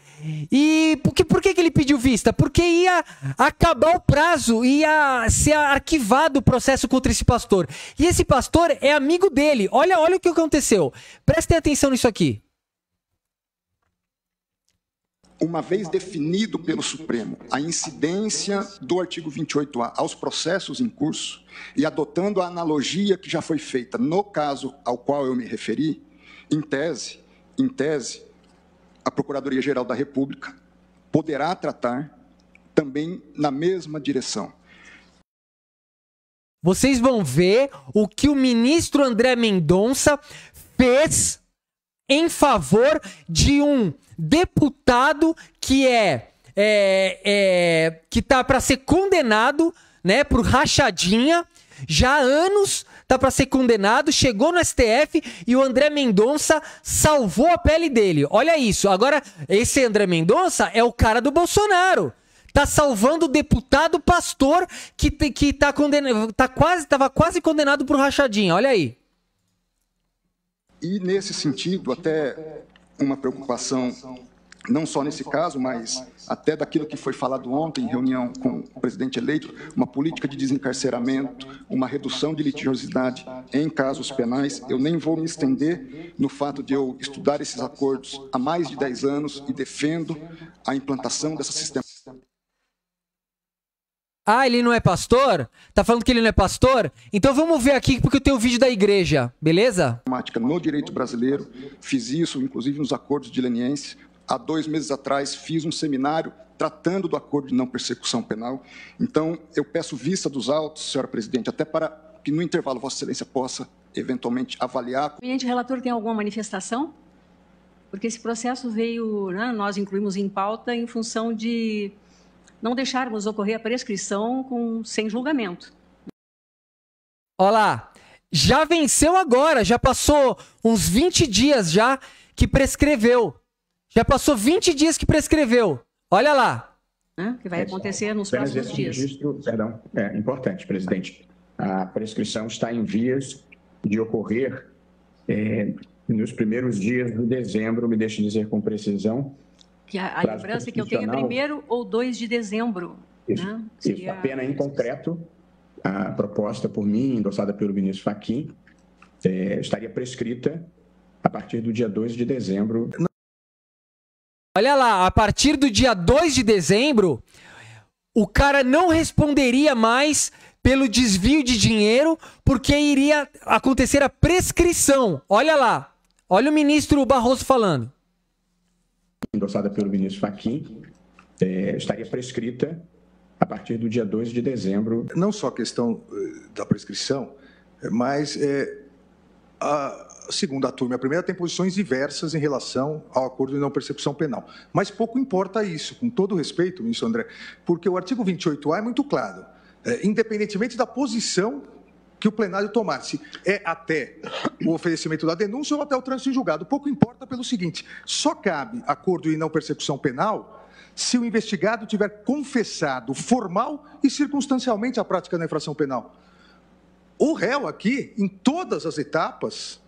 E por que ele pediu vista? Porque ia acabar o prazo, ia ser arquivado o processo contra esse pastor. E esse pastor é amigo dele. Olha o que aconteceu. Prestem atenção nisso aqui. Uma vez definido pelo Supremo a incidência do artigo 28A aos processos em curso e adotando a analogia que já foi feita no caso ao qual eu me referi, em tese, a Procuradoria-Geral da República poderá tratar também na mesma direção. Vocês vão ver o que o ministro André Mendonça fez em favor de um deputado que que tá para ser condenado, né, por rachadinha, já há anos. Tá pra ser condenado, chegou no STF e o André Mendonça salvou a pele dele. Olha isso. Agora, esse André Mendonça é o cara do Bolsonaro. Tá salvando o deputado pastor que tá condenado, tava quase condenado por rachadinha. Olha aí. E nesse sentido, até uma preocupação, não só nesse caso, mas até daquilo que foi falado ontem em reunião com o presidente eleito, uma política de desencarceramento, uma redução de litigiosidade em casos penais. Eu nem vou me estender no fato de eu estudar esses acordos há mais de 10 anos e defendo a implantação dessa sistema. Ah, ele não é pastor? Tá falando que ele não é pastor? Então vamos ver aqui, porque eu tenho o vídeo da igreja, beleza? No direito brasileiro, fiz isso, inclusive nos acordos de leniência. Há 2 meses atrás, fiz um seminário tratando do Acordo de Não Persecução Penal. Então, eu peço vista dos autos, senhora presidente, até para que no intervalo Vossa Excelência possa, eventualmente, avaliar. O eminente relator tem alguma manifestação? Porque esse processo veio, né, nós incluímos em pauta em função de não deixarmos ocorrer a prescrição sem julgamento. Olá, já venceu agora, já passou uns 20 dias já que prescreveu. Já passou 20 dias que prescreveu. Olha lá. Que vai acontecer nos próximos dias. Registro, perdão, é importante, presidente. A prescrição está em vias de ocorrer nos primeiros dias de dezembro, me deixe dizer com precisão. Que a lembrança que eu tenho é 1º ou 2 de dezembro. Isso, né? Seria... Isso. A pena em concreto, a proposta por mim, endossada pelo ministro Fachin, estaria prescrita a partir do dia 2 de dezembro. Olha lá, a partir do dia 2 de dezembro, o cara não responderia mais pelo desvio de dinheiro, porque iria acontecer a prescrição. Olha lá, olha o ministro Barroso falando. Endossada pelo ministro Fachin, estaria prescrita a partir do dia 2 de dezembro. Não só a questão da prescrição, mas segundo a turma, a primeira tem posições diversas em relação ao acordo de não persecução penal. Mas pouco importa isso, com todo respeito, ministro André, porque o artigo 28A é muito claro. Independentemente da posição que o plenário tomar, se é até o oferecimento da denúncia ou até o trânsito em julgado, pouco importa pelo seguinte, só cabe acordo de não persecução penal se o investigado tiver confessado formal e circunstancialmente a prática da infração penal. O réu aqui, em todas as etapas,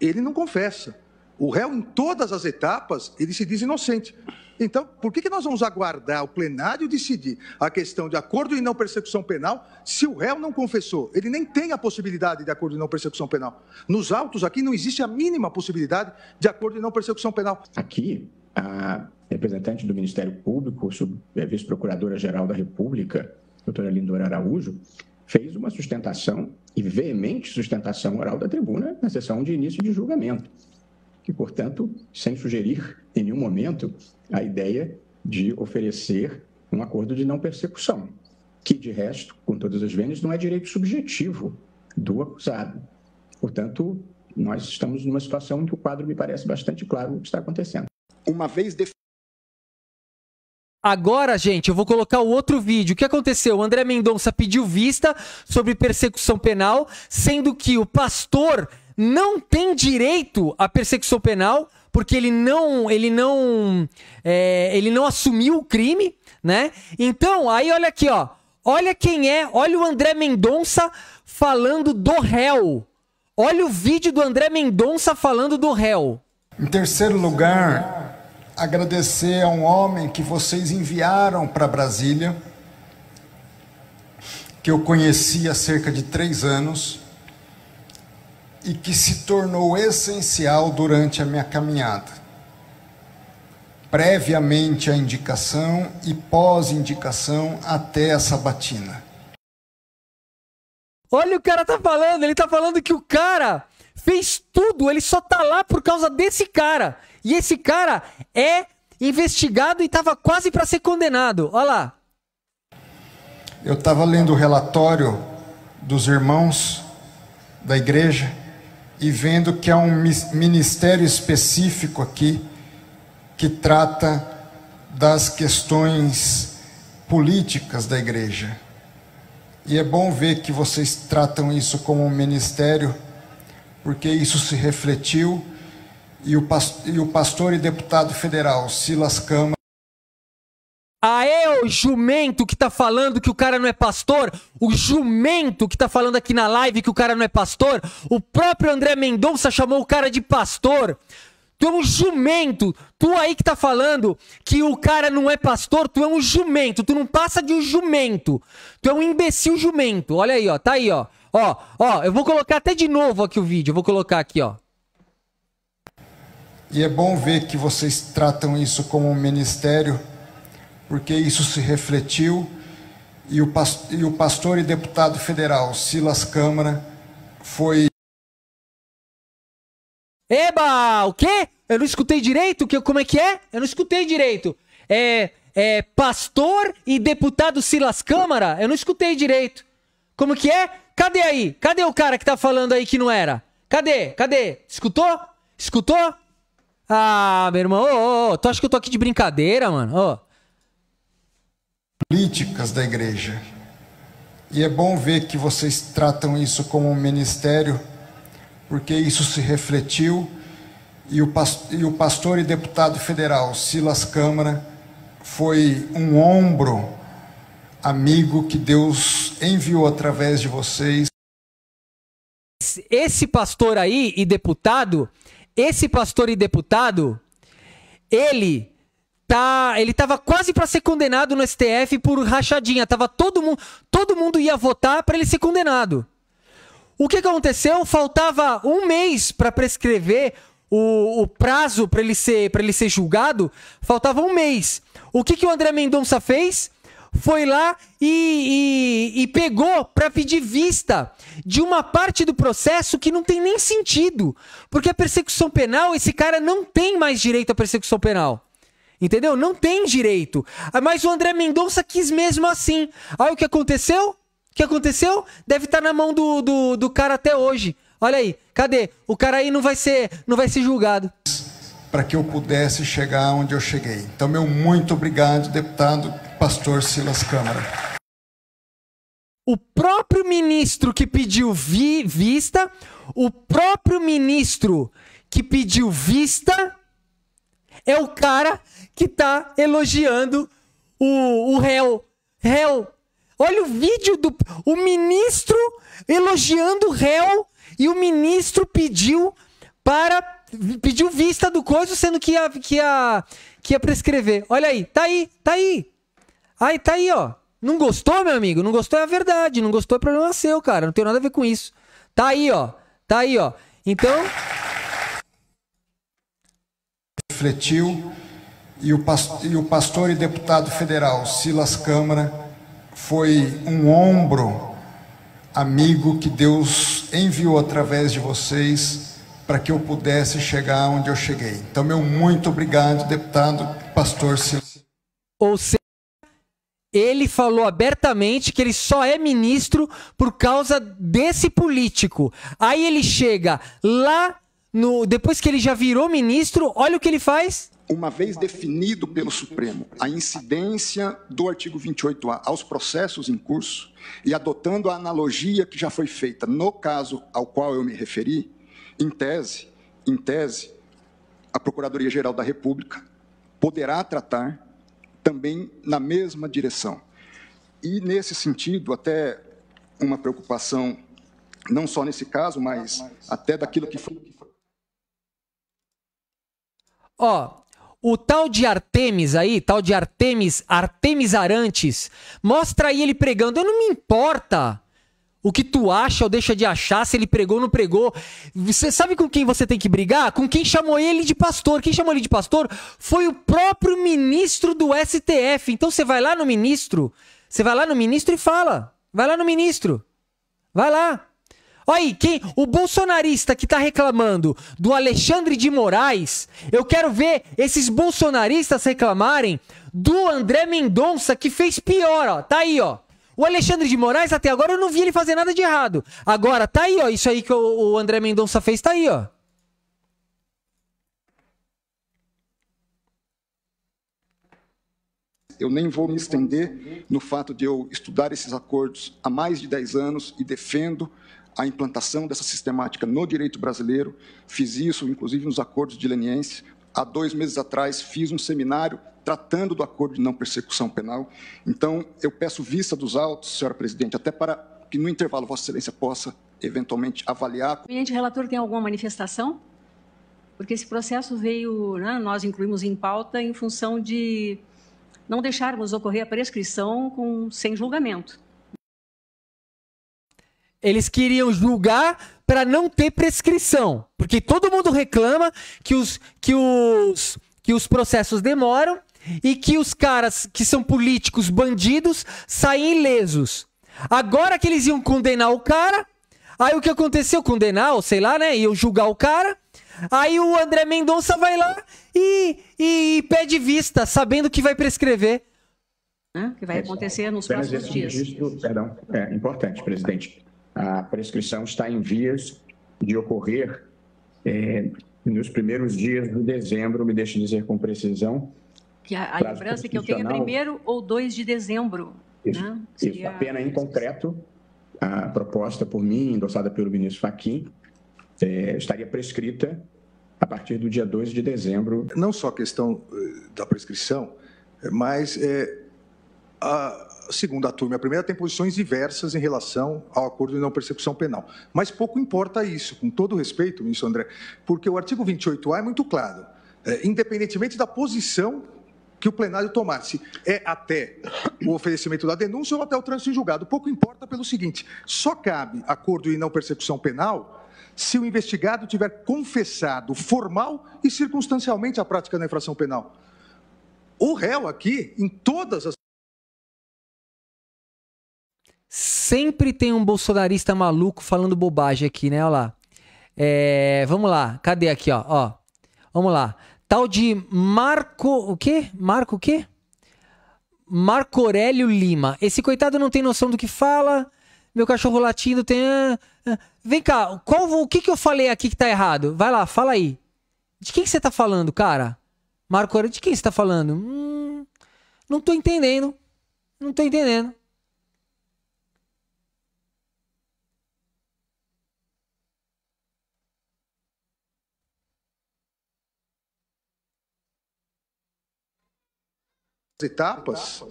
ele não confessa. O réu, em todas as etapas, ele se diz inocente. Então, por que nós vamos aguardar o plenário decidir a questão de acordo de não persecução penal se o réu não confessou? Ele nem tem a possibilidade de acordo de não persecução penal. Nos autos aqui não existe a mínima possibilidade de acordo de não persecução penal. Aqui, a representante do Ministério Público, vice-procuradora-geral da República, doutora Lindora Araújo, fez uma sustentação e veemente sustentação oral da tribuna na sessão de início de julgamento. E, portanto, sem sugerir em nenhum momento a ideia de oferecer um acordo de não persecução, que, de resto, com todas as vênias, não é direito subjetivo do acusado. Portanto, nós estamos numa situação em que o quadro me parece bastante claro o que está acontecendo. Uma vez definido. Agora, gente, eu vou colocar o outro vídeo. O que aconteceu? O André Mendonça pediu vista sobre persecução penal, sendo que o pastor não tem direito à persecução penal, porque ele não assumiu o crime, né? Então, aí olha aqui, ó. Olha quem é, olha o André Mendonça falando do réu. Olha o vídeo do André Mendonça falando do réu. Em terceiro lugar, agradecer a um homem que vocês enviaram para Brasília, que eu conheci há cerca de 3 anos, e que se tornou essencial durante a minha caminhada, previamente à indicação e pós-indicação até a sabatina. Olha o cara tá falando, ele tá falando que o cara fez tudo, ele só tá lá por causa desse cara. E esse cara é investigado e tava quase para ser condenado, olha lá. Eu tava lendo o relatório dos irmãos da igreja, e vendo que há um ministério específico aqui que trata das questões políticas da igreja. E é bom ver que vocês tratam isso como um ministério, porque isso se refletiu, e o pastor e deputado federal Silas Câmara. Aê, o jumento que tá falando que o cara não é pastor, o jumento que tá falando aqui na live que o cara não é pastor, o próprio André Mendonça chamou o cara de pastor. Tu é um jumento, tu aí que tá falando que o cara não é pastor, tu é um jumento, tu não passa de um jumento, tu é um imbecil jumento, olha aí, ó, tá aí, ó, ó, ó, eu vou colocar até de novo aqui o vídeo, eu vou colocar aqui, ó. E é bom ver que vocês tratam isso como um ministério, porque isso se refletiu, e o pastor e deputado federal Silas Câmara foi... Eba! O quê? Eu não escutei direito? Como é que é? Eu não escutei direito. É pastor e deputado Silas Câmara? Eu não escutei direito. Como que é? Cadê aí? Cadê o cara que tá falando aí que não era? Cadê? Cadê? Escutou? Escutou? Ah, meu irmão, ô, tu acha que eu tô aqui de brincadeira, mano? Ô. Políticas da igreja. E é bom ver que vocês tratam isso como um ministério, porque isso se refletiu, e o pastor e deputado federal Silas Câmara foi um ombro amigo que Deus enviou através de vocês. Esse pastor aí e deputado, ele... ele tava quase para ser condenado no STF por rachadinha. Tava todo mundo ia votar para ele ser condenado. O que aconteceu? Faltava um mês para prescrever o prazo para ele ser julgado. Faltava um mês. O que o André Mendonça fez? Foi lá e pegou para pedir vista de uma parte do processo que não tem nem sentido. Porque a persecução penal, esse cara não tem mais direito à persecução penal. Entendeu? Não tem direito. Mas o André Mendonça quis mesmo assim. Aí o que aconteceu? O que aconteceu? Deve estar na mão do cara até hoje. Olha aí, cadê? O cara aí não vai ser julgado. Para que eu pudesse chegar onde eu cheguei. Então, meu muito obrigado, deputado pastor Silas Câmara. O próprio ministro que pediu vista, o próprio ministro que pediu vista é o cara que está elogiando o réu. Réu. Olha o vídeo do o ministro elogiando o réu e o ministro pediu vista do coisa, sendo que ia prescrever. Olha aí, tá aí, tá aí. Aí tá aí, ó. Não gostou, meu amigo? Não gostou é a verdade, não gostou é problema seu, cara. Não tem nada a ver com isso. Tá aí, ó. Tá aí, ó. Então, refletiu e o pastor e deputado federal Silas Câmara foi um ombro amigo que Deus enviou através de vocês para que eu pudesse chegar onde eu cheguei. Então, meu muito obrigado, deputado pastor Silas. Ou seja, ele falou abertamente que ele só é ministro por causa desse político. Aí ele chega lá, depois que ele já virou ministro, olha o que ele faz. Uma vez definido pelo Supremo a incidência do artigo 28A aos processos em curso e adotando a analogia que já foi feita no caso ao qual eu me referi, em tese, a Procuradoria-Geral da República poderá tratar também na mesma direção. E, nesse sentido, até uma preocupação, não só nesse caso, mas até daquilo que foi... Ó... O tal de Artemis aí, tal de Artemis Arantes, mostra aí ele pregando. Eu não me importa o que tu acha ou deixa de achar, se ele pregou ou não pregou. Você sabe com quem você tem que brigar? Com quem chamou ele de pastor. Quem chamou ele de pastor foi o próprio ministro do STF. Então você vai lá no ministro, e fala. Vai lá no ministro. Vai lá. Olha aí, o bolsonarista que tá reclamando do Alexandre de Moraes, eu quero ver esses bolsonaristas reclamarem do André Mendonça, que fez pior, ó. Tá aí, ó. O Alexandre de Moraes, até agora, eu não vi ele fazer nada de errado. Agora, tá aí, ó. Isso aí que o André Mendonça fez, tá aí, ó. Eu nem vou me estender no fato de eu estudar esses acordos há mais de 10 anos e defendo a implantação dessa sistemática no direito brasileiro. Fiz isso, inclusive, nos acordos de leniência. Há 2 meses atrás, fiz um seminário tratando do acordo de não persecução penal. Então, eu peço vista dos autos, senhora presidente, até para que, no intervalo, Vossa Excelência possa, eventualmente, avaliar. O eminente relator tem alguma manifestação? Porque esse processo veio, né, nós incluímos em pauta, em função de não deixarmos ocorrer a prescrição sem julgamento. Eles queriam julgar para não ter prescrição, porque todo mundo reclama que os processos demoram e que os caras que são políticos bandidos saem ilesos. Agora que eles iam condenar o cara, aí o que aconteceu? Condenar, ou sei lá, né? Iam julgar o cara, aí o André Mendonça vai lá e pede vista, sabendo que vai prescrever. Que vai acontecer nos próximos dias. Registro, perdão, é importante, presidente. A prescrição está em vias de ocorrer nos primeiros dias de dezembro, me deixe dizer com precisão. Que a lembrança que eu tenho é 1º ou 2 de dezembro. Isso, né? Isso. A pena em concreto, a proposta por mim, endossada pelo ministro Fachin, estaria prescrita a partir do dia 2 de dezembro. Não só a questão da prescrição, mas... a segunda turma, a primeira tem posições diversas em relação ao acordo de não persecução penal. Mas pouco importa isso, com todo respeito, ministro André, porque o artigo 28A é muito claro. Independentemente da posição que o plenário tomasse é até o oferecimento da denúncia ou até o trânsito em julgado. Pouco importa pelo seguinte, só cabe acordo de não persecução penal se o investigado tiver confessado formal e circunstancialmente a prática da infração penal. O réu aqui, em todas as... Sempre tem um bolsonarista maluco falando bobagem aqui, né? Olha lá. Vamos lá. Cadê aqui, ó? Vamos lá. Tal de Marco... O quê? Marco o quê? Marco Aurélio Lima. Esse coitado não tem noção do que fala. Meu cachorro latindo tem... Vem cá, o que eu falei aqui que tá errado? Vai lá, fala aí. De quem que você tá falando, cara? Marco Aurélio, de quem você tá falando? Não tô entendendo. Não tô entendendo. Etapas,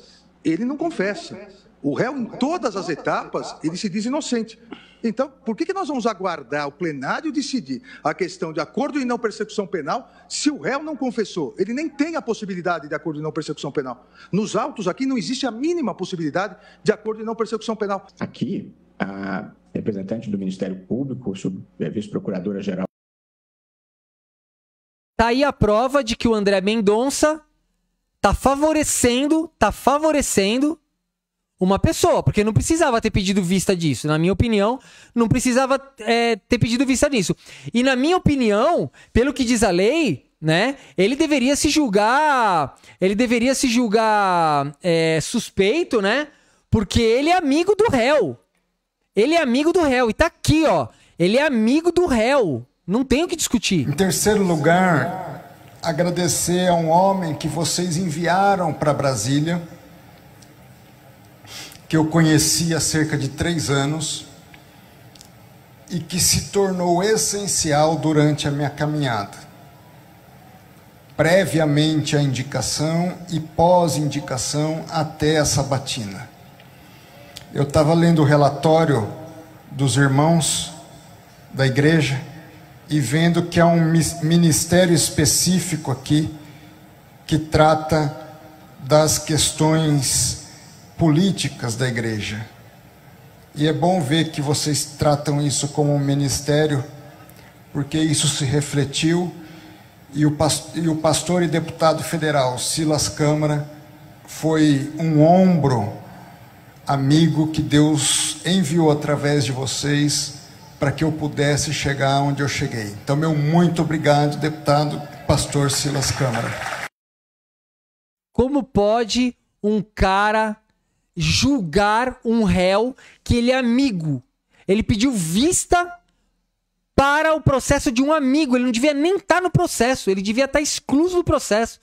ele não confessa. O réu, em todas as etapas, ele se diz inocente. Então, por que nós vamos aguardar o plenário decidir a questão de acordo de não persecução penal se o réu não confessou? Ele nem tem a possibilidade de acordo de não persecução penal. Nos autos aqui não existe a mínima possibilidade de acordo de não persecução penal. Aqui, a representante do Ministério Público, vice-procuradora-geral... Tá aí a prova de que o André Mendonça... Tá favorecendo uma pessoa, porque não precisava ter pedido vista disso. Na minha opinião, não precisava ter pedido vista disso. E na minha opinião, pelo que diz a lei, né, ele deveria se julgar suspeito, né, porque ele é amigo do réu. Ele é amigo do réu. E tá aqui, ó. Ele é amigo do réu. Não tem o que discutir. Em terceiro lugar... agradecer a um homem que vocês enviaram para Brasília, que eu conheci há cerca de 3 anos e que se tornou essencial durante a minha caminhada, previamente à indicação e pós-indicação até a sabatina. Eu estava lendo o relatório dos irmãos da igreja e vendo que há um ministério específico aqui que trata das questões políticas da igreja. E é bom ver que vocês tratam isso como um ministério, porque isso se refletiu, e o pastor e deputado federal Silas Câmara foi um ombro amigo que Deus enviou através de vocês para que eu pudesse chegar onde eu cheguei. Então, meu muito obrigado, deputado pastor Silas Câmara. Como pode um cara julgar um réu que ele é amigo? Ele pediu vista para o processo de um amigo. Ele não devia nem estar no processo. Ele devia estar excluso do processo.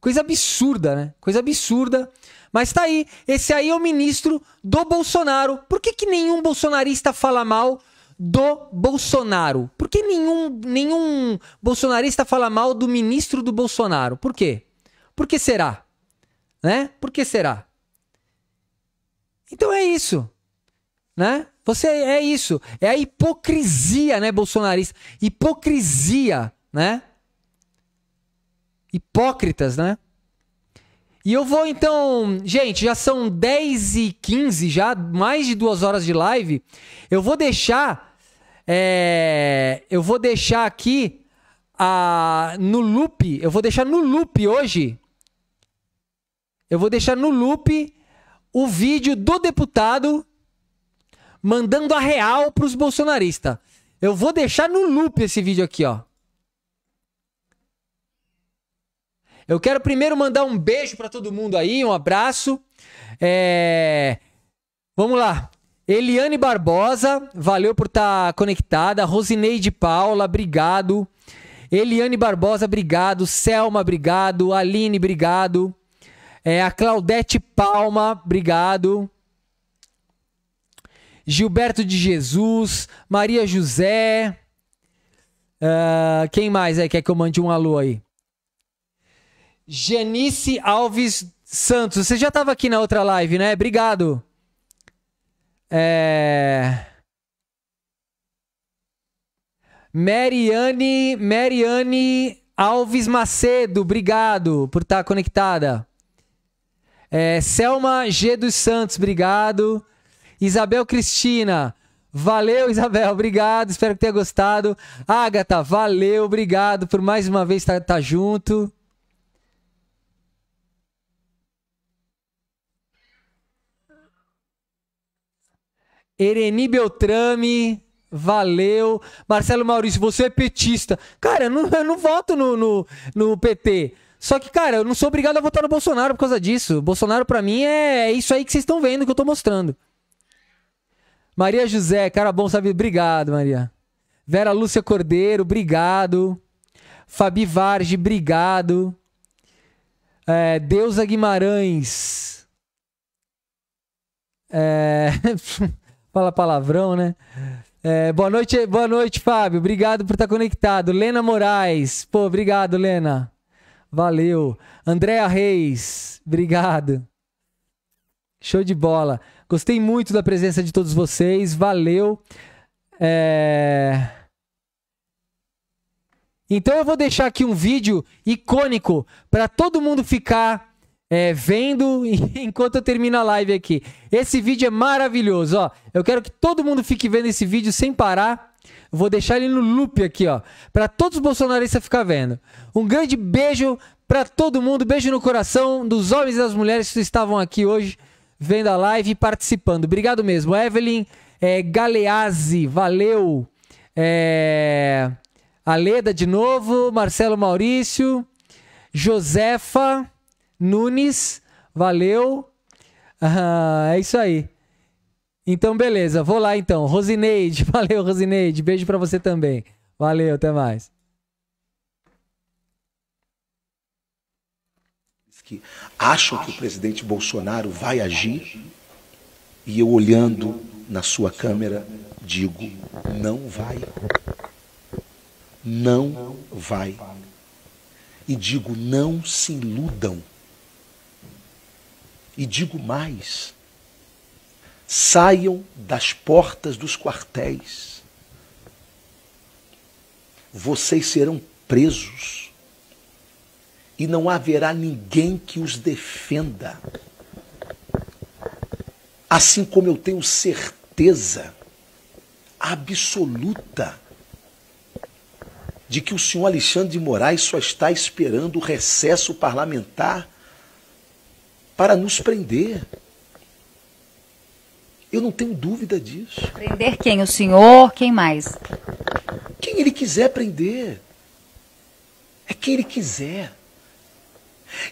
Coisa absurda, né? Coisa absurda. Mas tá aí. Esse aí é o ministro do Bolsonaro. Por que nenhum bolsonarista fala mal do Bolsonaro? Por que nenhum bolsonarista fala mal do ministro do Bolsonaro? Por quê? Por que será? Né? Por que será? Então é isso, né? É isso. É a hipocrisia, né, bolsonarista? Hipocrisia, né? Hipócritas, né? E eu vou então, gente, já são 10h15, já mais de 2 horas de live. Eu vou deixar aqui no loop, hoje. Eu vou deixar no loop o vídeo do deputado mandando a real pros bolsonaristas. Eu vou deixar no loop esse vídeo aqui, ó. Eu quero primeiro mandar um beijo pra todo mundo aí, um abraço. Vamos lá. Eliane Barbosa, valeu por estar conectada. Rosineide Paula, obrigado. Eliane Barbosa, obrigado. Selma, obrigado. Aline, obrigado. A Claudete Palma, obrigado. Gilberto de Jesus, Maria José. Quem mais aí quer que eu mande um alô aí? Janice Alves Santos. Você já estava aqui na outra live, né? Obrigado. Mariane Alves Macedo, obrigado por estar conectada. Selma G dos Santos, obrigado. Isabel Cristina, valeu, Isabel, obrigado, espero que tenha gostado. Agatha, valeu, obrigado por mais uma vez estar junto. Ereni Beltrame, valeu. Marcelo Maurício, você é petista. Cara, eu não voto no PT. Só que, cara, eu não sou obrigado a votar no Bolsonaro por causa disso. Bolsonaro, pra mim, é isso aí que vocês estão vendo, que eu tô mostrando. Maria José, cara bom, sabe? Obrigado, Maria. Vera Lúcia Cordeiro, obrigado. Fabi Varge, obrigado. Deusa Guimarães. Fala palavrão, né? Boa noite, Fábio. Obrigado por estar conectado. Lena Moraes. Pô, obrigado, Lena. Valeu. Andréa Reis. Obrigado. Show de bola. Gostei muito da presença de todos vocês. Valeu. Então eu vou deixar aqui um vídeo icônico para todo mundo ficar... vendo enquanto eu termino a live aqui. Esse vídeo é maravilhoso, ó. Eu quero que todo mundo fique vendo esse vídeo sem parar. Vou deixar ele no loop aqui, ó, para todos os bolsonaristas ficar vendo. Um grande beijo para todo mundo, beijo no coração dos homens e das mulheres que estavam aqui hoje vendo a live e participando. Obrigado mesmo, Evelyn Galeazzi, valeu. Aleda de novo, Marcelo Maurício, Josefa Nunes, valeu. É isso aí. Então, beleza. Vou lá, então. Rosineide, valeu, Rosineide. Beijo pra você também. Valeu, até mais. Que acham que o presidente Bolsonaro vai agir e eu, olhando na sua câmera, digo, não vai. Não vai. E digo, não se iludam. E digo mais, saiam das portas dos quartéis. Vocês serão presos e não haverá ninguém que os defenda. Assim como eu tenho certeza absoluta de que o senhor Alexandre de Moraes só está esperando o recesso parlamentar para nos prender. Eu não tenho dúvida disso. Prender quem? O senhor? Quem mais? Quem ele quiser prender. É quem ele quiser.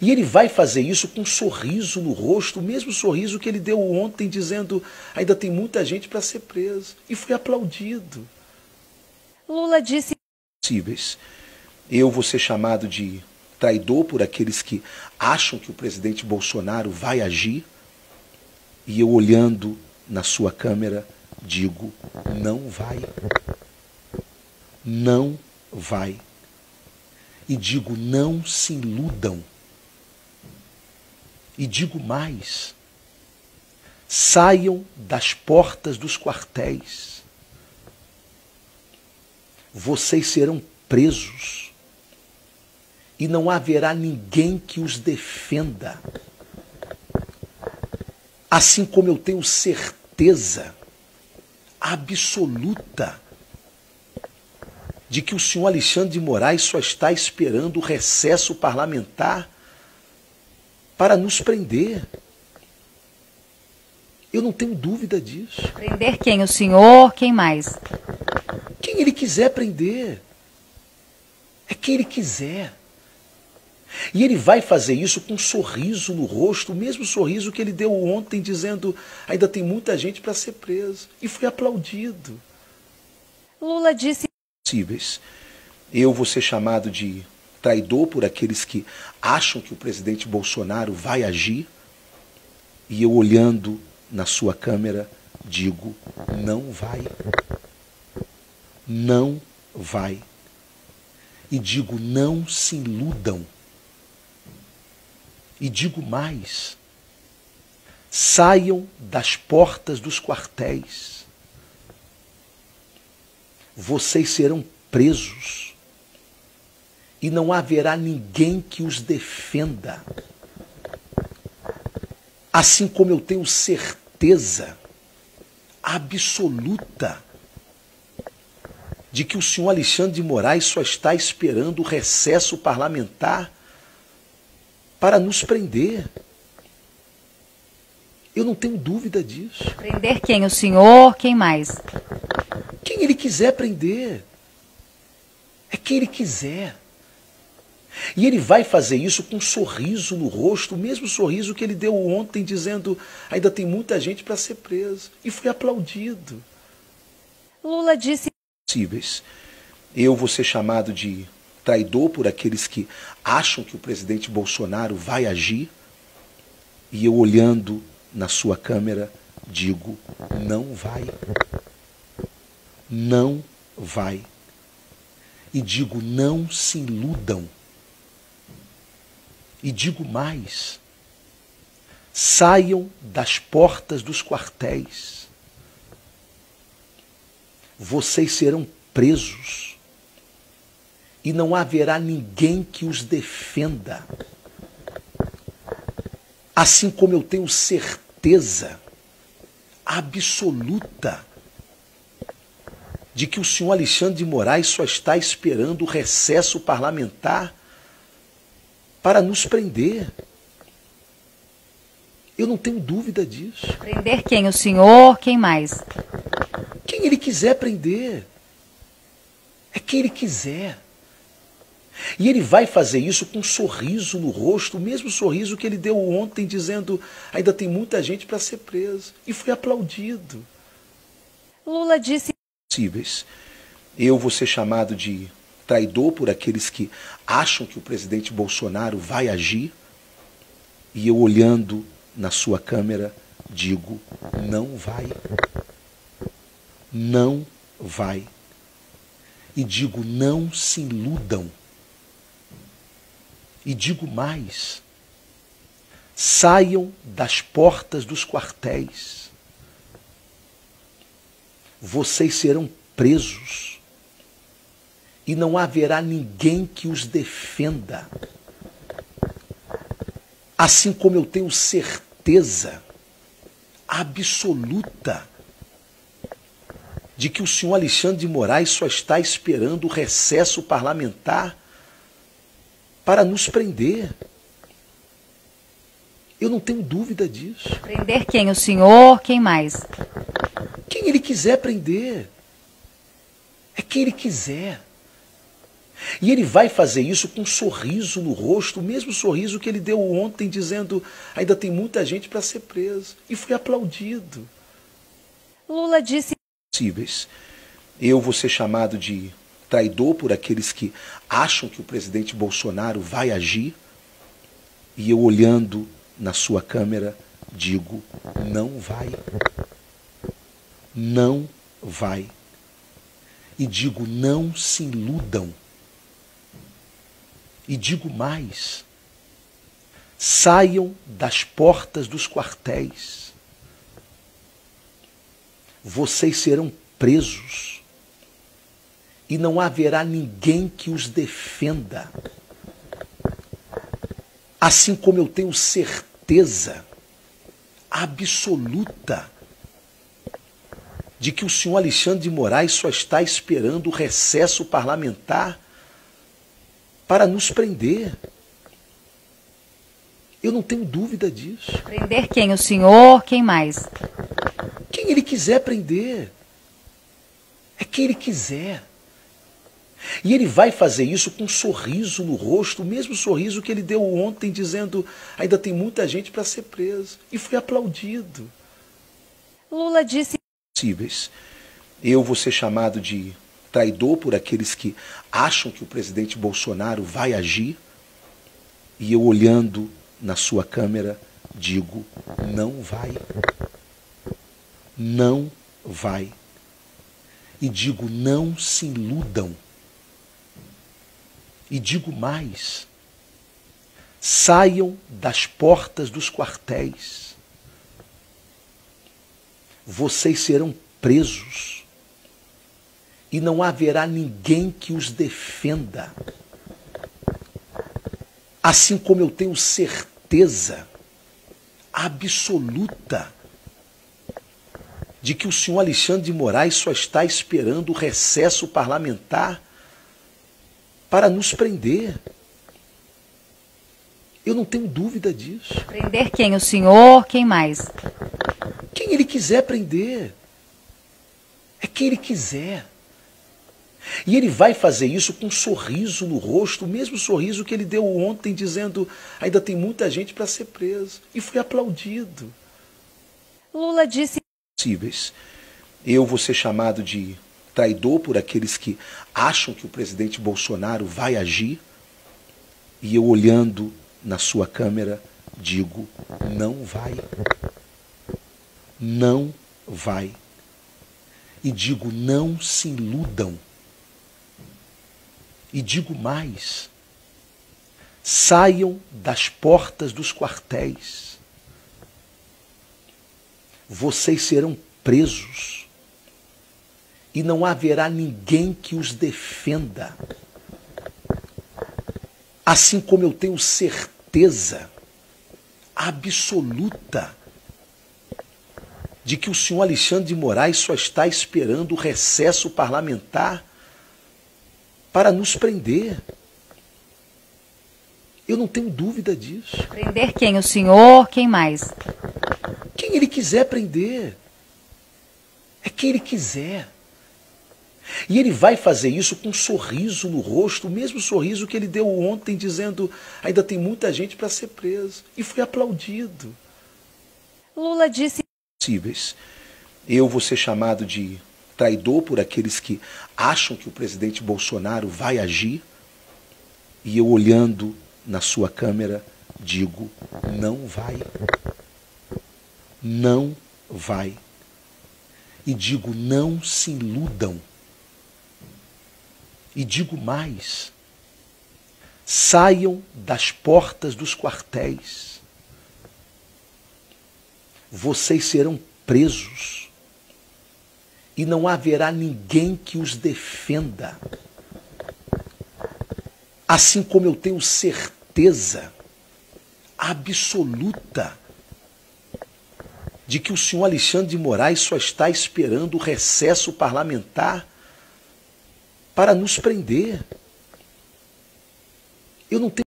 E ele vai fazer isso com um sorriso no rosto, o mesmo sorriso que ele deu ontem, dizendo ainda tem muita gente para ser presa. E foi aplaudido. Lula disse... Eu vou ser chamado de... traidor por aqueles que acham que o presidente Bolsonaro vai agir, e eu, olhando na sua câmera, digo, não vai. Não vai. E digo, não se iludam. E digo mais, saiam das portas dos quartéis. Vocês serão presos. E não haverá ninguém que os defenda. Assim como eu tenho certeza absoluta de que o senhor Alexandre de Moraes só está esperando o recesso parlamentar para nos prender. Eu não tenho dúvida disso. Prender quem? O senhor? Quem mais? Quem ele quiser prender. É quem ele quiser. E ele vai fazer isso com um sorriso no rosto, o mesmo sorriso que ele deu ontem, dizendo ainda tem muita gente para ser presa. E foi aplaudido. Lula disse... Eu vou ser chamado de traidor por aqueles que acham que o presidente Bolsonaro vai agir. E eu, olhando na sua câmera, digo, não vai. Não vai. E digo, não se iludam. E digo mais, saiam das portas dos quartéis. Vocês serão presos e não haverá ninguém que os defenda. Assim como eu tenho certeza absoluta de que o senhor Alexandre de Moraes só está esperando o recesso parlamentar para nos prender. Eu não tenho dúvida disso. Prender quem? O senhor? Quem mais? Quem ele quiser prender. É quem ele quiser. E ele vai fazer isso com um sorriso no rosto, o mesmo sorriso que ele deu ontem, dizendo ainda tem muita gente para ser presa. E foi aplaudido. Lula disse... Eu vou ser chamado de traidor por aqueles que acham que o presidente Bolsonaro vai agir. E eu olhando... na sua câmera, digo, não vai. Não vai. E digo, não se iludam. E digo mais, saiam das portas dos quartéis. Vocês serão presos. E não haverá ninguém que os defenda. Assim como eu tenho certeza absoluta de que o senhor Alexandre de Moraes só está esperando o recesso parlamentar para nos prender. Eu não tenho dúvida disso. Prender quem? O senhor? Quem mais? Quem ele quiser prender. É quem ele quiser. E ele vai fazer isso com um sorriso no rosto, o mesmo sorriso que ele deu ontem, dizendo ainda tem muita gente para ser presa. E foi aplaudido. Lula disse... Eu vou ser chamado de traidor por aqueles que acham que o presidente Bolsonaro vai agir. E eu olhando na sua câmera, digo, não vai. Não vai. E digo, não se iludam. E digo mais, saiam das portas dos quartéis. Vocês serão presos. E não haverá ninguém que os defenda. Assim como eu tenho certeza absoluta de que o senhor Alexandre de Moraes só está esperando o recesso parlamentar para nos prender. Eu não tenho dúvida disso. Prender quem? O senhor? Quem mais? Quem ele quiser prender. É quem ele quiser. E ele vai fazer isso com um sorriso no rosto, o mesmo sorriso que ele deu ontem, dizendo ainda tem muita gente para ser presa. E foi aplaudido. Lula disse... Eu vou ser chamado de... traidor por aqueles que acham que o presidente Bolsonaro vai agir. E eu olhando na sua câmera, digo, não vai. Não vai. E digo, não se iludam. E digo mais, saiam das portas dos quartéis. Vocês serão presos. E não haverá ninguém que os defenda. Assim como eu tenho certeza absoluta de que o senhor Alexandre de Moraes só está esperando o recesso parlamentar para nos prender. Eu não tenho dúvida disso. Prender quem? O senhor? Quem mais? Quem ele quiser prender. É quem ele quiser. E ele vai fazer isso com um sorriso no rosto, o mesmo sorriso que ele deu ontem, dizendo ainda tem muita gente para ser presa. E foi aplaudido. Lula disse... Eu vou ser chamado de traidor por aqueles que acham que o presidente Bolsonaro vai agir. E eu olhando na sua câmera, digo, não vai. Não vai. E digo, não se iludam. E digo mais, saiam das portas dos quartéis. Vocês serão presos. E não haverá ninguém que os defenda. Assim como eu tenho certeza absoluta de que o senhor Alexandre de Moraes só está esperando o recesso parlamentar para nos prender. Eu não tenho dúvida disso. Prender quem? O senhor? Quem mais? Quem ele quiser prender. É quem ele quiser. E ele vai fazer isso com um sorriso no rosto, o mesmo sorriso que ele deu ontem, dizendo ainda tem muita gente para ser preso. E foi aplaudido. Lula disse... Eu vou ser chamado de traidor por aqueles que acham que o presidente Bolsonaro vai agir. E eu olhando... na sua câmera, digo, não vai. Não vai. E digo, não se iludam. E digo mais, saiam das portas dos quartéis. Vocês serão presos. E não haverá ninguém que os defenda. Assim como eu tenho certeza absoluta de que o senhor Alexandre de Moraes só está esperando o recesso parlamentar para nos prender. Eu não tenho dúvida disso. Prender quem? O senhor? Quem mais? Quem ele quiser prender. É quem ele quiser. E ele vai fazer isso com um sorriso no rosto, o mesmo sorriso que ele deu ontem, dizendo ainda tem muita gente para ser preso. E foi aplaudido. Lula disse... Eu vou ser chamado de traidor por aqueles que acham que o presidente Bolsonaro vai agir. E eu olhando na sua câmera, digo, não vai. Não vai. E digo, não se iludam. E digo mais, saiam das portas dos quartéis. Vocês serão presos. E não haverá ninguém que os defenda. Assim como eu tenho certeza absoluta de que o senhor Alexandre de Moraes só está esperando o recesso parlamentar para nos prender. Eu não tenho